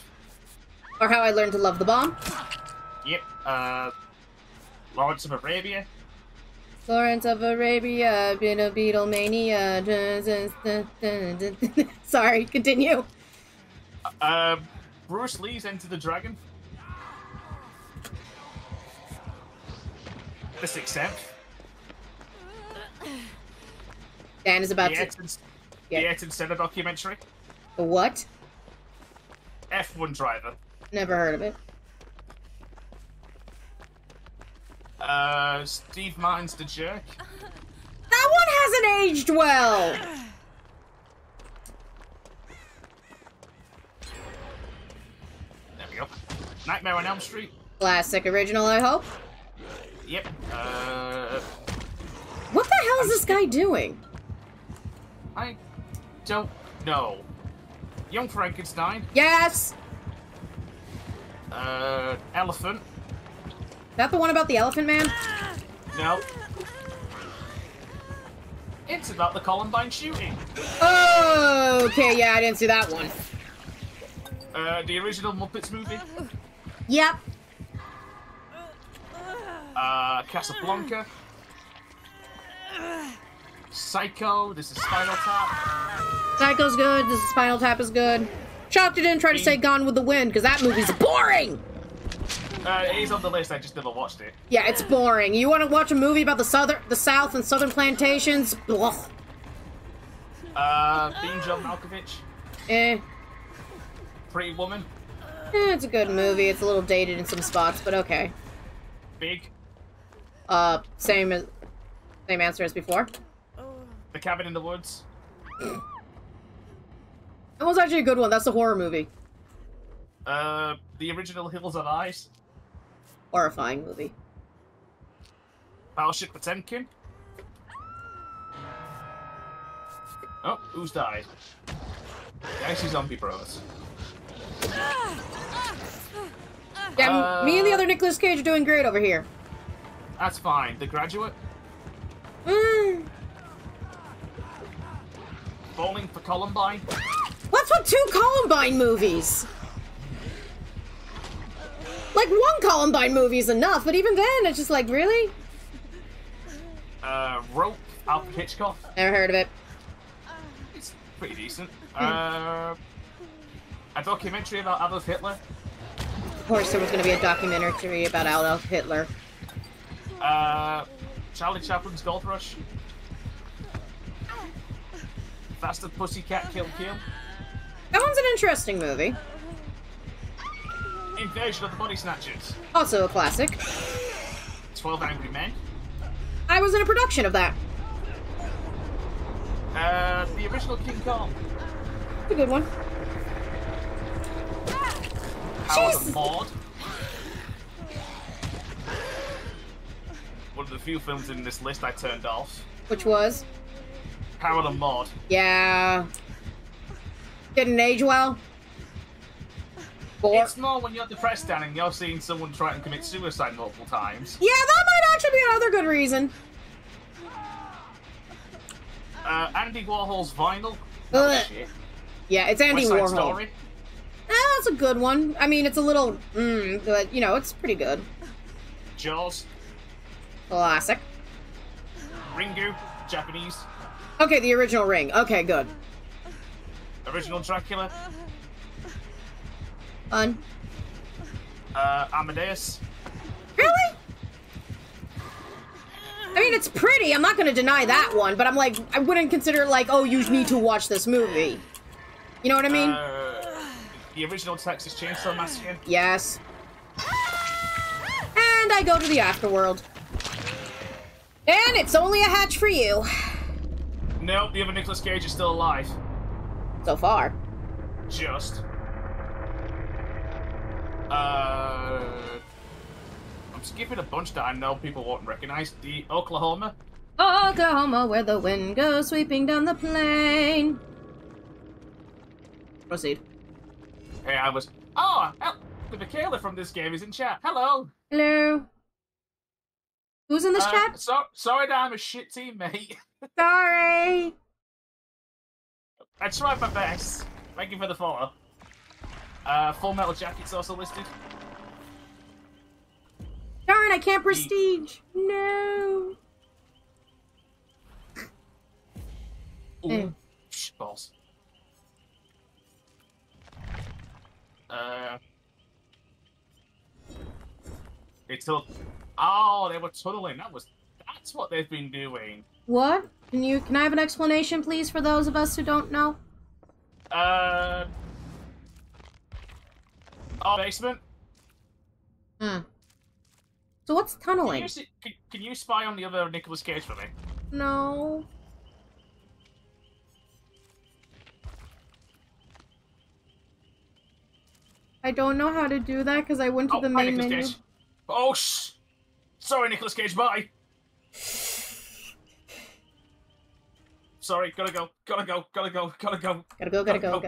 Or How I Learned to Love the Bomb. Yep. Lawrence of Arabia. Lawrence of Arabia, been a Beatlemania. Sorry, continue. Bruce Lee's Enter the Dragon. The 6th Sense. Dan is about the The Ayrton Senna documentary. The what? F1 Driver. Never heard of it. Steve Martin's The Jerk. That one hasn't aged well! Nightmare on Elm Street. Classic original, I hope. Yep. What the hell is this guy doing? I don't know. Young Frankenstein. Yes! Elephant. Is that the one about the Elephant Man? No. It's about the Columbine shooting. Oh, okay, yeah, I didn't see that one. The original Muppets movie. Yep. Casablanca. Psycho. This is Spinal Tap. Psycho's good. This is Spinal Tap is good. Shocked you didn't try to say Gone with the Wind, because that movie's boring! It is on the list, I just never watched it. Yeah, it's boring. You want to watch a movie about the South and Southern plantations? Blah. Being John Malkovich. Eh. Pretty Woman. Eh, it's a good movie. It's a little dated in some spots, but okay. Big. Same answer as before. The Cabin in the Woods. That one's actually a good one. That's a horror movie. The original Hills Have Eyes. Horrifying movie. Battleship Potemkin. Oh, who's died? The Icy Zombie Bros. Yeah, me and the other Nicolas Cage are doing great over here. That's fine. The Graduate. Mm. Bowling for Columbine. What's with two Columbine movies? Like, one Columbine movie is enough, but even then, it's just like, really? Rope, Alfred Hitchcock. Never heard of it. It's pretty decent. A documentary about Adolf Hitler. Of course there was going to be a documentary about Adolf Hitler. Charlie Chaplin's Gold Rush. Faster Pussycat Kill Kill. That one's an interesting movie. Invasion of the Body Snatchers. Also a classic. 12 Angry Men. I was in a production of that. The original King Kong. That's a good one. Howard and Maude. One of the few films in this list I turned off. Which was? Howard and Maude. Yeah. Didn't age well. It's more when you're depressed, Dan, and you're seeing someone try and commit suicide multiple times. Yeah, that might actually be another good reason. Andy Warhol's Vinyl. Oh, shit. Yeah, it's Andy Warhol. Story. That's a good one. I mean, it's a little, but, you know, it's pretty good. Jaws. Classic. Ringu, Japanese. Okay, the original Ring. Okay, good. Original Dracula. Fun. Amadeus. Really? I mean, it's pretty. I'm not going to deny that one, but I'm like, I wouldn't consider it like, oh, you need to watch this movie. You know what I mean? The original Texas Chainsaw Massacre. Yes. And I go to the afterworld. And it's only a hatch for you. Nope, the other Nicolas Cage is still alive. So far. Just. I'm skipping a bunch that I know people won't recognize. The Oklahoma. Oklahoma, where the wind goes sweeping down the plain. Proceed. Hey, I was... Oh! The Michaela from this game is in chat. Hello! Hello. Who's in this chat? Sorry that I'm a shit teammate. Sorry! I tried my best. Thank you for the follow. Full Metal Jacket's also listed. Darn, I can't Prestige! No! Ooh. Balls. It's up. Oh, they were tunneling. That's what they've been doing. What? Can I have an explanation, please, for those of us who don't know? Basement. Hmm. So what's tunneling? Can you spy on the other Nicolas Cage for me? No. I don't know how to do that because I went to the main menu. Cage. Oh, sorry, Nicolas Cage. Bye. Sorry, gotta go. Gotta go right now.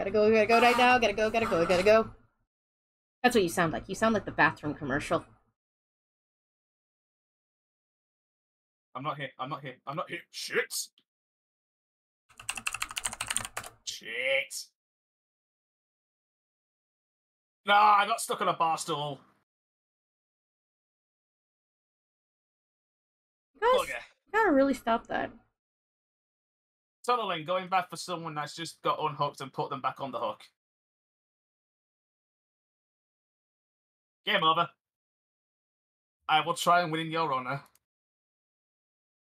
Gotta go. That's what you sound like. You sound like the bathroom commercial. I'm not here. I'm not here. I'm not here. Shit. Shit. Nah, I got stuck on a bar stool. Guys, gotta really stop that. Tunneling, going back for someone that's just got unhooked and put them back on the hook. Game over. I will try and win in your honor.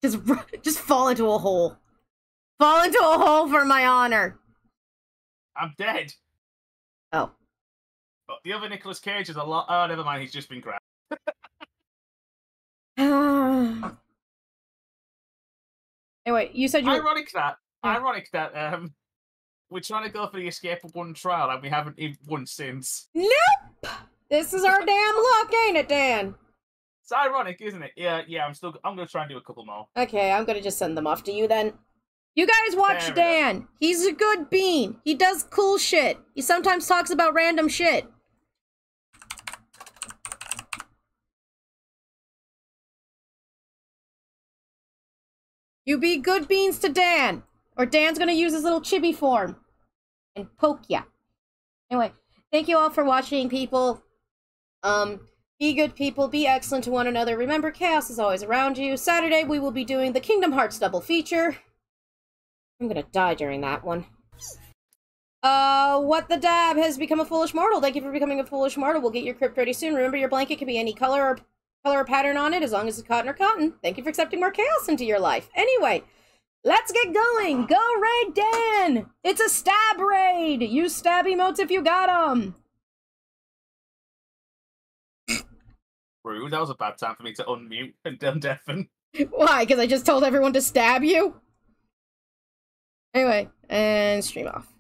Just fall into a hole. Fall into a hole for my honor. I'm dead. Oh. But the other Nicolas Cage is a lot. Oh, never mind. He's just been grabbed. Anyway, you said you. Ironic that. Yeah. Ironic that. We're trying to go for the escape of one trial, and we haven't even won since. Nope. This is our damn luck, ain't it, Dan? It's ironic, isn't it? Yeah, yeah. I'm gonna try and do a couple more. Okay, I'm gonna just send them off to you then. You guys watch Dan. He's a good bean. He does cool shit. He sometimes talks about random shit. You be good beans to Dan, or Dan's gonna use his little chibi form and poke ya. Anyway, thank you all for watching, people. Be good people, be excellent to one another. Remember, chaos is always around you. Saturday, we will be doing the Kingdom Hearts double feature. I'm gonna die during that one. What the dab has become a foolish mortal. Thank you for becoming a foolish mortal. We'll get your crypt ready soon. Remember, your blanket can be any color or pattern on it, as long as it's cotton or cotton. Thank you for accepting more chaos into your life. Anyway, let's get going. Go raid Dan. It's a stab raid. Use stab emotes if you got them. Rude. That was a bad time for me to unmute and undeafen. Why? Because I just told everyone to stab you? Anyway, and stream off.